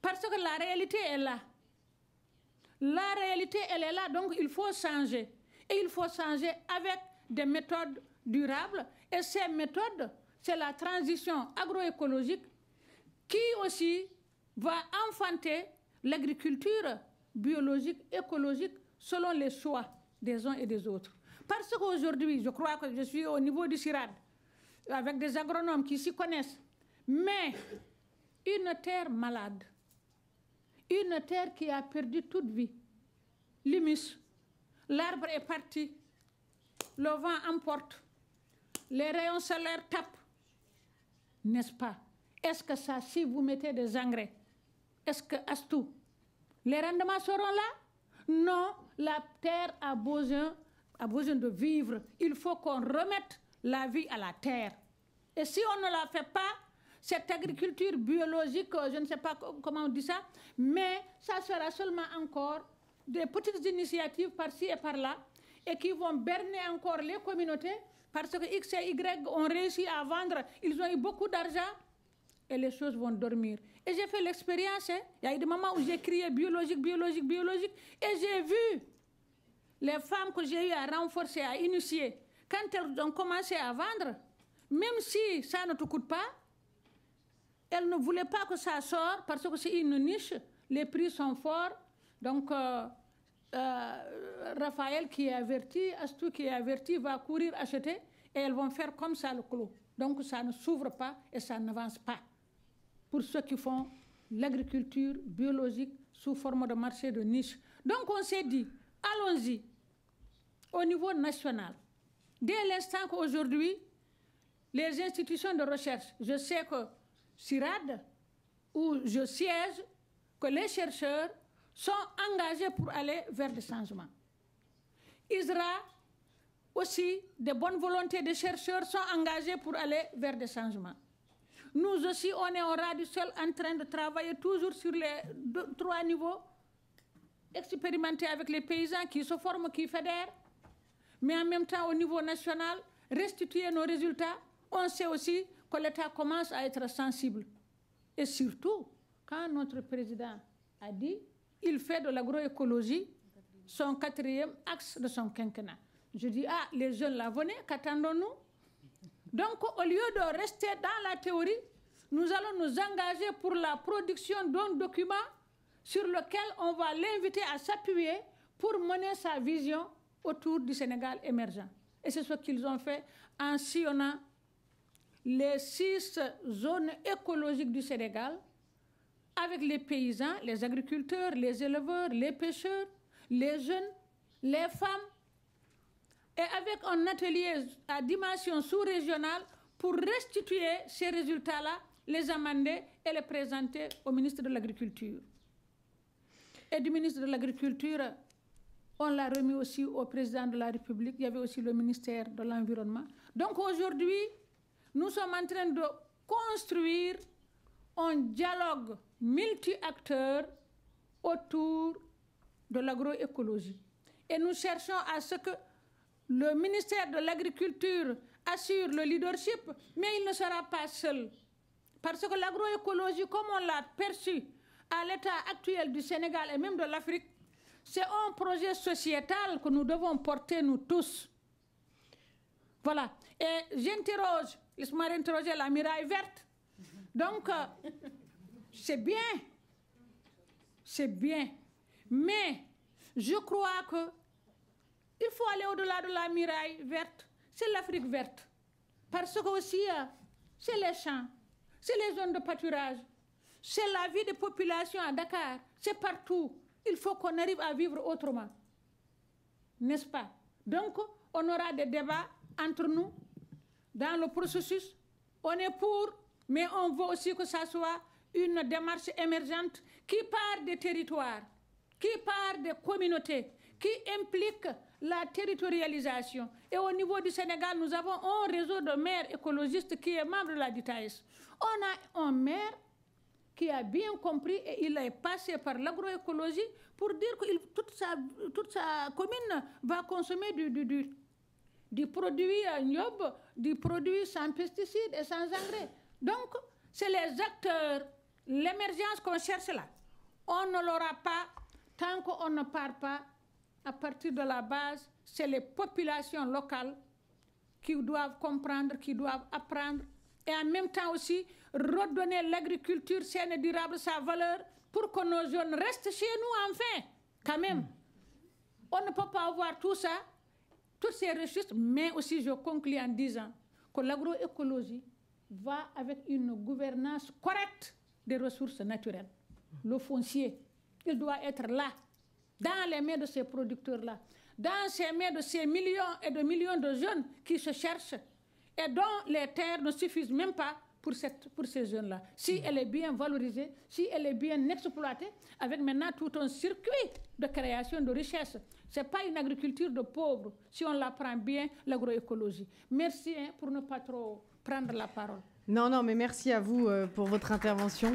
Parce que la réalité est là. La réalité, elle est là, donc il faut changer. Et il faut changer avec des méthodes durables. Et ces méthodes, c'est la transition agroécologique qui aussi va enfanter l'agriculture biologique, écologique, selon les choix des uns et des autres. Parce qu'aujourd'hui, je crois que je suis au niveau du CIRAD, avec des agronomes qui s'y connaissent, mais une terre malade, une terre qui a perdu toute vie, l'humus, l'arbre est parti, le vent emporte, les rayons solaires tapent, n'est-ce pas? Est-ce que ça, si vous mettez des engrais, est-ce que Astou, les rendements seront là? Non, la terre a besoin de vivre. Il faut qu'on remette la vie à la terre. Et si on ne la fait pas, cette agriculture biologique, je ne sais pas comment on dit ça, mais ça sera seulement encore des petites initiatives par-ci et par-là et qui vont berner encore les communautés parce que X et Y ont réussi à vendre, ils ont eu beaucoup d'argent et les choses vont dormir. Et j'ai fait l'expérience, hein. Il y a eu des moments où j'ai crié biologique, biologique, biologique et j'ai vu les femmes que j'ai eu à renforcer, à initier. Quand elles ont commencé à vendre, même si ça ne te coûte pas, elles ne voulaient pas que ça sorte parce que c'est une niche, les prix sont forts. Donc, Raphaël qui est averti, Astou qui est averti, va courir acheter et elles vont faire comme ça le clos. Donc, ça ne s'ouvre pas et ça n'avance pas. Pour ceux qui font l'agriculture biologique sous forme de marché de niche. Donc, on s'est dit, allons-y au niveau national. Dès l'instant qu'aujourd'hui, les institutions de recherche, je sais que CIRAD, où je siège, que les chercheurs sont engagés pour aller vers des changements. ISRA, aussi, des bonnes volontés des chercheurs sont engagés pour aller vers des changements. Nous aussi, on est au ras du sol en train de travailler toujours sur les trois niveaux, expérimenter avec les paysans qui se forment, qui fédèrent, mais en même temps au niveau national, restituer nos résultats. On sait aussi que l'État commence à être sensible. Et surtout, quand notre président a dit, il fait de l'agroécologie son quatrième axe de son quinquennat. Je dis, ah, les jeunes là, venez, qu'attendons-nous? Donc, au lieu de rester dans la théorie, nous allons nous engager pour la production d'un document sur lequel on va l'inviter à s'appuyer pour mener sa vision autour du Sénégal émergent. Et c'est ce qu'ils ont fait en sillonnant les 6 zones écologiques du Sénégal avec les paysans, les agriculteurs, les éleveurs, les pêcheurs, les jeunes, les femmes, et avec un atelier à dimension sous-régionale pour restituer ces résultats-là, les amender et les présenter au ministre de l'Agriculture. Et du ministre de l'Agriculture, on l'a remis aussi au président de la République. Il y avait aussi le ministère de l'Environnement. Donc aujourd'hui, nous sommes en train de construire un dialogue multi-acteurs autour de l'agroécologie. Et nous cherchons à ce que le ministère de l'Agriculture assure le leadership, mais il ne sera pas seul. Parce que l'agroécologie, comme on l'a perçue à l'état actuel du Sénégal et même de l'Afrique, c'est un projet sociétal que nous devons porter, nous tous. Voilà. Et j'interroge, laisse-moi interroger la muraille verte. Donc, c'est bien. C'est bien. Mais je crois que il faut aller au-delà de la muraille verte. C'est l'Afrique verte. Parce que aussi, c'est les champs, c'est les zones de pâturage, c'est la vie des populations à Dakar, c'est partout. Il faut qu'on arrive à vivre autrement. N'est-ce pas? Donc, on aura des débats entre nous, dans le processus. On est pour, mais on veut aussi que ça soit une démarche émergente qui part des territoires, qui part des communautés, qui implique la territorialisation. Et au niveau du Sénégal, nous avons un réseau de maires écologistes qui est membre de la DyTAES. On a un maire qui a bien compris et il est passé par l'agroécologie pour dire que toute sa commune va consommer du produit ignoble, du produit sans pesticides et sans engrais. Donc, c'est les acteurs, l'émergence qu'on cherche là. On ne l'aura pas tant qu'on ne part pas à partir de la base, c'est les populations locales qui doivent comprendre, qui doivent apprendre, et en même temps aussi redonner l'agriculture saine et durable sa valeur pour que nos jeunes restent chez nous enfin, quand même. On ne peut pas avoir tout ça, toutes ces ressources, mais aussi je conclue en disant que l'agroécologie va avec une gouvernance correcte des ressources naturelles. Le foncier, il doit être là, dans les mains de ces producteurs-là, dans les mains de ces millions et de millions de jeunes qui se cherchent et dont les terres ne suffisent même pas pour ces jeunes-là. Si elle est bien valorisée, si elle est bien exploitée, avec maintenant tout un circuit de création de richesses. Ce n'est pas une agriculture de pauvres, si on la prend bien, l'agroécologie. Merci hein, pour ne pas trop prendre la parole. Non, non, mais merci à vous pour votre intervention.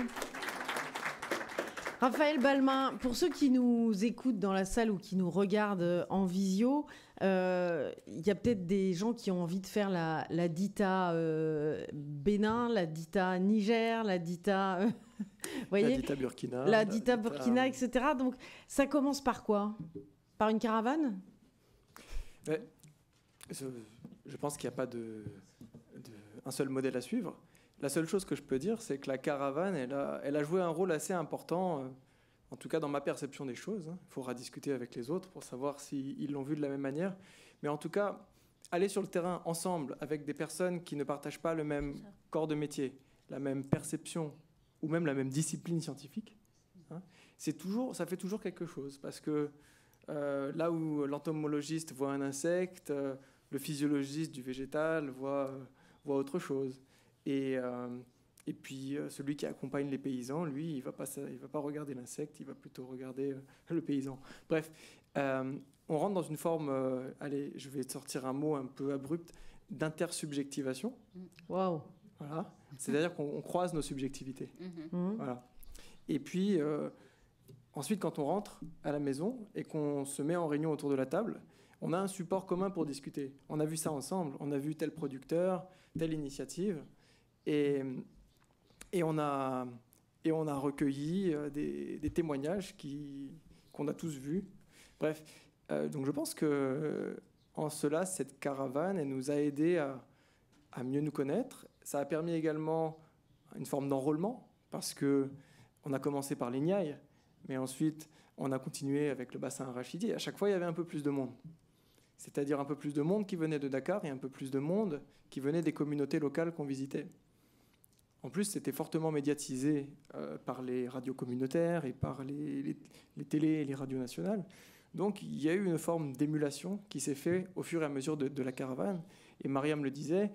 Raphaël Balmain, pour ceux qui nous écoutent dans la salle ou qui nous regardent en visio, il y a peut-être des gens qui ont envie de faire la DyTAES Bénin, la DyTAES Niger, la DyTAES... voyez, la DyTAES Burkina. La DyTAES Burkina, etc. Donc ça commence par quoi? Par une caravane? Je pense qu'il n'y a pas un seul modèle à suivre. La seule chose que je peux dire, c'est que la caravane, elle a joué un rôle assez important, en tout cas dans ma perception des choses. Il faudra discuter avec les autres pour savoir s'ils l'ont vu de la même manière. Mais en tout cas, aller sur le terrain ensemble avec des personnes qui ne partagent pas le même corps de métier, la même perception ou même la même discipline scientifique, hein, c'est toujours, ça fait toujours quelque chose. Parce que là où l'entomologiste voit un insecte, le physiologiste du végétal voit autre chose. Et puis celui qui accompagne les paysans, lui, il va pas regarder l'insecte, il va plutôt regarder le paysan. Bref, on rentre dans une forme, allez, je vais sortir un mot un peu abrupt, d'intersubjectivation. Waouh. Voilà. C'est-à-dire qu'on croise nos subjectivités. Mm-hmm. Voilà. Et puis ensuite, quand on rentre à la maison et qu'on se met en réunion autour de la table, on a un support commun pour discuter. On a vu ça ensemble, on a vu tel producteur, telle initiative. Et on a recueilli des témoignages qu'on a tous vus. Bref, donc je pense que en cela, cette caravane, elle nous a aidés à mieux nous connaître. Ça a permis également une forme d'enrôlement, parce qu'on a commencé par les Niayes, mais ensuite, on a continué avec le bassin arachidier. À chaque fois, il y avait un peu plus de monde. C'est-à-dire un peu plus de monde qui venait de Dakar et un peu plus de monde qui venait des communautés locales qu'on visitait. En plus, c'était fortement médiatisé par les radios communautaires et par les télés et les radios nationales. Donc, il y a eu une forme d'émulation qui s'est faite au fur et à mesure de la caravane. Et Mariam le disait,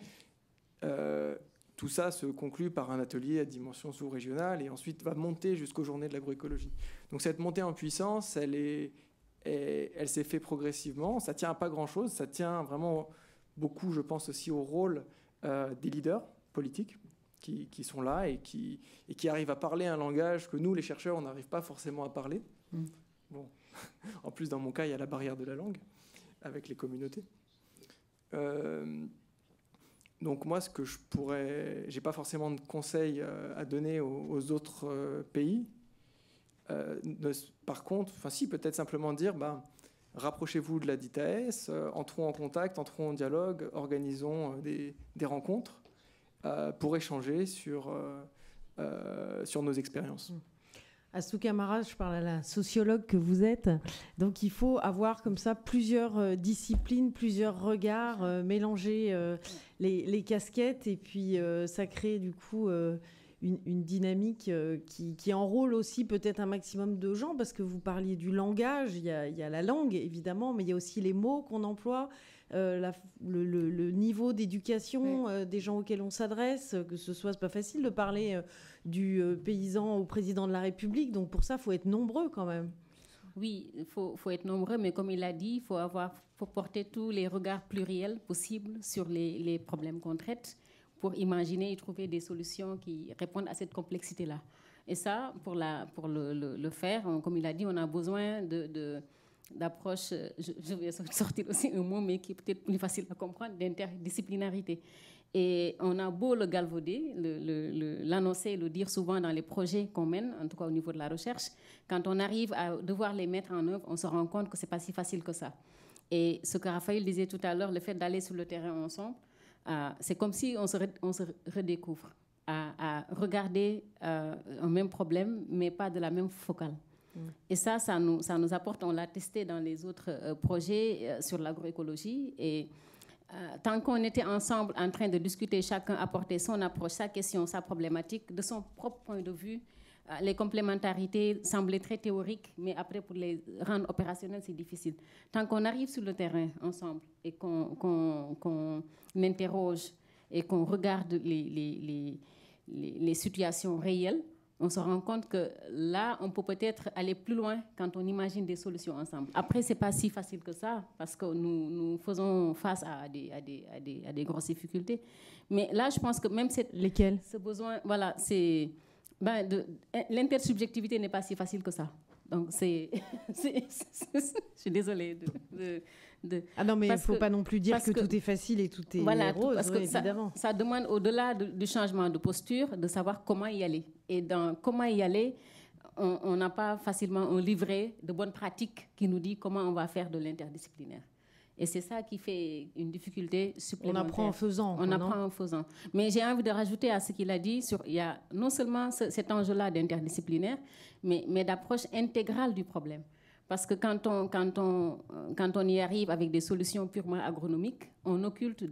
tout ça se conclut par un atelier à dimension sous-régionale et ensuite va monter jusqu'aux journées de l'agroécologie. Donc, cette montée en puissance, elle s'est faite progressivement. Ça tient à pas grand-chose. Ça tient vraiment beaucoup, je pense, aussi au rôle des leaders politiques. Qui sont là et qui arrivent à parler un langage que nous, les chercheurs, on n'arrive pas forcément à parler. Mmh. Bon. En plus, dans mon cas, il y a la barrière de la langue avec les communautés. Donc moi, ce que je pourrais... J'ai pas forcément de conseils à donner aux autres pays. Par contre, enfin si, peut-être simplement dire, bah, rapprochez-vous de la DyTAES, entrons en contact, entrons en dialogue, organisons des rencontres. Pour échanger sur nos expériences. Astou Camara, je parle à la sociologue que vous êtes. Donc il faut avoir comme ça plusieurs disciplines, plusieurs regards, mélanger les casquettes et puis ça crée du coup une dynamique qui enrôle aussi peut-être un maximum de gens parce que vous parliez du langage, il y a la langue évidemment, mais il y a aussi les mots qu'on emploie. Le niveau d'éducation oui. Des gens auxquels on s'adresse, que ce soit, c'est pas facile de parler du paysan au président de la République. Donc pour ça, il faut être nombreux quand même. Oui, il faut être nombreux, mais comme il l'a dit, il faut porter tous les regards pluriels possibles sur les problèmes qu'on traite pour imaginer et trouver des solutions qui répondent à cette complexité-là. Et ça, pour le faire, comme il l'a dit, on a besoin d'approche, je vais sortir aussi un mot, mais qui est peut-être plus facile à comprendre, d'interdisciplinarité. Et on a beau le galvauder, l'annoncer, le dire souvent dans les projets qu'on mène, en tout cas au niveau de la recherche, quand on arrive à devoir les mettre en œuvre, on se rend compte que ce n'est pas si facile que ça. Et ce que Raphaël disait tout à l'heure, le fait d'aller sur le terrain ensemble, c'est comme si on se redécouvre à regarder un même problème, mais pas de la même focale. Et ça nous apporte, on l'a testé dans les autres projets sur l'agroécologie. Et tant qu'on était ensemble en train de discuter, chacun apportait son approche, sa question, sa problématique, de son propre point de vue, les complémentarités semblaient très théoriques, mais après, pour les rendre opérationnelles, c'est difficile. Tant qu'on arrive sur le terrain ensemble et qu'on interroge et qu'on regarde les situations réelles, on se rend compte que là, on peut peut-être aller plus loin quand on imagine des solutions ensemble. Après, ce n'est pas si facile que ça, parce que nous faisons face à des grosses difficultés. Mais là, je pense que même ce besoin, voilà, c'est... Ben, l'intersubjectivité n'est pas si facile que ça. Donc, c'est... je suis désolée Ah non, mais il ne faut pas non plus dire que tout est facile et tout est rose, parce que évidemment. Ça demande, au-delà du changement de posture, de savoir comment y aller. Et dans comment y aller, on n'a pas facilement un livret de bonnes pratiques qui nous dit comment on va faire de l'interdisciplinaire. Et c'est ça qui fait une difficulté supplémentaire. On apprend en faisant. On apprend en faisant. Mais j'ai envie de rajouter à ce qu'il a dit, il y a non seulement cet enjeu-là d'interdisciplinaire, mais d'approche intégrale du problème. Parce que quand on y arrive avec des solutions purement agronomiques, on occulte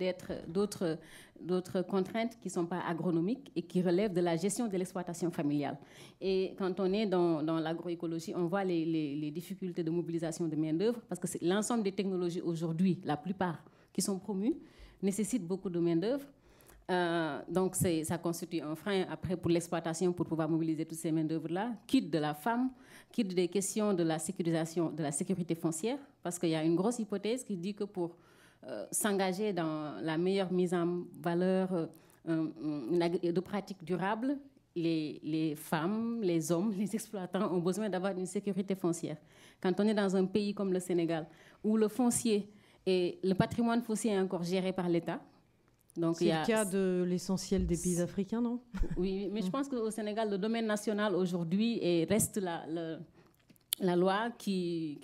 d'autres contraintes qui ne sont pas agronomiques et qui relèvent de la gestion de l'exploitation familiale. Et quand on est dans l'agroécologie, on voit les difficultés de mobilisation de main-d'œuvre, parce que l'ensemble des technologies aujourd'hui, la plupart qui sont promues, nécessitent beaucoup de main-d'œuvre. Donc ça constitue un frein après pour l'exploitation, pour pouvoir mobiliser toutes ces mains d'œuvre là, quitte de la femme, quitte des questions de la sécurisation, de la sécurité foncière, parce qu'il y a une grosse hypothèse qui dit que pour s'engager dans la meilleure mise en valeur de pratiques durables, les femmes, les hommes, les exploitants ont besoin d'avoir une sécurité foncière. Quand on est dans un pays comme le Sénégal, où le foncier et le patrimoine foncier est encore géré par l'État. C'est le cas de l'essentiel des pays africains, non? Oui, mais je pense qu'au Sénégal, le domaine national aujourd'hui reste la loi qui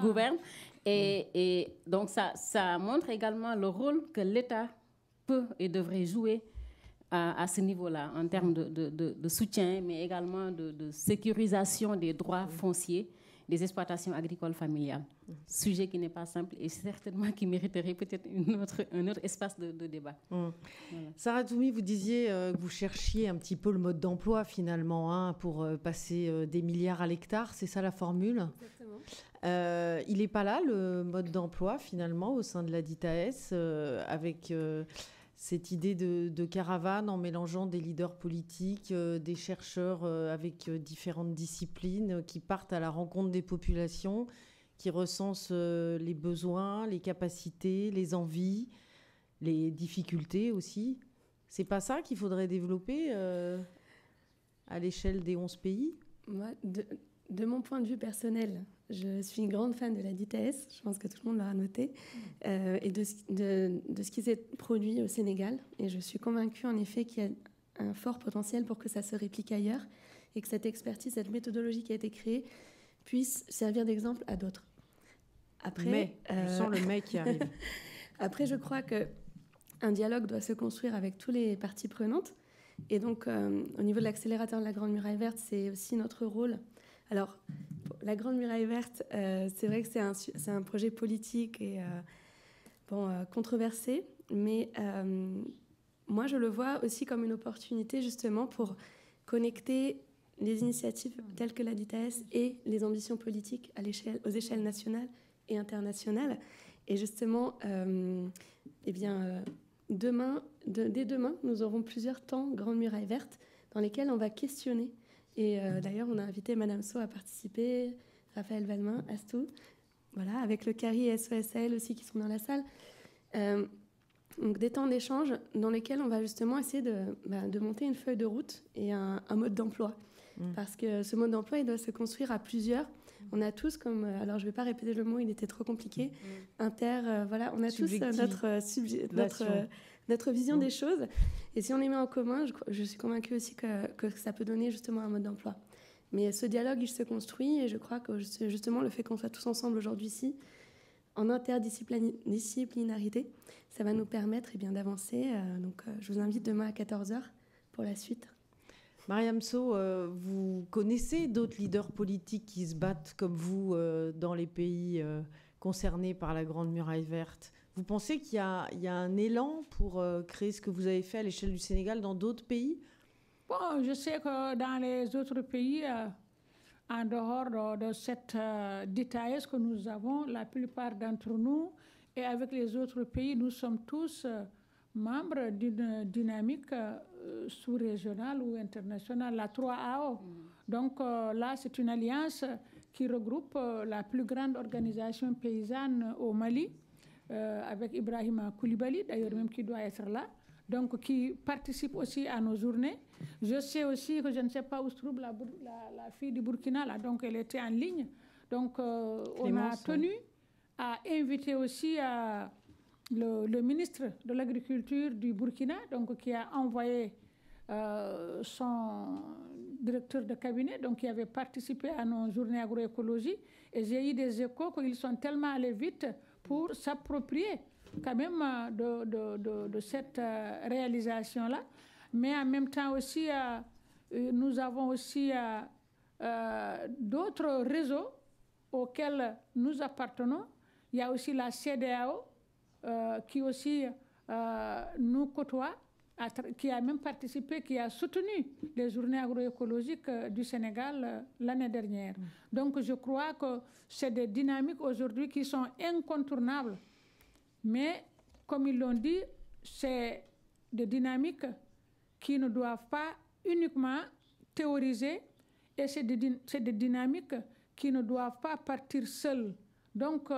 gouverne. Et donc ça montre également le rôle que l'État peut et devrait jouer à ce niveau-là, en termes de soutien, mais également de sécurisation des droits fonciers des exploitations agricoles familiales. Sujet qui n'est pas simple et certainement qui mériterait peut-être un autre espace de débat. Voilà. Sarah Toumi, vous disiez que vous cherchiez un petit peu le mode d'emploi finalement, hein, pour passer des milliards à l'hectare, c'est ça la formule? Exactement. Il n'est pas là le mode d'emploi finalement au sein de la DyTAES, avec cette idée de caravane en mélangeant des leaders politiques, des chercheurs avec différentes disciplines qui partent à la rencontre des populations, qui recensent les besoins, les capacités, les envies, les difficultés aussi. C'est pas ça qu'il faudrait développer à l'échelle des 11 pays? Moi, de mon point de vue personnel, je suis une grande fan de la DyTAES, je pense que tout le monde l'aura noté, et de ce qui s'est produit au Sénégal. Et je suis convaincue en effet qu'il y a un fort potentiel pour que ça se réplique ailleurs et que cette expertise, cette méthodologie qui a été créée puisse servir d'exemple à d'autres. Après, je sens le mec qui arrive. Après, je crois qu'un dialogue doit se construire avec tous les parties prenantes. Et donc, au niveau de l'accélérateur de la Grande Muraille Verte, c'est aussi notre rôle. Alors, la Grande Muraille Verte, c'est vrai que c'est un projet politique et controversé, mais moi, je le vois aussi comme une opportunité justement pour connecter les initiatives telles que la DyTAES et les ambitions politiques aux échelles nationales et internationales. Et justement, dès demain, nous aurons plusieurs temps Grande Muraille Verte dans lesquels on va questionner. Et d'ailleurs, on a invité Madame Sow à participer, Raphaël Balmain, Astou, voilà, avec le CARI et SOSL aussi qui sont dans la salle. Donc des temps d'échange dans lesquels on va justement essayer de monter une feuille de route et un mode d'emploi. Parce que ce mode d'emploi, il doit se construire à plusieurs. On a tous, comme, alors je ne vais pas répéter le mot, il était trop compliqué, voilà, on a tous notre vision des choses. Et si on les met en commun, je suis convaincue aussi que ça peut donner justement un mode d'emploi. Mais ce dialogue, il se construit, et je crois que c'est justement le fait qu'on soit tous ensemble aujourd'hui ici, en interdisciplinarité, ça va nous permettre d'avancer. Donc, je vous invite demain à 14h pour la suite. Mariam Sow, vous connaissez d'autres leaders politiques qui se battent comme vous dans les pays concernés par la Grande Muraille Verte. Vous pensez qu'il y a un élan pour créer ce que vous avez fait à l'échelle du Sénégal dans d'autres pays? Bon, je sais que dans les autres pays, en dehors de cette DyTAES que nous avons, la plupart d'entre nous, et avec les autres pays, nous sommes tous membres d'une dynamique sous-régionale ou internationale, la 3AO. Donc là, c'est une alliance qui regroupe la plus grande organisation paysanne au Mali, avec Ibrahima Koulibaly, d'ailleurs même qui doit être là, donc qui participe aussi à nos journées. Je sais aussi que je ne sais pas où se trouve la fille du Burkina, là, donc elle était en ligne. Donc on a tenu à inviter aussi le ministre de l'Agriculture du Burkina, donc qui a envoyé son directeur de cabinet, donc qui avait participé à nos journées agroécologie. Et j'ai eu des échos qu'ils sont tellement allés vite pour s'approprier quand même de cette réalisation-là. Mais en même temps aussi, nous avons aussi d'autres réseaux auxquels nous appartenons. Il y a aussi la CDAO qui aussi nous côtoie, qui a même participé, qui a soutenu les journées agroécologiques du Sénégal l'année dernière. Donc je crois que c'est des dynamiques aujourd'hui qui sont incontournables. Mais comme ils l'ont dit, c'est des dynamiques qui ne doivent pas uniquement théoriser, et c'est des dynamiques qui ne doivent pas partir seules. Donc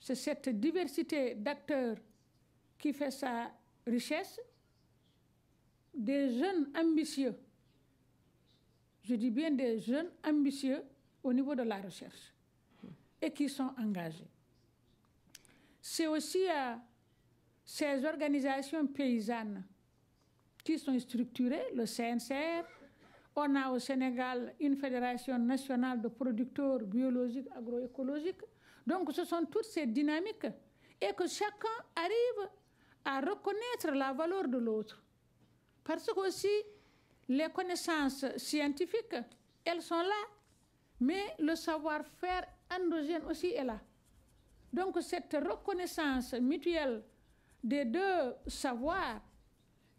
c'est cette diversité d'acteurs qui fait sa richesse, des jeunes ambitieux, je dis bien des jeunes ambitieux au niveau de la recherche, et qui sont engagés. C'est aussi ces organisations paysannes qui sont structurées, le CNCR. On a au Sénégal une fédération nationale de producteurs biologiques, agroécologiques. Donc ce sont toutes ces dynamiques, et que chacun arrive à reconnaître la valeur de l'autre. Parce que aussi les connaissances scientifiques, elles sont là, mais le savoir-faire endogène aussi est là. Donc cette reconnaissance mutuelle des deux savoirs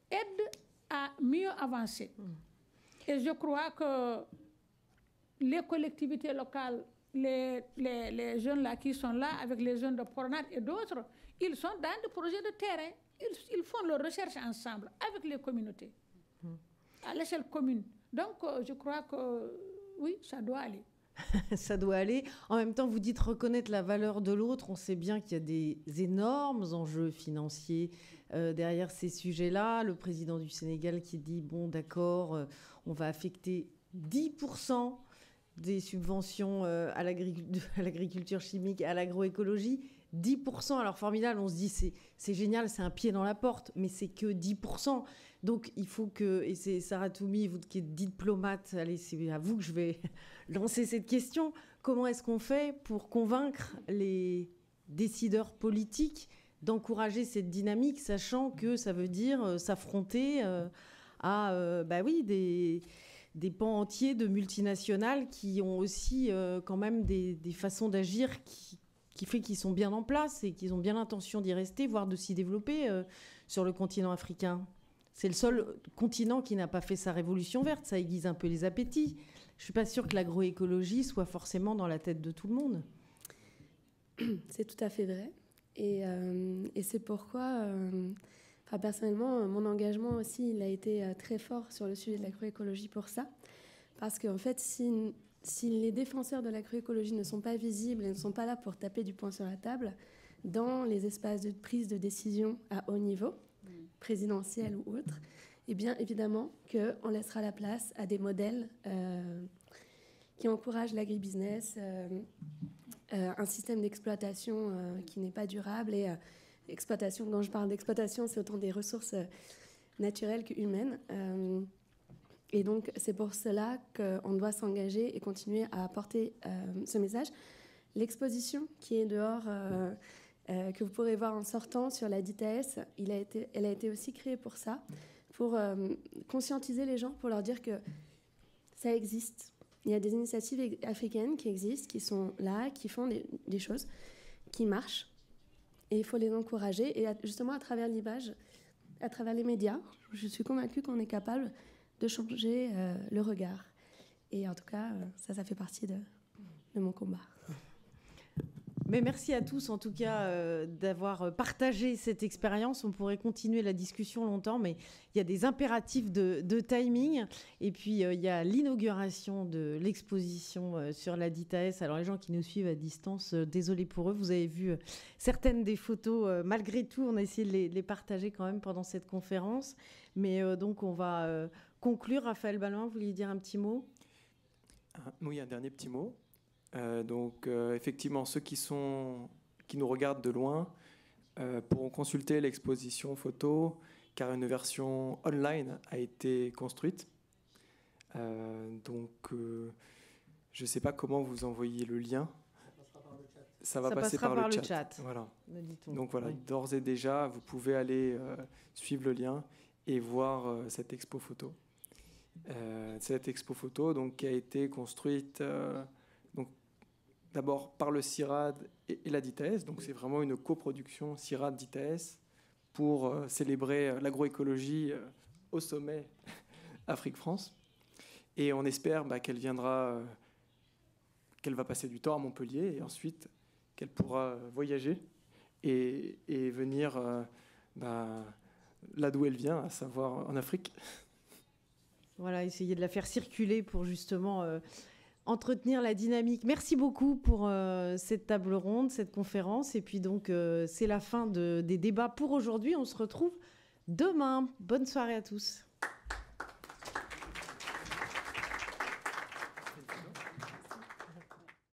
aide à mieux avancer. Et je crois que les collectivités locales, les jeunes là qui sont là, avec les jeunes de Pornat et d'autres, ils sont dans des projets de terrain. Ils font leur recherche ensemble, avec les communautés, à l'échelle commune. Donc je crois que oui, ça doit aller. Ça doit aller. En même temps, vous dites reconnaître la valeur de l'autre. On sait bien qu'il y a des énormes enjeux financiers derrière ces sujets-là. Le président du Sénégal qui dit, bon, d'accord, on va affecter 10% des subventions à l'agriculture chimique, à l'agroécologie. 10%, alors formidable, on se dit c'est génial, c'est un pied dans la porte, mais c'est que 10%. Donc il faut que, et c'est Sarah Toumi, vous qui êtes diplomate, allez, c'est à vous que je vais lancer cette question. Comment est-ce qu'on fait pour convaincre les décideurs politiques d'encourager cette dynamique, sachant que ça veut dire s'affronter à bah oui, des pans entiers de multinationales qui ont aussi quand même des façons d'agir qui fait qu'ils sont bien en place et qu'ils ont bien l'intention d'y rester, voire de s'y développer sur le continent africain. C'est le seul continent qui n'a pas fait sa révolution verte. Ça aiguise un peu les appétits. Je ne suis pas sûre que l'agroécologie soit forcément dans la tête de tout le monde. C'est tout à fait vrai. Et c'est pourquoi, enfin, personnellement, mon engagement aussi, il a été très fort sur le sujet de l'agroécologie pour ça. Parce qu'en fait, si les défenseurs de l'agroécologie ne sont pas visibles et ne sont pas là pour taper du poing sur la table dans les espaces de prise de décision à haut niveau, présidentiel ou autre, eh bien évidemment qu'on laissera la place à des modèles qui encouragent l'agribusiness, un système d'exploitation qui n'est pas durable, et exploitation, quand je parle d'exploitation, c'est autant des ressources naturelles que humaines. Et donc, c'est pour cela qu'on doit s'engager et continuer à porter ce message. L'exposition qui est dehors, que vous pourrez voir en sortant sur la DyTAES, elle a été aussi créée pour ça, pour conscientiser les gens, pour leur dire que ça existe. Il y a des initiatives africaines qui existent, qui sont là, qui font des choses, qui marchent. Et il faut les encourager. Et justement, à travers l'image, à travers les médias, je suis convaincue qu'on est capable de changer le regard. Et en tout cas, ça fait partie de mon combat. Mais merci à tous, en tout cas, d'avoir partagé cette expérience. On pourrait continuer la discussion longtemps, mais il y a des impératifs de timing. Et puis, il y a l'inauguration de l'exposition sur la DyTAES. Alors, les gens qui nous suivent à distance, désolé pour eux, vous avez vu certaines des photos. Malgré tout, on a essayé de les partager quand même pendant cette conférence. Mais donc, on va conclure. Raphaël Balmain, vous vouliez dire un petit mot? Oui, un dernier petit mot. Effectivement, ceux qui nous regardent de loin pourront consulter l'exposition photo, car une version online a été construite. Je ne sais pas comment vous envoyez le lien. Ça va passer par le chat. Voilà. Donc voilà, oui. D'ores et déjà, vous pouvez aller suivre le lien et voir cette expo photo. Cette expo photo donc, qui a été construite... D'abord par le CIRAD et la DyTAES, donc c'est vraiment une coproduction CIRAD-DyTAES pour célébrer l'agroécologie au sommet Afrique-France. Et on espère qu'elle viendra, qu'elle va passer du temps à Montpellier et ensuite qu'elle pourra voyager et venir là d'où elle vient, à savoir en Afrique. Voilà, essayer de la faire circuler pour justement... entretenir la dynamique. Merci beaucoup pour cette table ronde, cette conférence. Et puis donc, c'est la fin des débats pour aujourd'hui. On se retrouve demain. Bonne soirée à tous.